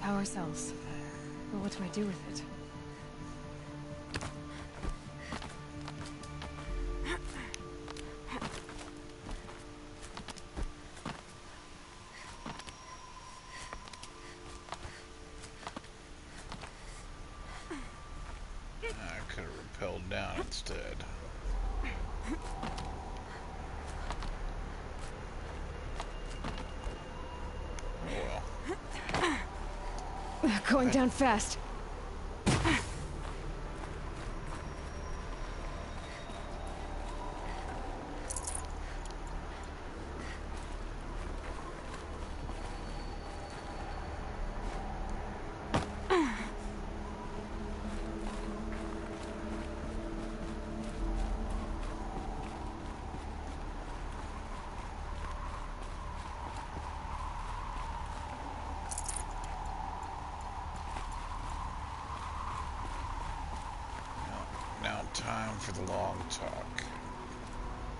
Power cells. But what do I do with it? I could have rappelled down instead. Going down fast. Time for the long talk.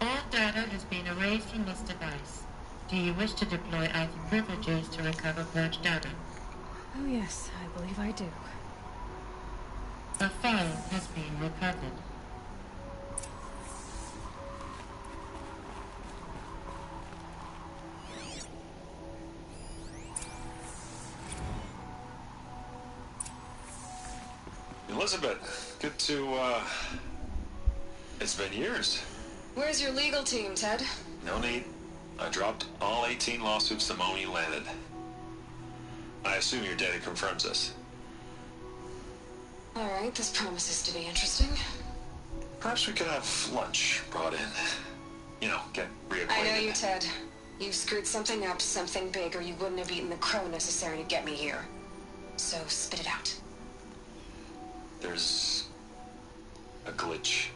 Lab data has been erased from this device. Do you wish to deploy item privileges to recover purge data? Oh yes, I believe I do. The file has been recovered. Elisabet, good to, uh... it's been years. Where's your legal team, Ted? No need. I dropped all eighteen lawsuits the moment you landed. I assume your data confirms this. Alright, this promises to be interesting. Perhaps we could have lunch brought in. You know, get reacquainted. I know you, Ted. You've screwed something up, something big, or you wouldn't have eaten the crow necessary to get me here. So, spit it out. There's a glitch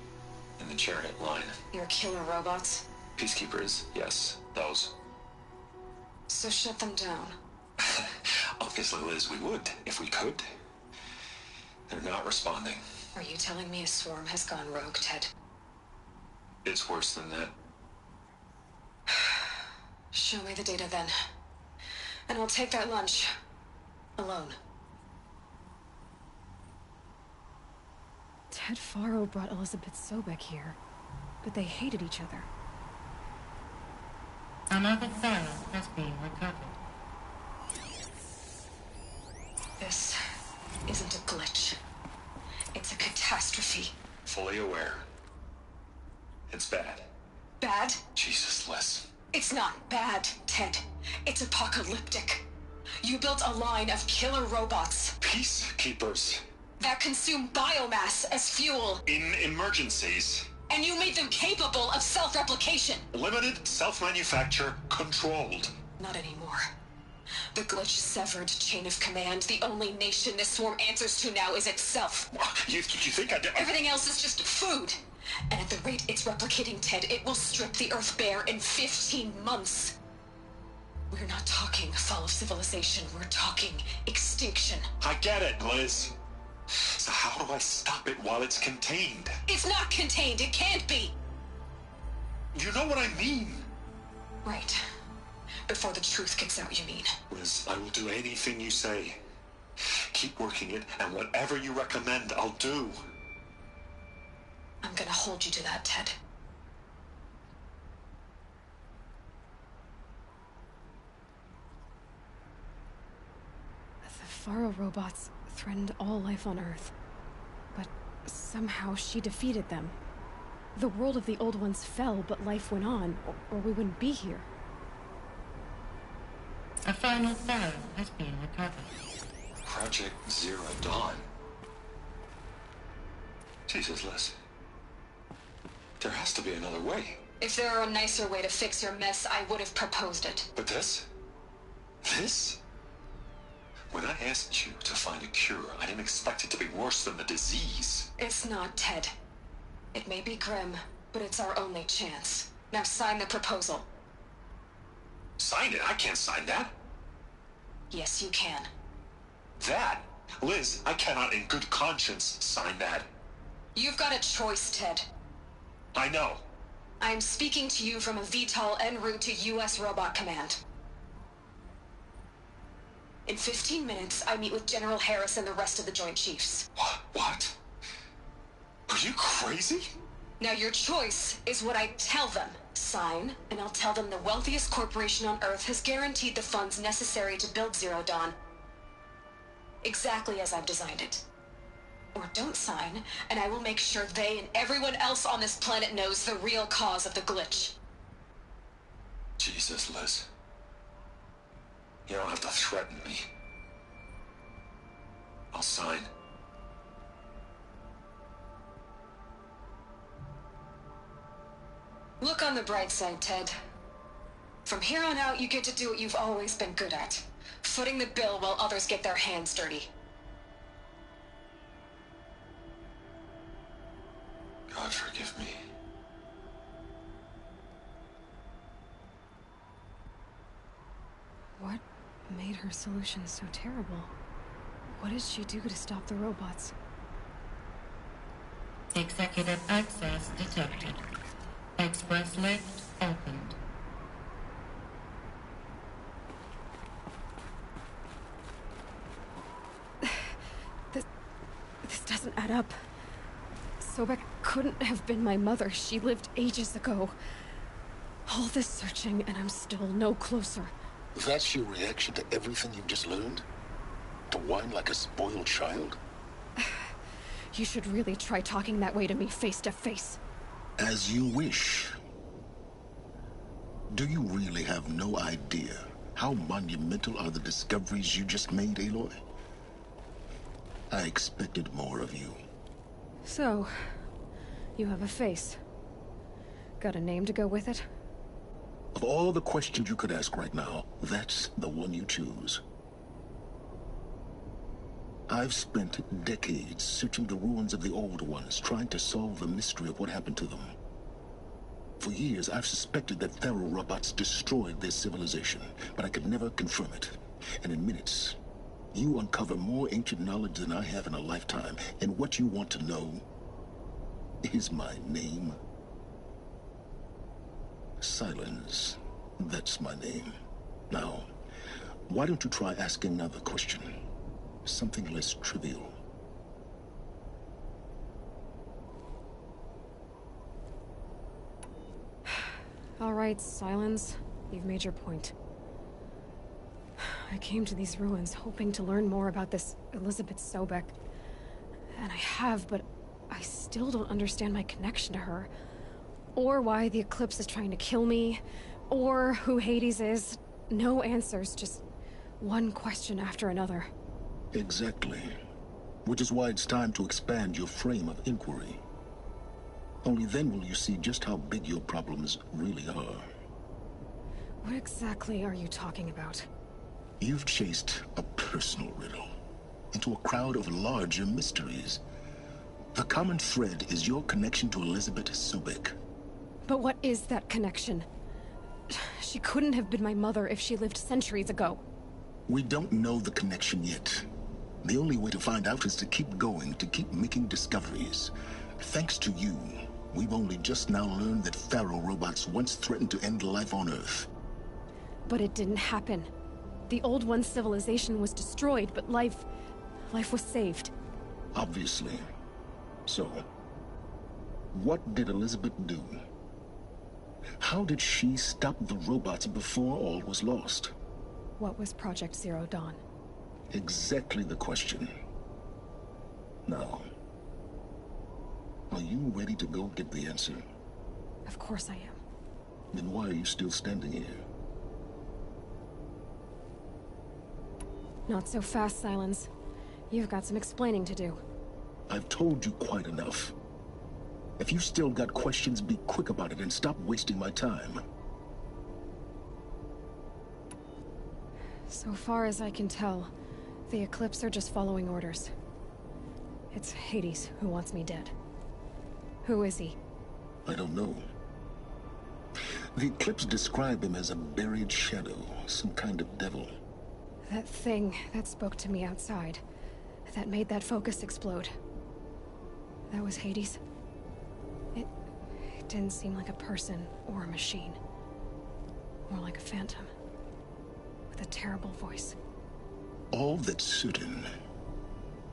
in the chariot line. Your killer robots? Peacekeepers, yes. Those. So shut them down. Obviously, Liz, we would, if we could. They're not responding. Are you telling me a swarm has gone rogue, Ted? It's worse than that. Show me the data then. And I'll take that lunch. Alone. Ted Faro brought Elisabet Sobeck here, but they hated each other. Another file has been recovered. This isn't a glitch. It's a catastrophe. Fully aware. It's bad. Bad? Jesus, Liz. It's not bad, Ted. It's apocalyptic. You built a line of killer robots. Peacekeepers. that consume biomass as fuel. In emergencies. And you made them capable of self-replication. Limited, self-manufacture, controlled. Not anymore. The glitch-severed chain of command, the only nation this swarm answers to now is itself. You, you think I did? Everything else is just food. And at the rate it's replicating, Ted, it will strip the Earth bare in fifteen months. We're not talking fall of civilization. We're talking extinction. I get it, Liz. So how do I stop it while it's contained? It's not contained. It can't be. You know what I mean. Right. Before the truth gets out, you mean. Liz, I will do anything you say. Keep working it, and whatever you recommend, I'll do. I'm gonna hold you to that, Ted. The Faro robots threatened all life on Earth, but somehow she defeated them. The world of the old ones fell, but life went on, or, or we wouldn't be here. A final file has been recovered. Project Zero Dawn. Jesus, Liz. There has to be another way. If there were a nicer way to fix your mess, I would have proposed it. But this? This? When I asked you to find a cure, I didn't expect it to be worse than the disease. It's not, Ted. It may be grim, but it's our only chance. Now sign the proposal. Sign it? I can't sign that. Yes, you can. That? Liz, I cannot in good conscience sign that. You've got a choice, Ted. I know. I'm speaking to you from a V TOL en route to U S Robot Command. In fifteen minutes, I meet with General Harris and the rest of the Joint Chiefs. What? What? Are you crazy? Now your choice is what I tell them. Sign, and I'll tell them the wealthiest corporation on Earth has guaranteed the funds necessary to build Zero Dawn. Exactly as I've designed it. Or don't sign, and I will make sure they and everyone else on this planet knows the real cause of the glitch. Jesus, Liz. You don't have to threaten me. I'll sign. Look on the bright side, Ted. From here on out, you get to do what you've always been good at. Footing the bill while others get their hands dirty. God forgive me. What made her solution so terrible? What did she do to stop the robots? Executive access detected. Express lift opened. This, this doesn't add up. Sobeck couldn't have been my mother. She lived ages ago. All this searching, and I'm still no closer. That's your reaction to everything you've just learned? To whine like a spoiled child? You should really try talking that way to me face to face. As you wish. Do you really have no idea how monumental are the discoveries you just made, Aloy? I expected more of you. So, you have a face. Got a name to go with it? Of all the questions you could ask right now, that's the one you choose. I've spent decades searching the ruins of the old ones, trying to solve the mystery of what happened to them. For years, I've suspected that Faro robots destroyed their civilization, but I could never confirm it. And in minutes, you uncover more ancient knowledge than I have in a lifetime, and what you want to know is my name. Sylens. That's my name. Now, why don't you try asking another question? Something less trivial. All right, Sylens. You've made your point. I came to these ruins hoping to learn more about this Elisabet Sobeck. And I have, but I still don't understand my connection to her. Or why the Eclipse is trying to kill me. Or who Hades is. No answers, just one question after another. Exactly. which is why it's time to expand your frame of inquiry. Only then will you see just how big your problems really are. What exactly are you talking about? You've chased a personal riddle into a crowd of larger mysteries. The common thread is your connection to Elisabet Sobeck. But what is that connection? She couldn't have been my mother if she lived centuries ago. We don't know the connection yet. The only way to find out is to keep going, to keep making discoveries. Thanks to you, we've only just now learned that Faro robots once threatened to end life on Earth. But it didn't happen. The Old One's civilization was destroyed, but life... life was saved. Obviously. So, what did Elisabet do? How did she stop the robots before all was lost? What was Project Zero Dawn? Exactly the question. Now, are you ready to go get the answer? Of course I am. Then why are you still standing here? Not so fast, Sylens. You've got some explaining to do. I've told you quite enough. If you've still got questions, be quick about it and stop wasting my time. So far as I can tell, the Eclipse are just following orders. It's Hades who wants me dead. Who is he? I don't know. The Eclipse describe him as a buried shadow, some kind of devil. That thing that spoke to me outside, that made that focus explode. That was Hades. It, it didn't seem like a person or a machine. More like a phantom. With a terrible voice. All that's certain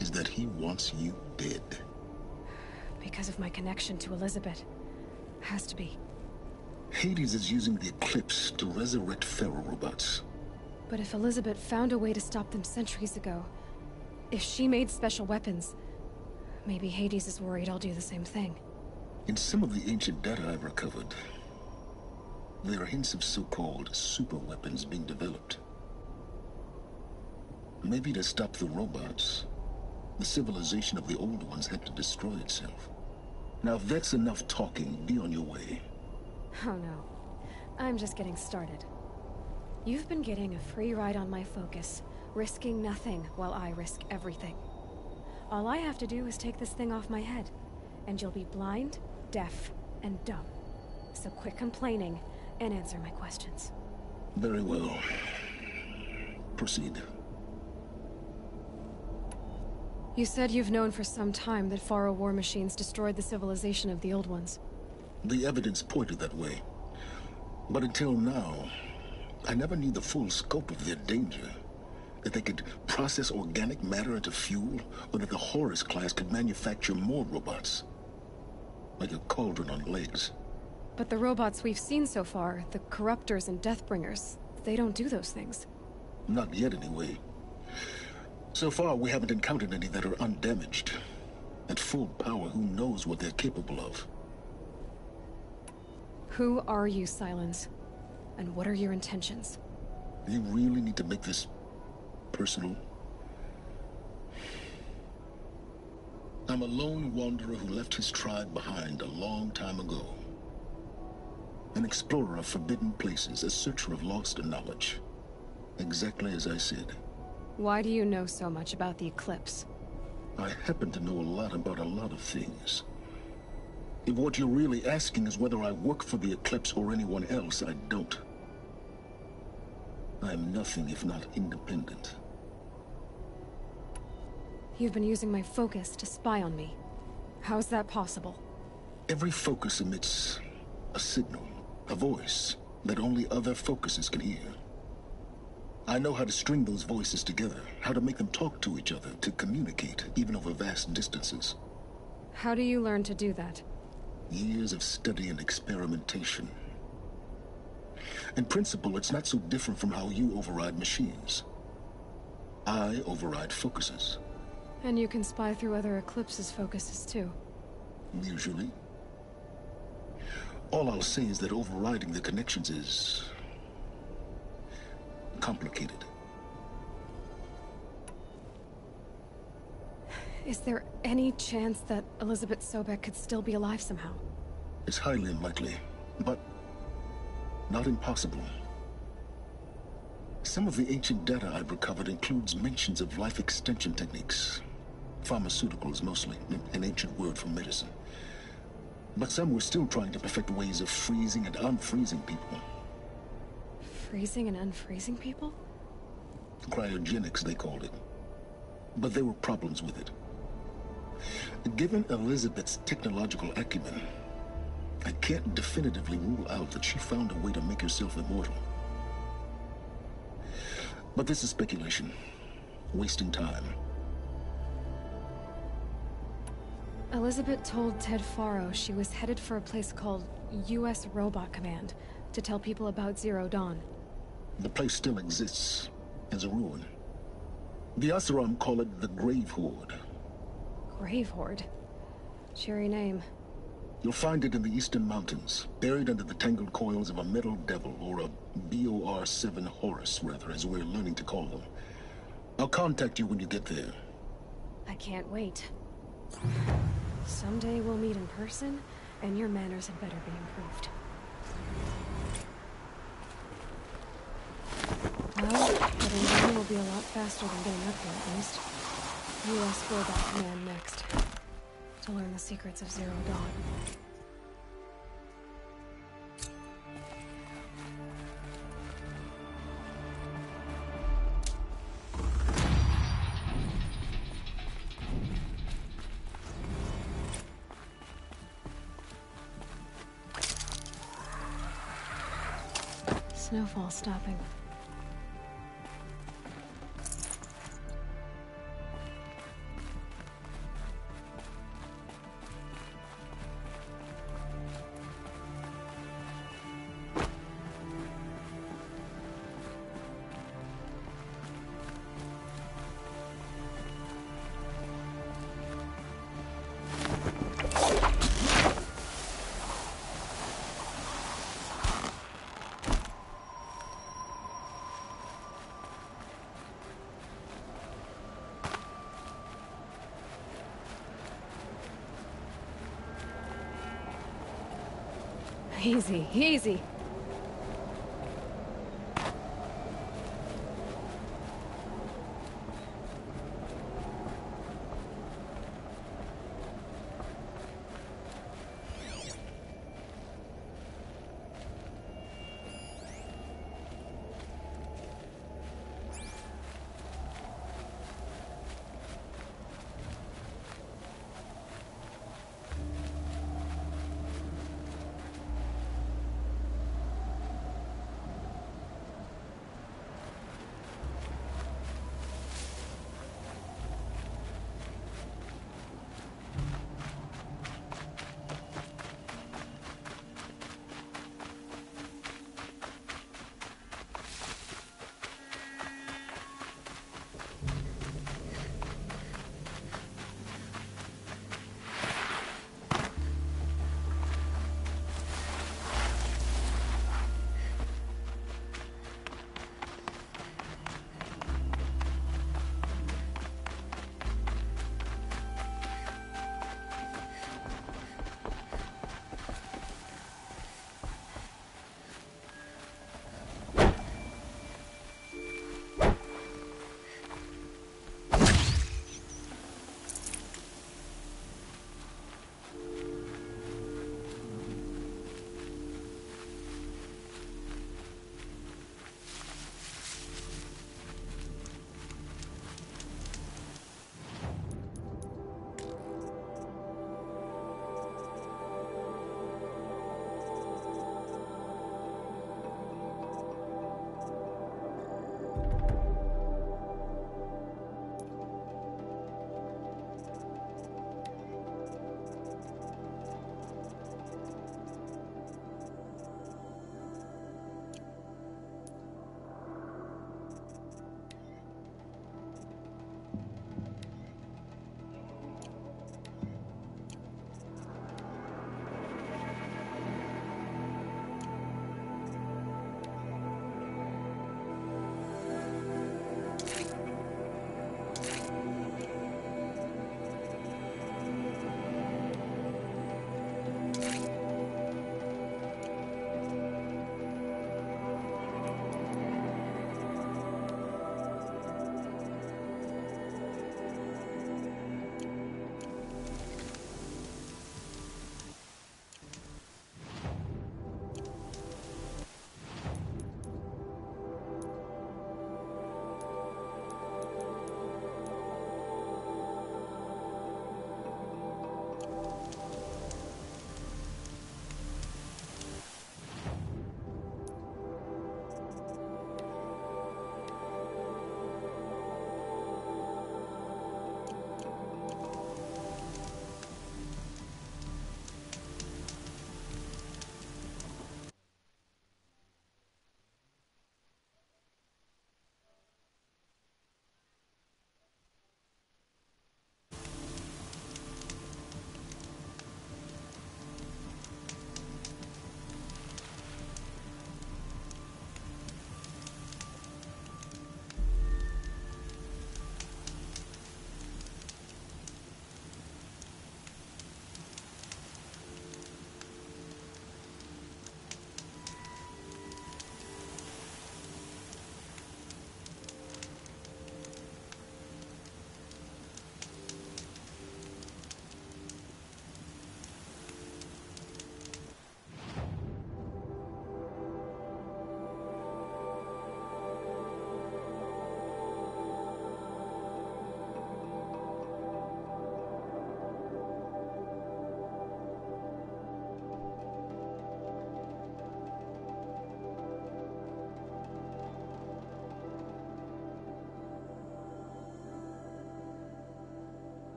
is that he wants you dead. Because of my connection to Elisabet. Has to be. Hades is using the Eclipse to resurrect Faro robots. But if Elisabet found a way to stop them centuries ago, if she made special weapons, maybe Hades is worried I'll do the same thing. In some of the ancient data I've recovered, there are hints of so-called super weapons being developed. Maybe to stop the robots, the civilization of the Old Ones had to destroy itself. Now if that's enough talking, be on your way. Oh no, I'm just getting started. You've been getting a free ride on my Focus, risking nothing while I risk everything. All I have to do is take this thing off my head, and you'll be blind, deaf, and dumb. So quit complaining and answer my questions. Very well. Proceed. You said you've known for some time that Faro war machines destroyed the civilization of the Old Ones. The evidence pointed that way. But until now, I never knew the full scope of their danger. That they could process organic matter into fuel, or that the Horus class could manufacture more robots. Like a cauldron on legs. But the robots we've seen so far, the Corruptors and Deathbringers, they don't do those things. Not yet, anyway. So far, we haven't encountered any that are undamaged. At full power, who knows what they're capable of? Who are you, Sylens? And what are your intentions? You really need to make this personal. I'm a lone wanderer who left his tribe behind a long time ago. An explorer of forbidden places, a searcher of lost knowledge. Exactly as I said. Why do you know so much about the Eclipse? I happen to know a lot about a lot of things. If what you're really asking is whether I work for the Eclipse or anyone else, I don't. I am nothing if not independent. You've been using my Focus to spy on me. How is that possible? Every Focus emits a signal, a voice, that only other Focuses can hear. I know how to string those voices together, how to make them talk to each other, to communicate, even over vast distances. How do you learn to do that? Years of study and experimentation. In principle, it's not so different from how you override machines. I override Focuses. And you can spy through other Eclipse's Focuses, too. Usually. All I'll say is that overriding the connections is complicated. Is there any chance that Elisabet Sobeck could still be alive somehow? It's highly unlikely, but not impossible. Some of the ancient data I've recovered includes mentions of life extension techniques. Pharmaceuticals mostly, an ancient word for medicine. But some were still trying to perfect ways of freezing and unfreezing people. Freezing and unfreezing people? Cryogenics, they called it. But there were problems with it. Given Elizabeth's technological acumen, I can't definitively rule out that she found a way to make herself immortal. But this is speculation, wasting time. Elisabet told Ted Faro she was headed for a place called U S Robot Command to tell people about Zero Dawn. The place still exists as a ruin. The Asaram call it the Grave Horde. Grave Horde? Cheery name. You'll find it in the eastern mountains, buried under the tangled coils of a metal devil, or a B O R seven Horus, rather, as we're learning to call them. I'll contact you when you get there. I can't wait. Someday we'll meet in person, and your manners had better be improved. Well, getting down will be a lot faster than getting up here, at least. U S Robot Command next, to learn the secrets of Zero Dawn. Snowfall stopping. Easy, easy.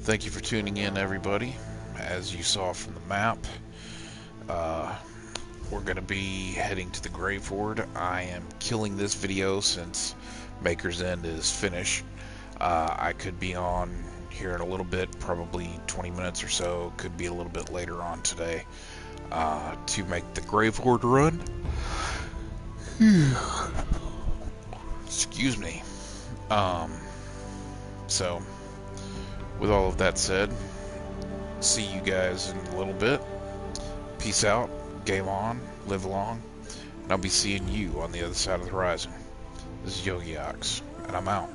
Thank you for tuning in, everybody. As you saw from the map, uh, we're going to be heading to the Grave Horde. I am killing this video since Maker's End is finished. Uh, I could be on here in a little bit, probably twenty minutes or so. Could be a little bit later on today uh, to make the Grave Horde run. Excuse me. Um, so... With all of that said, see you guys in a little bit. Peace out, game on, live long, and I'll be seeing you on the other side of the horizon. This is Yogiaox, and I'm out.